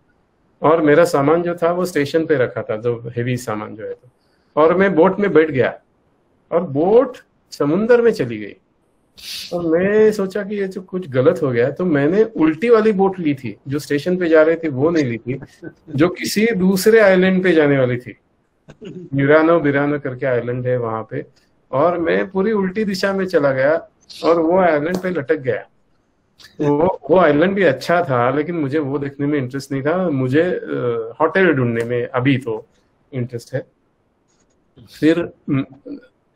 और मेरा सामान जो था वो स्टेशन पर रखा था, जो हेवी सामान जो है, और मैं बोट में बैठ गया और बोट समुंदर में चली गई. और मैं सोचा कि ये तो कुछ गलत हो गया, तो मैंने उल्टी वाली बोट ली थी, जो स्टेशन पे जा रही थी वो नहीं ली थी, जो किसी दूसरे आइलैंड पे जाने वाली थी. मिरानो बिरानो करके आइलैंड है वहां पे, और मैं पूरी उल्टी दिशा में चला गया और वो आइलैंड पे लटक गया. वो आइलैंड भी अच्छा था, लेकिन मुझे वो देखने में इंटरेस्ट नहीं था, मुझे होटल ढूंढने में अभी तो इंटरेस्ट है. फिर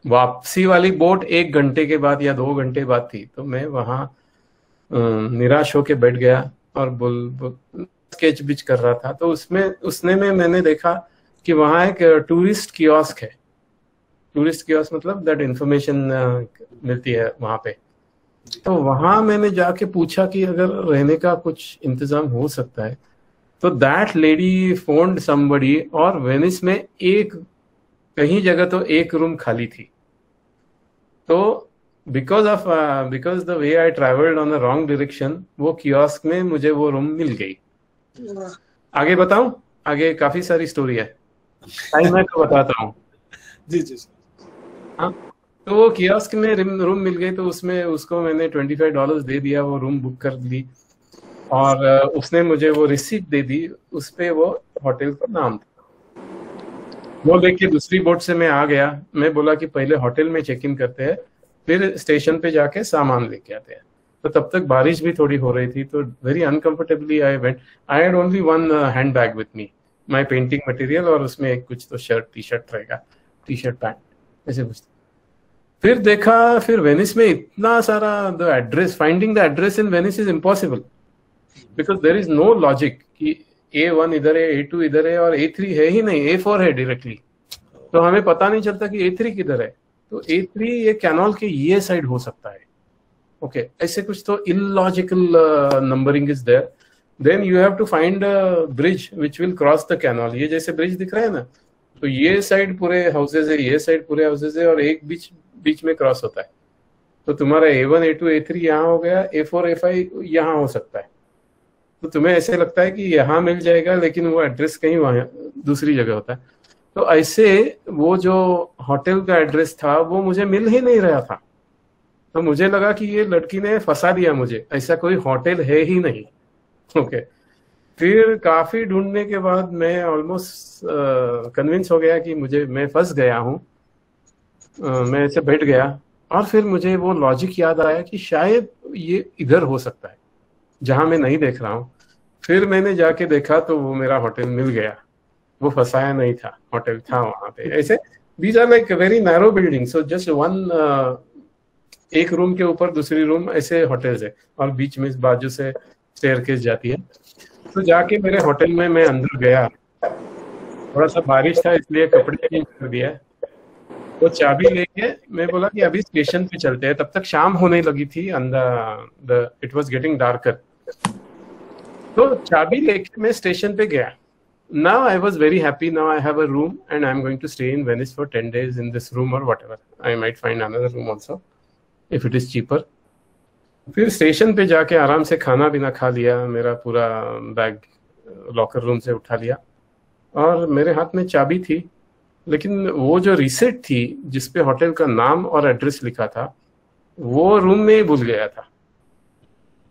वापसी वाली बोट 1 घंटे के बाद या 2 घंटे बाद थी, तो मैं वहाँ निराश होके बैठ गया और स्केच बिच कर रहा था. तो मैंने देखा कि वहाँ एक टूरिस्ट कियोस्क है. टूरिस्ट कियोस्क मतलब दैट इंफॉर्मेशन मिलती है वहाँ पे. तो वहाँ मैंने जाके पूछा कि अगर रहने का कुछ इंतजाम हो सकता है, तो दैट लेडी फोन्ड समबडी, और वेनिस में कहीं जगह तो 1 रूम खाली थी. तो because the way I travelled on the wrong direction, वो कियोस्क में मुझे वो रूम मिल गई. आगे बताऊं, आगे काफी सारी स्टोरी है, टाइम है तो बताता हूँ. जी जी हाँ. तो वो कियोस्क में रूम मिल गई, तो उसमें उसको मैंने $25 दे दिया, वो रूम बुक कर दी, और उसने मुझे वो रिसीट दे दी, उस पे वो होटल का नाम था. वो लेके दूसरी बोट से मैं आ गया. मैं बोला कि पहले होटल में चेक इन करते हैं, फिर स्टेशन पे जाके सामान लेके आते हैं. तो तब तक बारिश भी थोड़ी हो रही थी, तो very uncomfortably I went. I had only 1 hand bag with me, my painting material, और उसमें कुछ तो शर्ट टी शर्ट रहेगा, टी शर्ट पैंट ऐसे कुछ. फिर देखा, फिर वेनिस में इतना सारा address, finding the address in Venice is impossible, because there is no logic कि A1 इधर है, A2 इधर है, और A3 है ही नहीं, A4 है डायरेक्टली. तो हमें पता नहीं चलता कि A3 किधर है. तो A3 ये कैनाल के ये साइड हो सकता है. ओके ऐसे कुछ तो illogical numbering is there. Then you have to find a bridge which will cross the canal. ये जैसे ब्रिज दिख रहा है ना, तो ये साइड पूरे हाउसेज है, ये साइड पूरे हाउसेज है, और एक बीच में क्रॉस होता है. तो तुम्हारा A1 A2 A3 यहाँ हो गया, A4 A5 यहाँ हो सकता है. तो तुम्हें ऐसे लगता है कि यहाँ मिल जाएगा, लेकिन वो एड्रेस कहीं वहाँ दूसरी जगह होता है. तो ऐसे वो जो होटल का एड्रेस था वो मुझे मिल ही नहीं रहा था. तो मुझे लगा कि ये लड़की ने फंसा दिया मुझे, ऐसा कोई होटल है ही नहीं. ओके फिर काफ़ी ढूंढने के बाद मैं ऑलमोस्ट कन्विंस हो गया कि मैं फंस गया हूँ. मैं ऐसे बैठ गया और फिर मुझे वो लॉजिक याद आया कि शायद ये इधर हो सकता है जहाँ मैं नहीं देख रहा हूँ। फिर मैंने जाके देखा तो वो मेरा होटल मिल गया, वो फंसाया नहीं था, होटल था वहाँ पे। ऐसे these are like very narrow building, so just one, एक रूम के ऊपर दूसरी रूम, ऐसे होटल्स है और बीच में बाजू से स्टेयरकेस जाती है। तो जाके मेरे होटल में मैं अंदर गया, थोड़ा सा बारिश था इसलिए कपड़े चेंज कर दिया, वो चाबी लेके मैं बोला कि अभी स्टेशन पे चलते हैं। तब तक शाम होने लगी थी, इट वाज गेटिंग डार्कर। तो चाबी लेके मैं स्टेशन पे गया। Now I was very happy, now I have a room and I am going to stay in Venice for 10 days in this room और whatever, I might find another room also if it is cheaper. फिर station पे जाके आराम से खाना पीना खा लिया, मेरा पूरा बैग लॉकर रूम से उठा लिया और मेरे हाथ में चाबी थी, लेकिन वो जो रिसेट थी जिसपे होटल का नाम और एड्रेस लिखा था वो रूम में ही भूल गया था।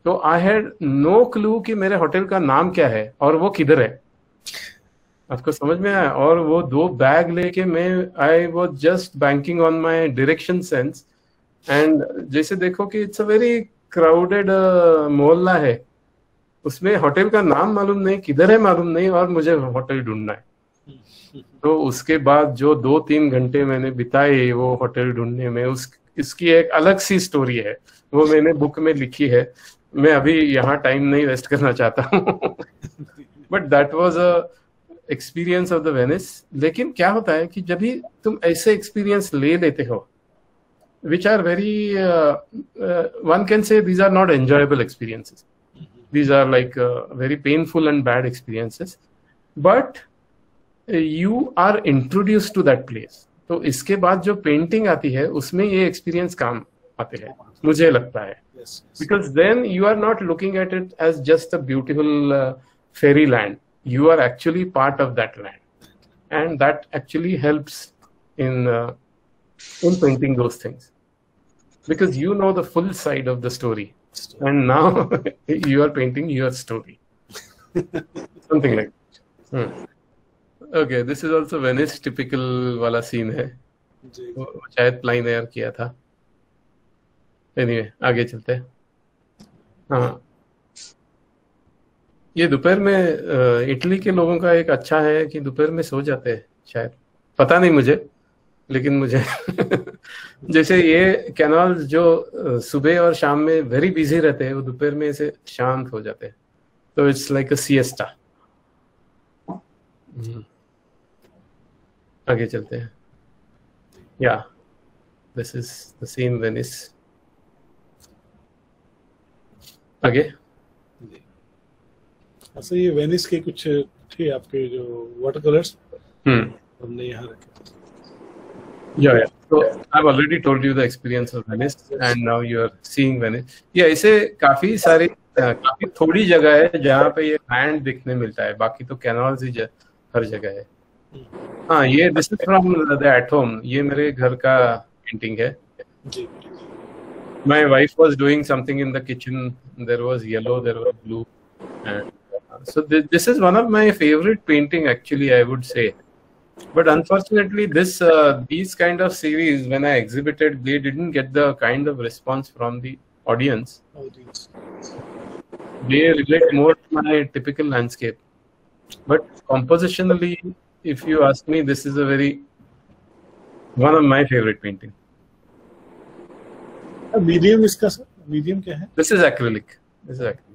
तो आई हैड नो क्लू कि मेरे होटल का नाम क्या है और वो किधर है, आपको समझ में आया। और वो दो बैग लेके मैं, I was just banking on my direction sense. And जैसे देखो कि इट्स अ वेरी क्राउडेड मोहल्ला है, उसमें होटल का नाम मालूम नहीं, किधर है मालूम नहीं, और मुझे होटल ढूंढना है। तो उसके बाद जो 2-3 घंटे मैंने बिताए वो होटल ढूंढने में, इसकी एक अलग सी स्टोरी है, वो मैंने बुक में लिखी है, मैं अभी यहाँ टाइम नहीं वेस्ट करना चाहता हूँ। But that was a experience of the Venice. लेकिन क्या होता है कि जब भी तुम ऐसे एक्सपीरियंस ले लेते हो which are very one can say these are not enjoyable experiences, these are like very painful and bad experiences, but you are introduced to that place. तो इसके बाद जो painting आती है उसमें ये experience काम आते हैं मुझे लगता है, because then you are not looking at it as just a beautiful fairy land, you are actually part of that land, and that actually helps in painting those things, because you know the full side of the story, and now you are painting your story, something like that. Okay, this is also Venice typical wala scene hai, शायद प्लाइन air किया था। Anyway, आगे चलते हैं। हाँ, ये दोपहर में इटली के लोगों का एक अच्छा है कि दोपहर में सो जाते हैं, शायद पता नहीं मुझे, लेकिन मुझे जैसे ये कैनाल जो सुबह और शाम में वेरी बिजी रहते हैं वो दोपहर में ऐसे शांत हो जाते हैं, तो इट्स लाइक अ सिएस्टा। आगे चलते हैं। या this is the same Venice. आगे ऐसे ये वेनिस के कुछ थे आपके जो वाटर कलर्स हमने यहाँ रखे। Yeah. So I've already told you the experience of Venice, and now you are seeing Venice. Yeah, ऐसे काफी सारे काफी थोड़ी जगह है जहाँ पे ये लैंड दिखने मिलता है, बाकी तो कैनाल्स ही हर जगह है। हाँ, ये this is from the at home, ये मेरे घर का पेंटिंग है। My wife was doing something in the kitchen. There was yellow, there was blue. So this is one of my favorite painting actually, I would say. But unfortunately, this these kind of series, when I exhibited, they didn't get the kind of response from the audience. They relate more to my typical landscape. But compositionally, if you ask me, this is a very one of my favorite painting. Medium इसका medium क्या है? This is acrylic. This is acrylic.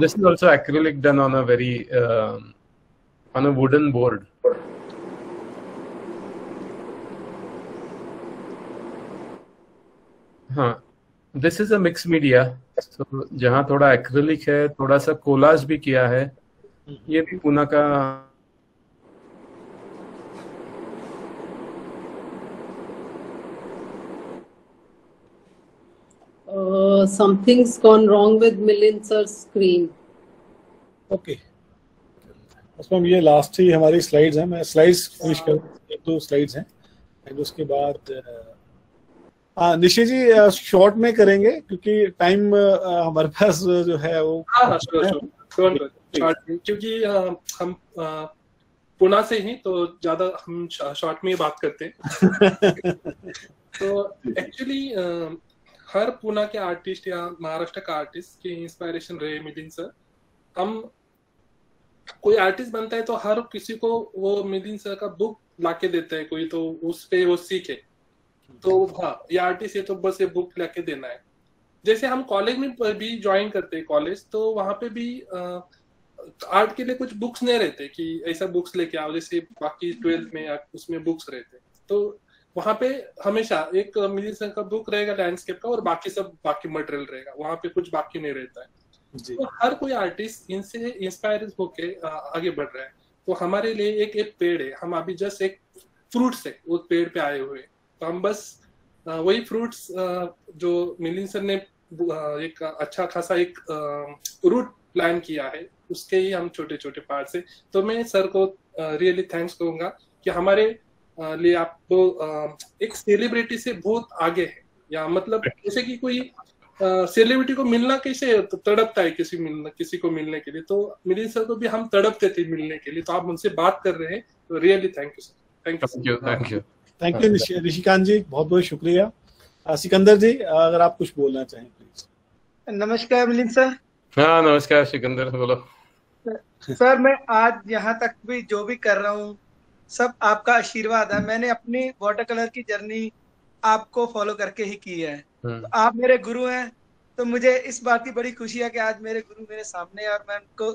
This is also acrylic done on a very on a wooden board. हाँ, this is a mixed media. So जहाँ थोड़ा acrylic है, थोड़ा सा collage भी किया है। ये भी पुणे का something's gone wrong with Milind sir's screen. Okay, उसमें ये लास्ट ही हमारी स्लाइड्स हैं, मैं स्लाइड्स फिनिश करूँ, 1-2 स्लाइड्स हैं एंड उसके बाद हाँ निशी जी शॉर्ट में करेंगे क्योंकि टाइम हमारे पास जो है वो क्योंकि हम पुणे से ही, तो ज्यादा हम शॉर्ट में ही बात करते हैं। तो एक्चुअली हर पुणे के आर्टिस्ट या महाराष्ट्र का आर्टिस्ट की इंस्पायरेशन रहे मिलिंद सर। हम कोई आर्टिस्ट बनता है तो हर किसी को वो मिलिंद सर का बुक लाके देता है कोई, तो उस पे वो सीखे तो हाँ ये आर्टिस्ट है तो बस ये बुक लाके देना है। जैसे हम कॉलेज में भी ज्वाइन करते हैं कॉलेज, तो वहाँ पे भी आर्ट के लिए कुछ बुक्स नहीं रहते कि ऐसा बुक्स लेके आओ, जैसे बाकी ट्वेल्थ में उसमें बुक्स रहते, तो वहाँ पे हमेशा एक मिलिंद सर का बुक रहेगा लैंडस्केप का और बाकी सब बाकी मटेरियल रहेगा, वहाँ पे कुछ बाकी नहीं रहता है। तो हर कोई आर्टिस्ट इनसे इंस्पायर होके आगे बढ़ रहा है। तो हमारे लिए एक एक पेड़ है, हम अभी जस्ट एक फ्रूट से उस पेड़ पे आए हुए, तो हम बस वही फ्रूट्स जो मिलिंद सर ने एक अच्छा खासा एक रूट प्लान किया है उसके ही हम छोटे छोटे पार्ट से। तो मैं सर को रियली थैंक्स कहूंगा कि हमारे लिए आप तो एक सेलिब्रिटी से बहुत आगे है, या मतलब जैसे कि कोई सेलिब्रिटी को मिलना कैसे तड़पता है किसी को मिलने के लिए, तो मिलिंद सर को भी हम तड़पते थे मिलने के लिए। तो आप उनसे बात कर रहे हैं तो really thank you sir, thank you Nishikant ji, बहुत बहुत शुक्रिया। सिकंदर जी अगर आप कुछ बोलना चाहें प्लीज। नमस्कार मिलिंद सर। हाँ नमस्कार सिकंदर, बोलो सर। मैं आज यहाँ तक भी जो भी कर रहा हूँ सब आपका आशीर्वाद है। मैंने अपनी वाटर कलर की जर्नी आपको फॉलो करके ही की है, तो आप मेरे गुरु हैं, तो मुझे इस बात की बड़ी खुशी है कि आज मेरे गुरु मेरे सामने और मैं उनको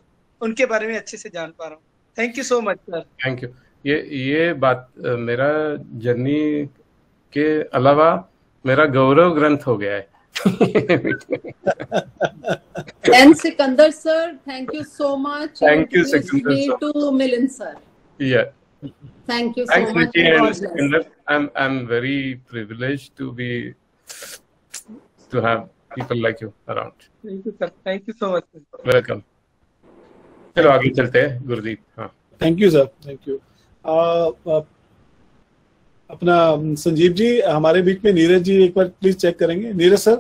उनके बारे में अच्छे से जान पा रहा हूँ। Thank you so much sir. Thank you. ये बात मेरा जर्नी के अलावा मेरा गौरव ग्रंथ हो गया है। And Sikander sir, thank you so much. Thank you Sikander sir. To Milind sir. Yeah. Thank you so much. Thanks Sikander. I'm very privileged to have people like you around. Thank you sir. Thank you so much. Welcome. चलो आगे चलते हैं गुरदीप। हाँ. Thank you sir. Thank you. अपना संजीव जी हमारे बीच में, नीरज जी एक बार प्लीज चेक करेंगे। नीरज सर,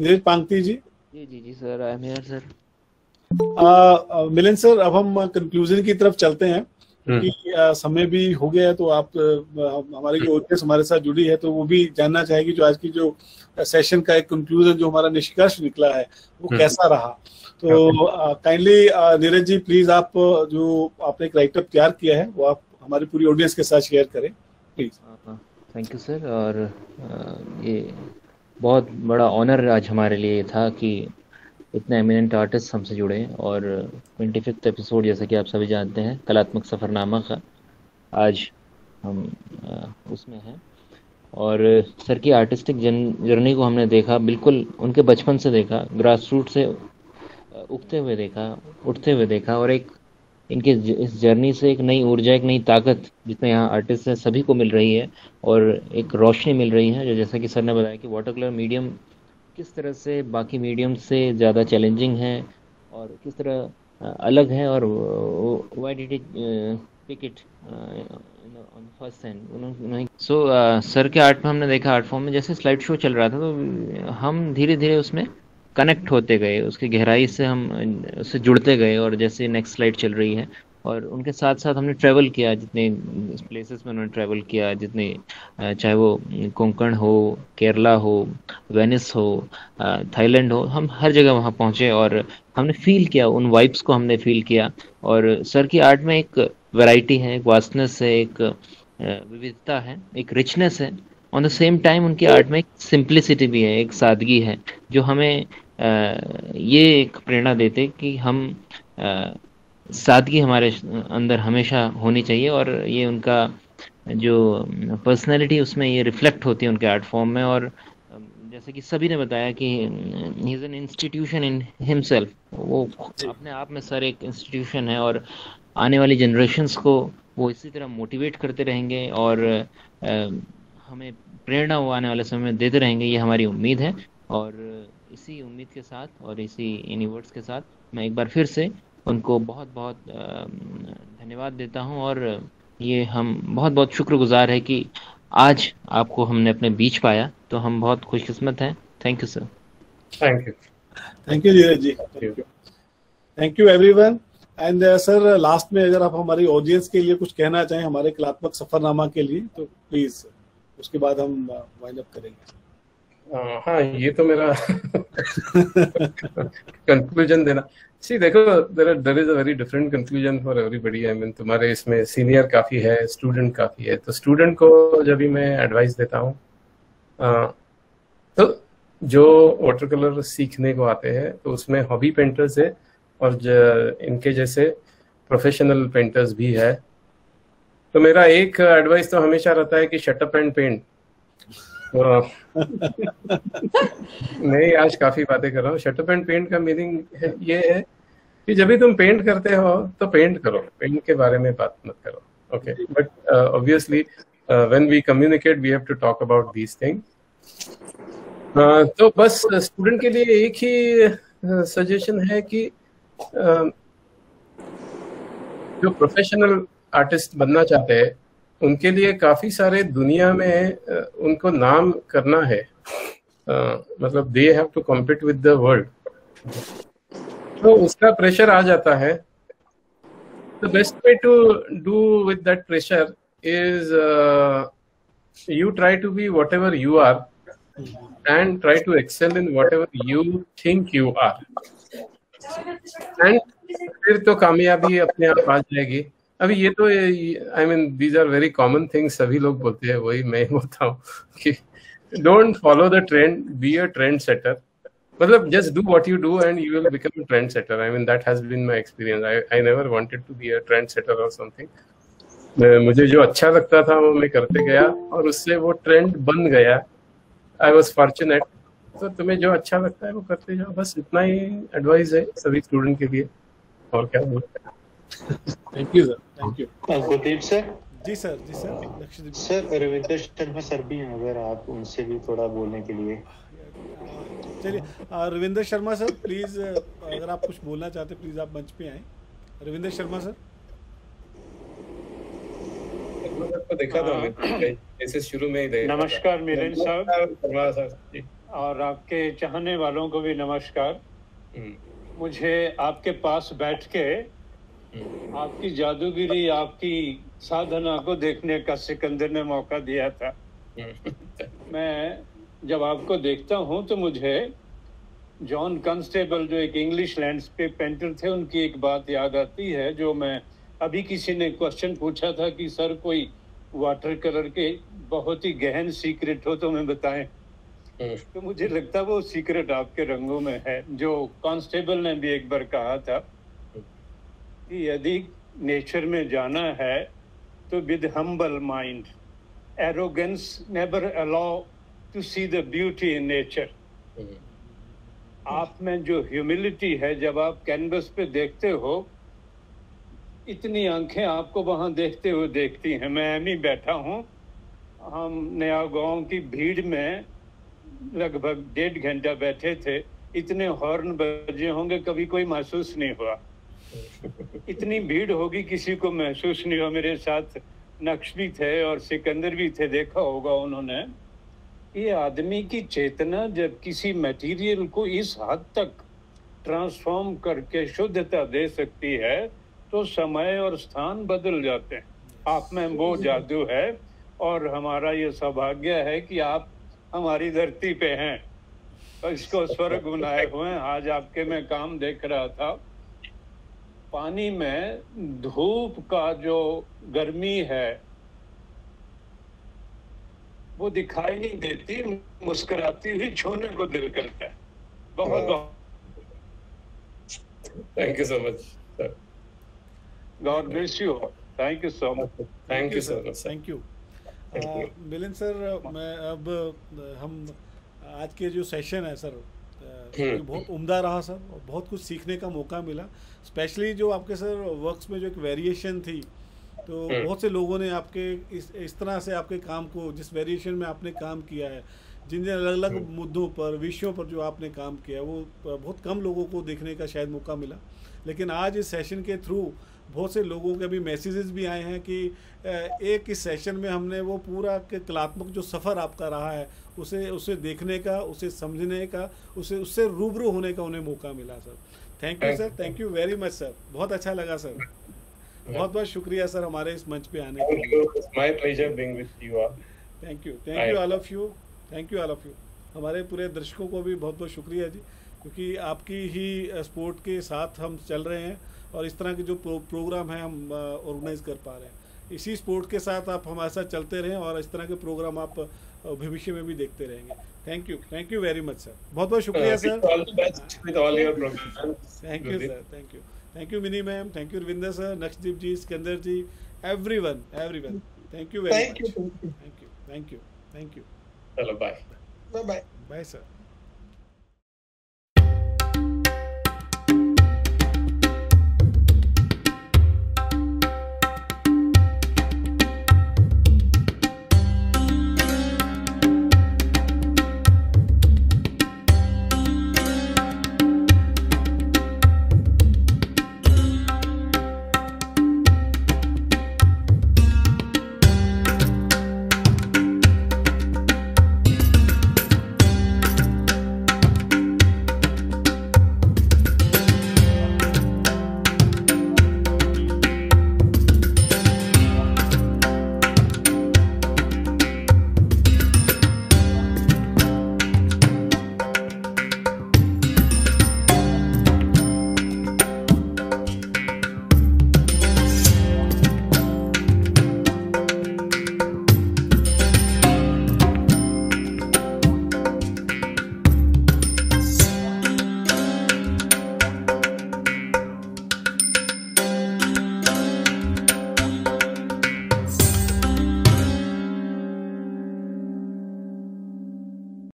नीरज पांगती जी। जी sir, I am here sir. Milind sir अब हम कंक्लूजन की तरफ चलते हैं कि समय भी हो गया है, तो आप हमारे जो ऑडियंस हमारे साथ जुड़ी है तो वो भी जानना चाहेगी जो आज की जो सेशन का एक कंक्लूजन जो हमारा निष्कर्ष निकला है वो कैसा रहा। तो काइंडली नीरज जी प्लीज आप जो आपने एक राइटअप तैयार किया है वो आप हमारी पूरी ऑडियंस के साथ शेयर करें प्लीज। Thank you sir. और ये बहुत बड़ा ऑनर आज हमारे लिए था कि इतने एमिनेंट आर्टिस्ट हमसे जुड़े, और 25वां एपिसोड जैसा कि आप सभी जानते हैं कलात्मक सफ़रनामा का, आज हम उसमें हैं। और सर की आर्टिस्टिक जर्नी को हमने देखा, बिल्कुल उनके बचपन से देखा, ग्रास रूट से उगते हुए देखा, उठते हुए देखा, और एक इनके इस जर्नी से एक नई ऊर्जा, एक नई ताकत जितने यहाँ आर्टिस्ट हैं सभी को मिल रही है, और एक रोशनी मिल रही है। जो जैसा कि सर ने बताया कि वाटर कलर मीडियम किस तरह से बाकी मीडियम से ज़्यादा चैलेंजिंग है और किस तरह अलग है, और why did he pick it on first hand उन्होंने। सो सर के आर्ट में हमने देखा, आर्ट फॉर्म में जैसे स्लाइड शो चल रहा था तो हम धीरे धीरे उसमें कनेक्ट होते गए, उसकी गहराई से हम उससे जुड़ते गए। और जैसे नेक्स्ट स्लाइड चल रही है, और उनके साथ साथ हमने ट्रैवल किया, जितने प्लेसेस में उन्होंने ट्रैवल किया, जितने चाहे वो कोंकण हो, केरला हो, वेनिस हो, थाईलैंड हो, हम हर जगह वहाँ पहुँचे और हमने फील किया, उन वाइब्स को हमने फील किया। और सर की आर्ट में एक वैरायटी है, एक वास्टनेस है, एक विविधता है, एक रिचनेस है। ऑन द सेम टाइम उनकी आर्ट में एक सिंप्लिसिटी भी है, एक सादगी है, जो हमें ये एक प्रेरणा देते कि हम सादगी हमारे अंदर हमेशा होनी चाहिए, और ये उनका जो पर्सनैलिटी उसमें ये रिफ्लेक्ट होती है उनके आर्ट फॉर्म में। और जैसे कि सभी ने बताया कि he is an institution in himself, वो अपने आप में सर एक इंस्टीट्यूशन है, और आने वाली जनरेशन्स को वो इसी तरह मोटिवेट करते रहेंगे और हमें प्रेरणा वो आने वाले समय में देते रहेंगे, ये हमारी उम्मीद है। और इसी उम्मीद के साथ और इसी यूनिवर्स के साथ मैं एक बार फिर से उनको बहुत बहुत धन्यवाद देता हूं, और ये हम बहुत बहुत शुक्रगुजार है कि आज आपको हमने अपने बीच पाया, तो हम बहुत खुशकिस्मत हैं। Thank you sir. Thank you. Thank you Neeraj ji. Thank you everyone. And sir last में अगर आप हमारे ऑडियंस के लिए कुछ कहना चाहें हमारे कलात्मक सफरनामा के लिए तो प्लीज, उसके बाद हम वाइंड अप करेंगे। हाँ, ये तो मेरा कंक्लूजन देना। सी देखो, there is a very different conclusion for everybody. I mean, तुम्हारे इसमें सीनियर काफी है, स्टूडेंट काफी है, तो स्टूडेंट को जब भी मैं एडवाइस देता हूँ तो जो वाटर कलर सीखने को आते हैं तो उसमें हॉबी पेंटर्स है और इनके जैसे प्रोफेशनल पेंटर्स भी है। तो मेरा एक एडवाइस तो हमेशा रहता है कि शट अप एंड पेंट। नहीं, आज काफी बातें कर रहा हूँ। शट अप एंड पेंट का मीनिंग ये है कि जब भी तुम पेंट करते हो तो पेंट करो, पेंट के बारे में बात मत करो। Okay, but obviously when we communicate we have to talk about these things. तो बस स्टूडेंट के लिए एक ही सजेशन है कि जो प्रोफेशनल आर्टिस्ट बनना चाहते हैं उनके लिए काफी सारे दुनिया में उनको नाम करना है, मतलब they have to compete with the world, तो उसका प्रेशर आ जाता है। The best way to do with that pressure is you try to be whatever you are and try to excel in whatever you think you are, and फिर तो कामयाबी अपने आप आ जाएगी। अभी ये तो I mean these are very common things, सभी लोग बोलते हैं, वही मैं बोलता हूँ कि don't follow the trend, be a trend setter, मतलब just do what you do and you will become a trend setter। I mean that has been my experience. I never wanted to be a trend setter or something. मुझे जो अच्छा लगता था वो मैं करते गया और उससे वो ट्रेंड बन गया। I was fortunate. तो तुम्हें जो अच्छा लगता है वो करते जाओ, बस इतना ही एडवाइस है सभी स्टूडेंट के लिए, और क्या बोलते हैं। Thank you sir, thank you. Gurdeep sir. जी सर, जी sir. Sir Ravindra Sharma sir भी हैं, अगर आप उनसे भी थोड़ा बोलने के लिए। चलिए रविंद्र शर्मा सर प्लीज, अगर आप कुछ बोलना चाहते प्लीज आप मंच पे आए। रविंद्र शर्मा सर को देखा था हमने ऐसे शुरू में ही। नमस्कार मिलिंद साहब, और आपके चाहने वालों को भी नमस्कार। मुझे आपके पास बैठ के आपकी जादूगिरी, आपकी साधना को देखने का सिकंदर ने मौका दिया था। मैं जब आपको देखता हूँ तो मुझे जॉन कॉन्स्टेबल, जो एक इंग्लिश लैंडस्केप पेंटर थे, उनकी एक बात याद आती है। जो मैं अभी किसी ने क्वेश्चन पूछा था कि सर कोई वाटर कलर के बहुत ही गहन सीक्रेट हो तो हमें बताएं, तो मुझे लगता है वो सीक्रेट आपके रंगों में है। जो कांस्टेबल ने भी एक बार कहा था कि यदि नेचर में जाना है तो with humble mind, arrogance never allow to see the beauty in nature. आप में जो ह्यूमिलिटी है, जब आप कैनवस पे देखते हो इतनी आंखें आपको वहां देखते हुए देखती हैं। मैं एम ही बैठा हूँ, हम नया गांव की भीड़ में लगभग 1.5 घंटा बैठे थे। इतने हॉर्न बजे होंगे कभी कोई महसूस नहीं हुआ, इतनी भीड़ होगी किसी को महसूस नहीं हुआ। मेरे साथ नक्श भी थे और सिकंदर भी थे, देखा होगा उन्होंने। ये आदमी की चेतना जब किसी मटेरियल को इस हद तक ट्रांसफॉर्म करके शुद्धता दे सकती है तो समय और स्थान बदल जाते हैं। आप में वो जादू है और हमारा ये सौभाग्य है कि आप हमारी धरती पे हैं और इसको स्वर्ग बनाए हुए हैं। आज आपके में काम देख रहा था, पानी में धूप का जो गर्मी है वो दिखाई नहीं देती, मुस्कुराती हुई छूने को दिल करता है। बहुत बहुत thank you so much sir. God bless you. Thank you so much. Thank you sir. Thank you. Milind sir, मैं अब हम आज के जो सेशन है सर जो बहुत उम्दा रहा सर, और बहुत कुछ सीखने का मौका मिला। स्पेशली जो आपके सर वर्क्स में जो एक वेरिएशन थी, तो बहुत से लोगों ने आपके इस तरह से आपके काम को, जिस वेरिएशन में आपने काम किया है, जिन अलग अलग मुद्दों पर, विषयों पर जो आपने काम किया है, वो बहुत कम लोगों को देखने का शायद मौका मिला। लेकिन आज इस सेशन के थ्रू बहुत से लोगों के अभी मैसेजेस भी आए हैं कि एक इस सेशन में हमने वो पूरा कलात्मक जो सफ़र आपका रहा है उसे देखने का, उसे समझने का, उसे उससे रूबरू होने का उन्हें मौका मिला sir. Thank you sir, thank you very much sir, बहुत अच्छा लगा सर, बहुत बहुत शुक्रिया सर हमारे इस मंच पे आने के लिए। My pleasure being with you all. Thank you all of you, thank you all of you. हमारे पूरे दर्शकों को भी बहुत बहुत शुक्रिया जी, क्योंकि आपकी ही सपोर्ट के साथ हम चल रहे हैं और इस तरह के जो प्रोग्राम है हम ऑर्गेनाइज कर पा रहे हैं। इसी सपोर्ट के साथ आप हमारे साथ चलते रहें और इस तरह के प्रोग्राम आप भविष्य में भी देखते रहेंगे। Thank you very much sir, बहुत बहुत शुक्रिया sir, thank you sir, thank you, thank you Mini ma'am, thank you Ravinder sir, Nakshdeep ji, Sikandar ji, everyone everyone, thank you very much, thank you, thank you, thank you, चलो बाय बाय बाय सर।